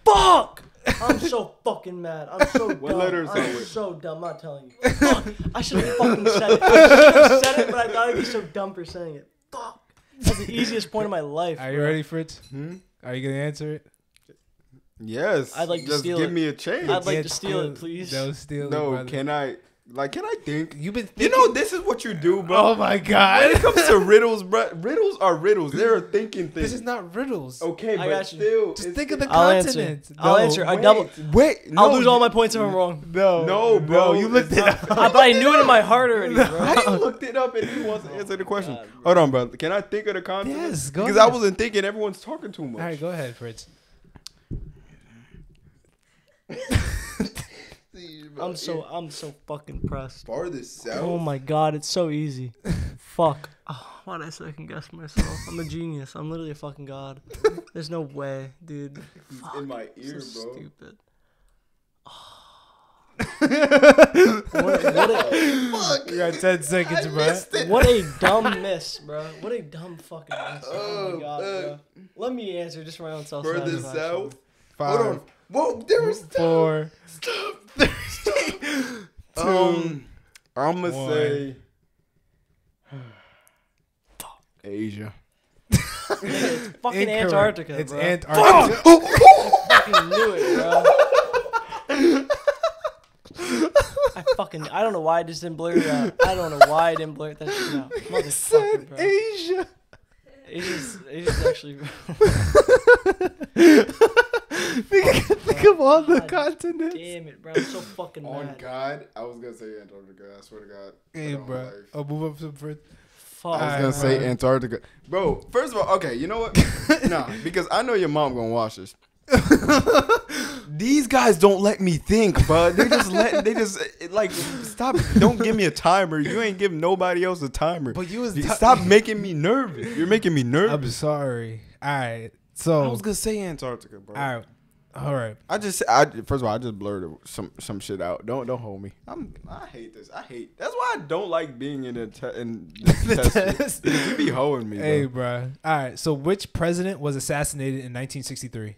Fuck! I'm so fucking mad. I'm so dumb. What letters are it? So dumb. I'm not telling you. Fuck. I should have fucking said it. I should have said it, but I thought I'd be so dumb for saying it. Fuck. That's the easiest point of my life. Are you ready, Fritz? Hmm? Are you gonna answer it? Yes. I'd like to steal it. Just give me a chance. I'd like to steal it, please. No, steal. No, can I? Like, can I think? You've been thinking. You know, this is what you do, bro. Oh, my God. When it comes to riddles, bro, riddles are riddles. They're thinking things. This is not riddles. Okay, but still. Just think of the continents. I'll answer. I double. Wait. I'll lose all my points if I'm wrong. No. No, bro. You looked it up. But I knew it in my heart already, bro. I looked it up and he wants to answer the question. Hold on, bro. Can I think of the continents? Yes, go ahead. Because I wasn't thinking. Everyone's talking too much. All right, go ahead, Fritz. I'm so fucking pressed. Farthest south. Oh my God, it's so easy. Fuck. Oh, why did I second guess myself? I'm a genius. I'm literally a fucking god. There's no way, dude. He's in my ear, so bro. Stupid. Oh. Fuck. You got 10 seconds, bro. What a dumb miss, bro. What a dumb fucking miss. Oh my God, bro. Let me answer just for my own self. Farthest south. 5. Hold on. Whoa, there was 4. Stop. Stop. 2. I'm gonna say Asia. It's fucking incorrect. Antarctica. It's bro. Antarctica. I fucking knew it, bro. I don't know why I just didn't blur it out. I don't know why I didn't blur it that shit out. Motherfucker, said bro. Asia. Asia's actually. Think of all the continents. Damn it, bro. I'm so fucking mad. On God, I was going to say Antarctica. I swear to God. Hey, bro. I'll move up some further. Fuck. I was going to say Antarctica. Bro, first of all, okay, you know what? Nah, because I know your mom going to watch this. These guys don't let me think, bro. They just stop. Don't give me a timer. You ain't giving nobody else a timer. But you stop making me nervous. You're making me nervous. I'm sorry. All right. So I was gonna say Antarctica, bro. All right. I just blurred some shit out. Don't hold me. I hate this. I hate. That's why I don't like being in the test. You be holding me, bro. Hey, bro. All right. So which president was assassinated in 1963?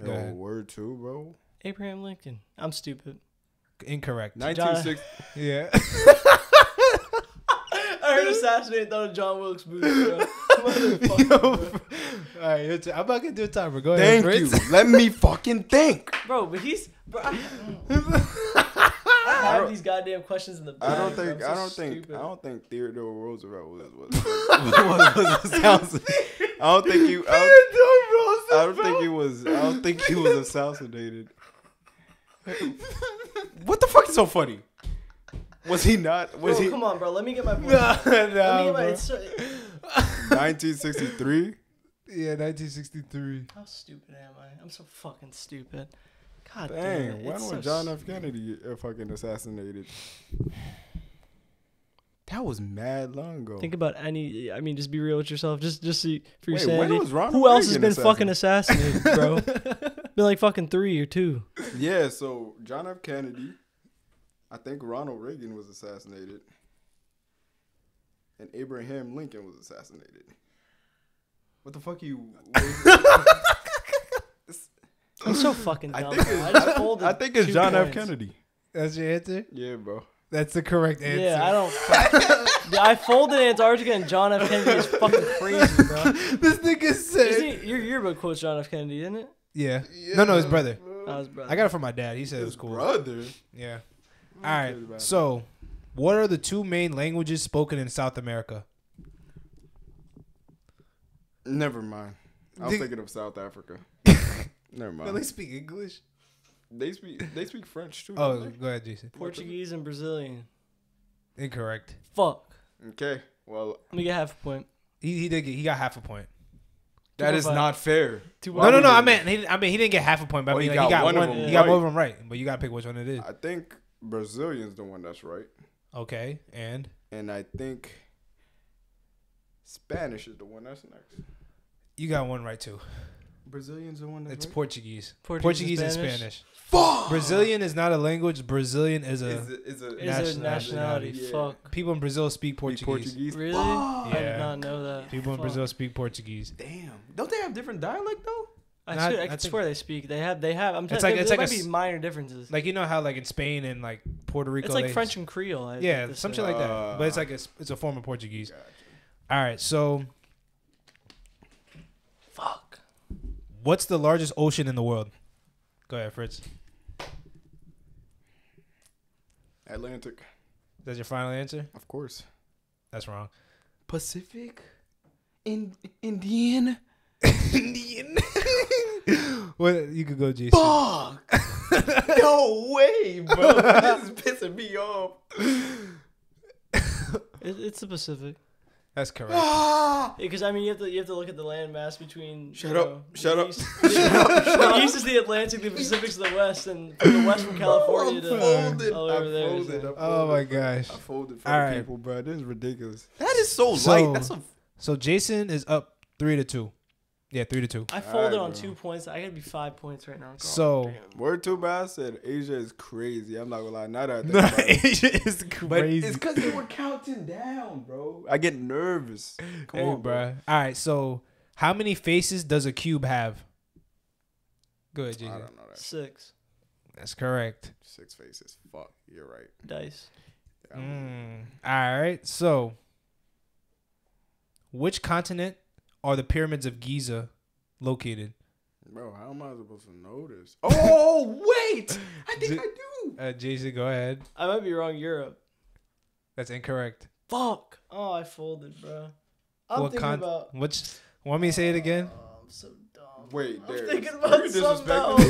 No word too, bro. Abraham Lincoln. I'm stupid. Incorrect. 1960. Yeah. I heard assassinate though John Wilkes Booth, bro. Motherfucker. All right, I'm not gonna do a timer. Go ahead. Thank you. Let me fucking think, bro. But he's. Bro, I have these goddamn questions in the back. I don't think Theodore Roosevelt was assassinated. I don't think he was assassinated. What the fuck is so funny? Was he not? Was bro, he? Come on, bro. Let me get my point. Let me get my 1963. Yeah, 1963. How stupid am I? I'm so fucking stupid. God dang. Damn it. When was John F. Kennedy fucking assassinated? That was mad long ago. Think about any. I mean, just be real with yourself. Just see for your sanity. Who else has been fucking assassinated, bro? Been like fucking 3 or 2. Yeah. So John F. Kennedy. I think Ronald Reagan was assassinated. And Abraham Lincoln was assassinated. What the fuck are you... I'm so fucking dumb. I think it's John F. Kennedy. That's your answer? Yeah, bro. That's the correct answer. Yeah, I don't... I folded Antarctica and John F. Kennedy is fucking crazy, bro. This nigga said... Your yearbook quotes John F. Kennedy, isn't it? Yeah. No, his brother. Oh, his brother. I got it from my dad. He said it was cool. Brother? Yeah. All right, so what are the two main languages spoken in South America? Never mind. I was thinking of South Africa. Never mind. No, they speak English. They speak French, too. Oh, go ahead, Jason. Portuguese and Brazilian. Incorrect. Fuck. Okay, well. Let me get half a point. He got half a point. That is not fair. No. I mean, he didn't get half a point, but I mean, he got one. He got both of them right, but you got to pick which one it is. I think... Brazilian's the one that's right. Okay, and I think Spanish is the one that's next. You got one right too. Brazilian's the one that's right? Portuguese. Portuguese and Spanish. Fuck! Brazilian is not a language. Brazilian is a nationality. Yeah. Fuck. People in Brazil speak Portuguese. Really? Fuck. Yeah. I did not know that. People in Brazil speak Portuguese. Damn. Don't they have different dialect though? I swear they speak. They have. I'm telling you, like, there might be minor differences. Like, you know how like in Spain and like Puerto Rico, it's like French and Creole. Yeah, something like that. But it's like it's a form of Portuguese. Gotcha. All right, so. Fuck. What's the largest ocean in the world? Go ahead, Fritz. Atlantic. That's your final answer? Of course. That's wrong. Pacific. Indian. Indian. Well, you could go, Jason. Fuck. No way, bro. This is pissing me off. It's the Pacific. That's correct. Because I mean, you have to look at the land mass between. Shut up. East is the Atlantic, the Pacific's the West, and from the West from California to all over there. Oh my gosh. I folded for the people, bro. This is ridiculous. That is so light. So Jason is up 3-2. Yeah, 3-2. I folded on 2 points. I gotta be 5 points right now. God, so damn. Word too bad. I said Asia is crazy. I'm not gonna lie. Now that I think about it. Asia is crazy. But it's because they were counting down, bro. I get nervous. Come on, bro. All right. So how many faces does a cube have? Go ahead, Jason. I don't know that. 6. That's correct. 6 faces. Fuck. You're right. Dice. Yeah, all right. So which continent are the pyramids of Giza located? Bro, how am I supposed to know this? Oh, wait! I think I do. Jason, go ahead. I might be wrong. Europe. That's incorrect. Fuck. Oh, I folded, bro. Want me to say it again? Oh, I'm so dumb. Wait, Darius. I'm thinking about something else.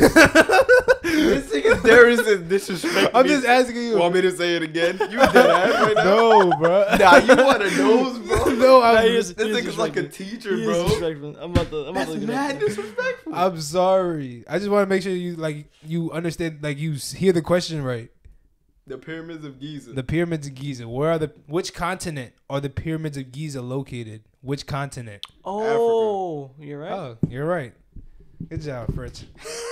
This nigga Darius is disrespecting me. I'm just asking you. Want me to say it again? You dead ass right now? No, bro. Nah, you want to know, bro. No, this nigga's like a teacher, bro. I'm about to look at mad disrespectful. I'm sorry. I just want to make sure you understand, you hear the question right. The pyramids of Giza. The pyramids of Giza. Which continent are the pyramids of Giza located? Which continent? Oh, Africa. You're right. Oh, you're right. Good job, Fritz.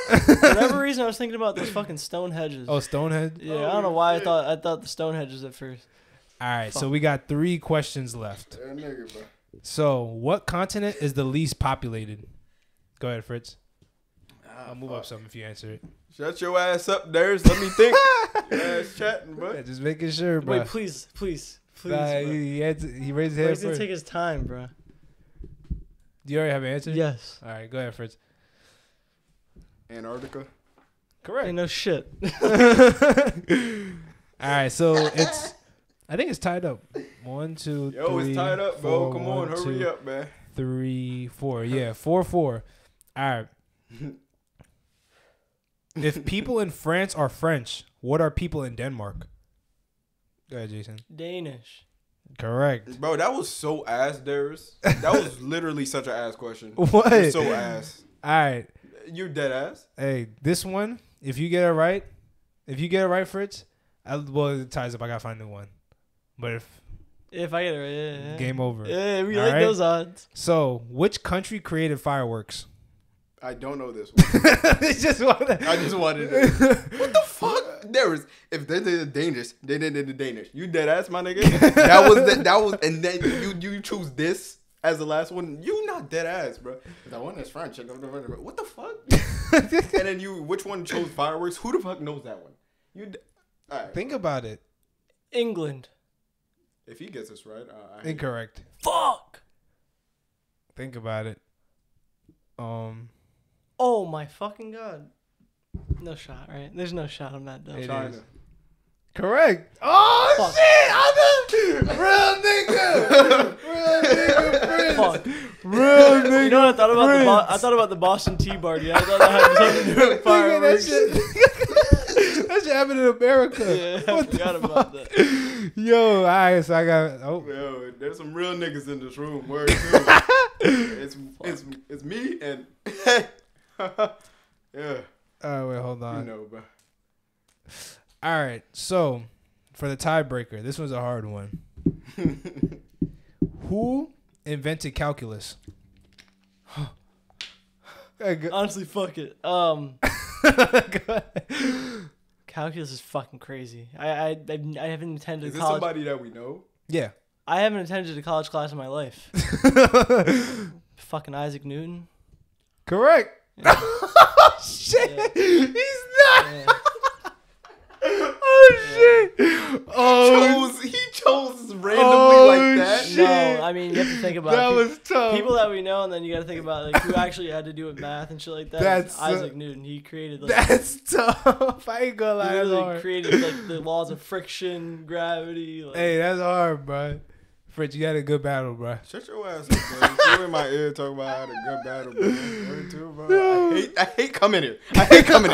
For whatever reason, I was thinking about those fucking Stonehenge. Oh, Stonehenge. Yeah, I don't know why I thought the Stonehenge at first. All right, so we got 3 questions left. So, what continent is the least populated? Go ahead, Fritz. I'll move up some if you answer it. Shut your ass up, Darius. Let me think. Your ass chatting, bro. Yeah, just making sure, bro. Wait, please. He raised his hand. He's gonna take his time, bro. Do you already have an answer? Yes. All right, go ahead, Fritz. Antarctica. Correct. Ain't no shit. All right, so it's. I think it's tied up. 1, 2, yo, 3. Yo, it's tied up, bro. Come on, hurry up, man. 3, 4. Yeah, 4-4. All right. If people in France are French, what are people in Denmark? Go ahead, Jason. Danish. Correct. Bro, that was so ass, Darius. That was literally such an ass question. What? You're so ass. All right. You're dead ass. Hey, this one, if you get it right, Fritz, it ties up. I got to find a new one. But if I get it right, yeah. Game over. Yeah, we like those odds. So, which country created fireworks? I don't know this one. I just wanted it. What the fuck? There is. If they did the Danish, they did the Danish. You dead ass, my nigga. That was, and then you choose this as the last one. You not dead ass, bro. That one is French. What the fuck? And then which one chose fireworks? Who the fuck knows that one? All right. Think about it. England. If he gets this right, incorrect. Fuck. Think about it. Oh my fucking god! No shot, right? There's no shot. I'm not done. China. Correct. Oh fuck. Shit! I'm a real nigga. Fritz. Real nigga. You know what I thought about? I thought about the Boston Tea Party. I thought that had something to do with fireworks. That shit happened in America. Yeah, I forgot about that. Yo, all right, so I got... Oh. Yo, there's some real niggas in this room. Word, too. it's me and... Yeah. All right, wait, hold on. You know, bro. All right, so for the tiebreaker, this was a hard one. Who invented calculus? Honestly, fuck it. Calculus is fucking crazy. I haven't attended. Is this college. Somebody that we know? Yeah. I haven't attended a college class in my life. Fucking Isaac Newton. Correct. Yeah. Oh, shit. Yeah. He's not. Yeah. Oh, yeah. Shit. Oh, he chose randomly like that. Shit. No, I mean, you have to think about that was tough. People that we know, and then you got to think about like who actually had to do with math and shit like that. That's Isaac Newton. He created like, that's tough. I ain't gonna lie. He really created like the laws of friction, gravity. Like. Hey, that's hard, bro. Fritz, you had a good battle, bro. Shut your ass up, bro. You in my ear talking about I had a good battle, bro. Too, bro. No. I hate coming here. I hate coming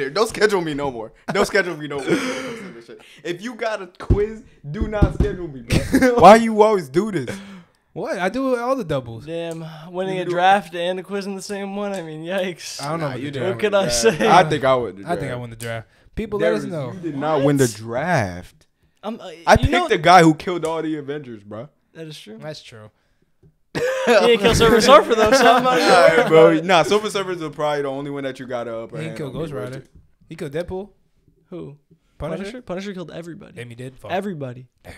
here. Don't schedule me no more. If you got a quiz, do not schedule me, bro. Why you always do this? What? I do all the doubles. Damn. Winning a draft and a quiz in the same one? I mean, yikes. I don't know. What could I say? I think I won the draft. People, let us know. You did not win the draft. I picked the guy who killed all the Avengers, bro. That is true. That's true. He didn't kill Silver Surfer, though, so I'm not sure. Right, bro. Nah, Silver Surfer's probably the only one that you got up. He killed Ghost Rider. He killed Deadpool. Who? Punisher? Punisher killed everybody. Damn, he did. Fuck. Everybody. Damn.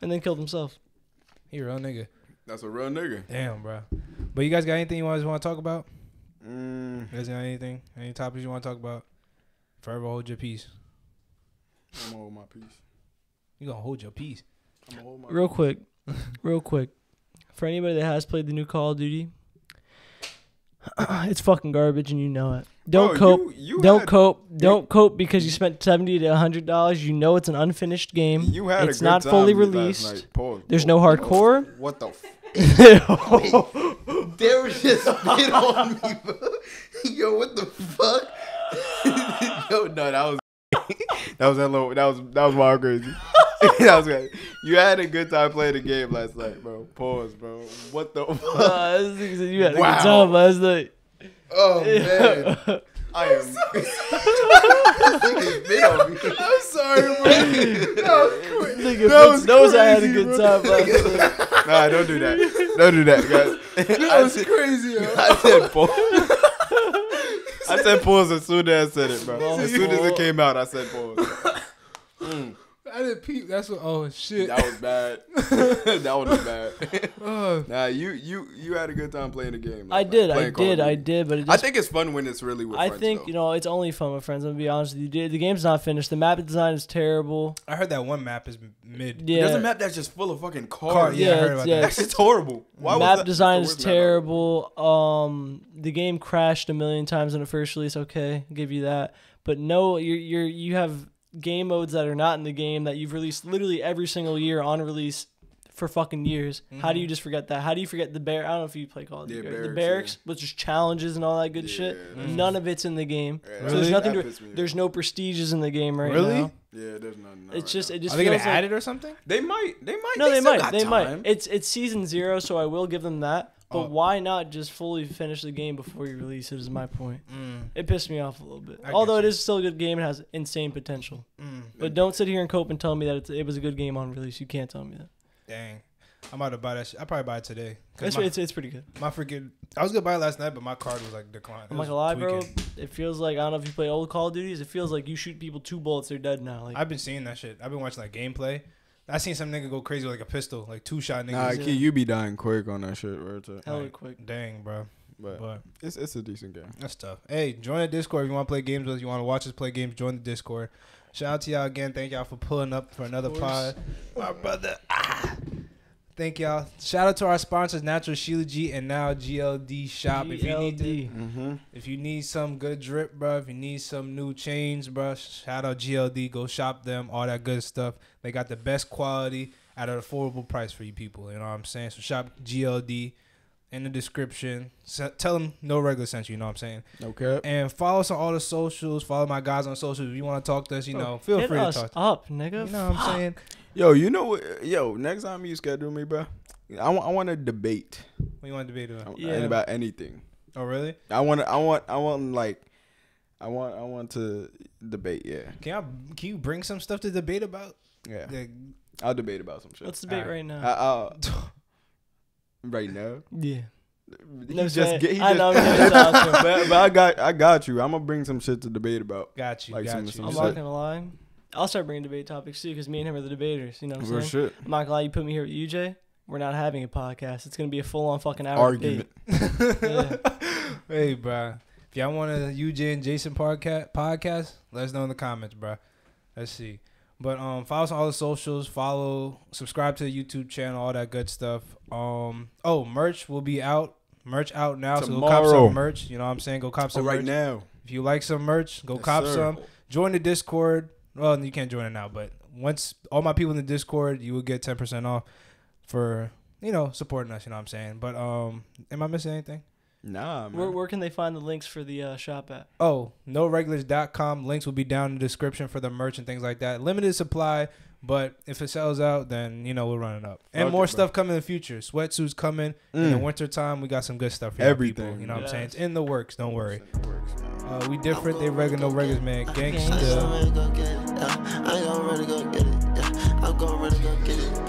And then killed himself. He a real nigga. That's a real nigga. Damn, bro. But you guys got anything you guys want to talk about? Is there anything? Any topics you want to talk about? Forever hold your peace. I'm gonna hold my peace. You gonna hold your peace. I'm gonna hold my real quick. For anybody that has played the new Call of Duty, it's fucking garbage and you know it. Don't cope because you spent $70 to $100. You know it's an unfinished game. It's not fully released. There's no hardcore. What the fuck? Darius just spit on me, bro. Yo, what the fuck? Yo, no, that was that was wild crazy. You had a good time playing the game last night, bro. Pause, bro. What the fuck? You had a good time last night. Oh, man. I'm sorry, bro. That was I had a good time last night. Nah, don't do that. Don't do that, guys. That was crazy, yo. I said pause. I said pause as soon as I said it, bro. As soon as it came out, I said pause. I didn't peep. That's what. Oh shit. That was bad. That one was bad. Nah, you had a good time playing the game. Like, I did. But I think it's fun when it's really with friends. You know, it's only fun with friends. I'm gonna be honest with you. The game's not finished. The map design is terrible. I heard that one map is mid. Yeah. There's a map that's just full of fucking cars. Yeah, I heard about that. That shit's horrible. Why was that? Map design is terrible. The game crashed a million times in the first release. Okay, I'll give you that. But no, you have game modes that are not in the game that you've released literally every single year on release for fucking years. How do you just forget that? How do you forget the bear? I don't know if you play Call of Duty. The barracks, which is challenges and all that good shit. None of it's in the game. Yeah. So there's nothing. There's no prestiges in the game right now. Yeah, there's nothing. It just. Are they gonna add it or something? They might. No, they might. It's season 0, so I will give them that. But why not just fully finish the game before you release it is my point. It pissed me off a little bit. Although it is still a good game and has insane potential. But don't sit here and cope and tell me that it was a good game on release. You can't tell me that. Dang. I'm about to buy that shit. I'll probably buy it today. It's pretty good. I was going to buy it last night, but my card was like declined. I'm not going to lie, bro. It feels like, I don't know if you play old Call of Duties, it feels like you shoot people 2 bullets, they're dead now. Like, I've been seeing that shit. I've been watching like gameplay. I seen some nigga go crazy with like a pistol, like 2-shot niggas. Nah, kid, you be dying quick on that shit. Hella quick. Dang, bro. But it's a decent game. That's tough. Hey, join the Discord if you want to play games with us. You want to watch us play games, join the Discord. Shout out to y'all again. Thank y'all for pulling up for another pod. My brother. Thank y'all. Shout out to our sponsors, Natural Sheila G and now GLD Shop. GLD. If you need some good drip, bro, if you need some new chains, bro, shout out GLD. Go shop them, all that good stuff. They got the best quality at an affordable price for you people. You know what I'm saying? So shop GLD in the description. So tell them NoRegulars sent you. You know what I'm saying? Okay. And follow us on all the socials. Follow my guys on socials. If you want to talk to us, you know, feel free to talk to us. Nigga. You know what I'm saying? Yo, next time you schedule me, bro, I want to debate. What you want to debate about? Yeah. About anything. Oh, really? I want to debate. Yeah. Can you bring some stuff to debate about? Yeah. I'll debate about some shit. Let's debate right now. Right now? Yeah. But I got you. I'm gonna bring some shit to debate about. Got you. Like got you. I'm not gonna lie. I'll start bringing debate topics too, because me and him are the debaters. You know what I'm saying? Shit. I'm not gonna lie. You put me here with UJ. We're not having a podcast. It's gonna be a full on fucking hour argument. Yeah. Hey, bro. If y'all want a UJ and Jason podcast, let us know in the comments, bro. Let's see. But follow us on all the socials. Follow, subscribe to the YouTube channel, all that good stuff. Oh, merch will be out. Merch out now, tomorrow. So go cop some merch. You know what I'm saying? Go cop some merch. Right now. If you like some merch, go cop some. Join the Discord. Well, you can't join it now, but once all my people in the Discord, you will get 10% off for, you know, supporting us. You know what I'm saying? But am I missing anything? Nah, man. Where can they find the links for the shop at? Oh, NoRegulars.com. Links will be down in the description for the merch and things like that. Limited supply, but if it sells out, then, you know, we'll run it up. And more stuff coming in the future. Sweatsuits coming. In the wintertime, we got some good stuff for everything. You know what I'm saying? It's in the works. Don't worry. We different. They regular, no regulars, man. Gangsta. I'm going to really go get it.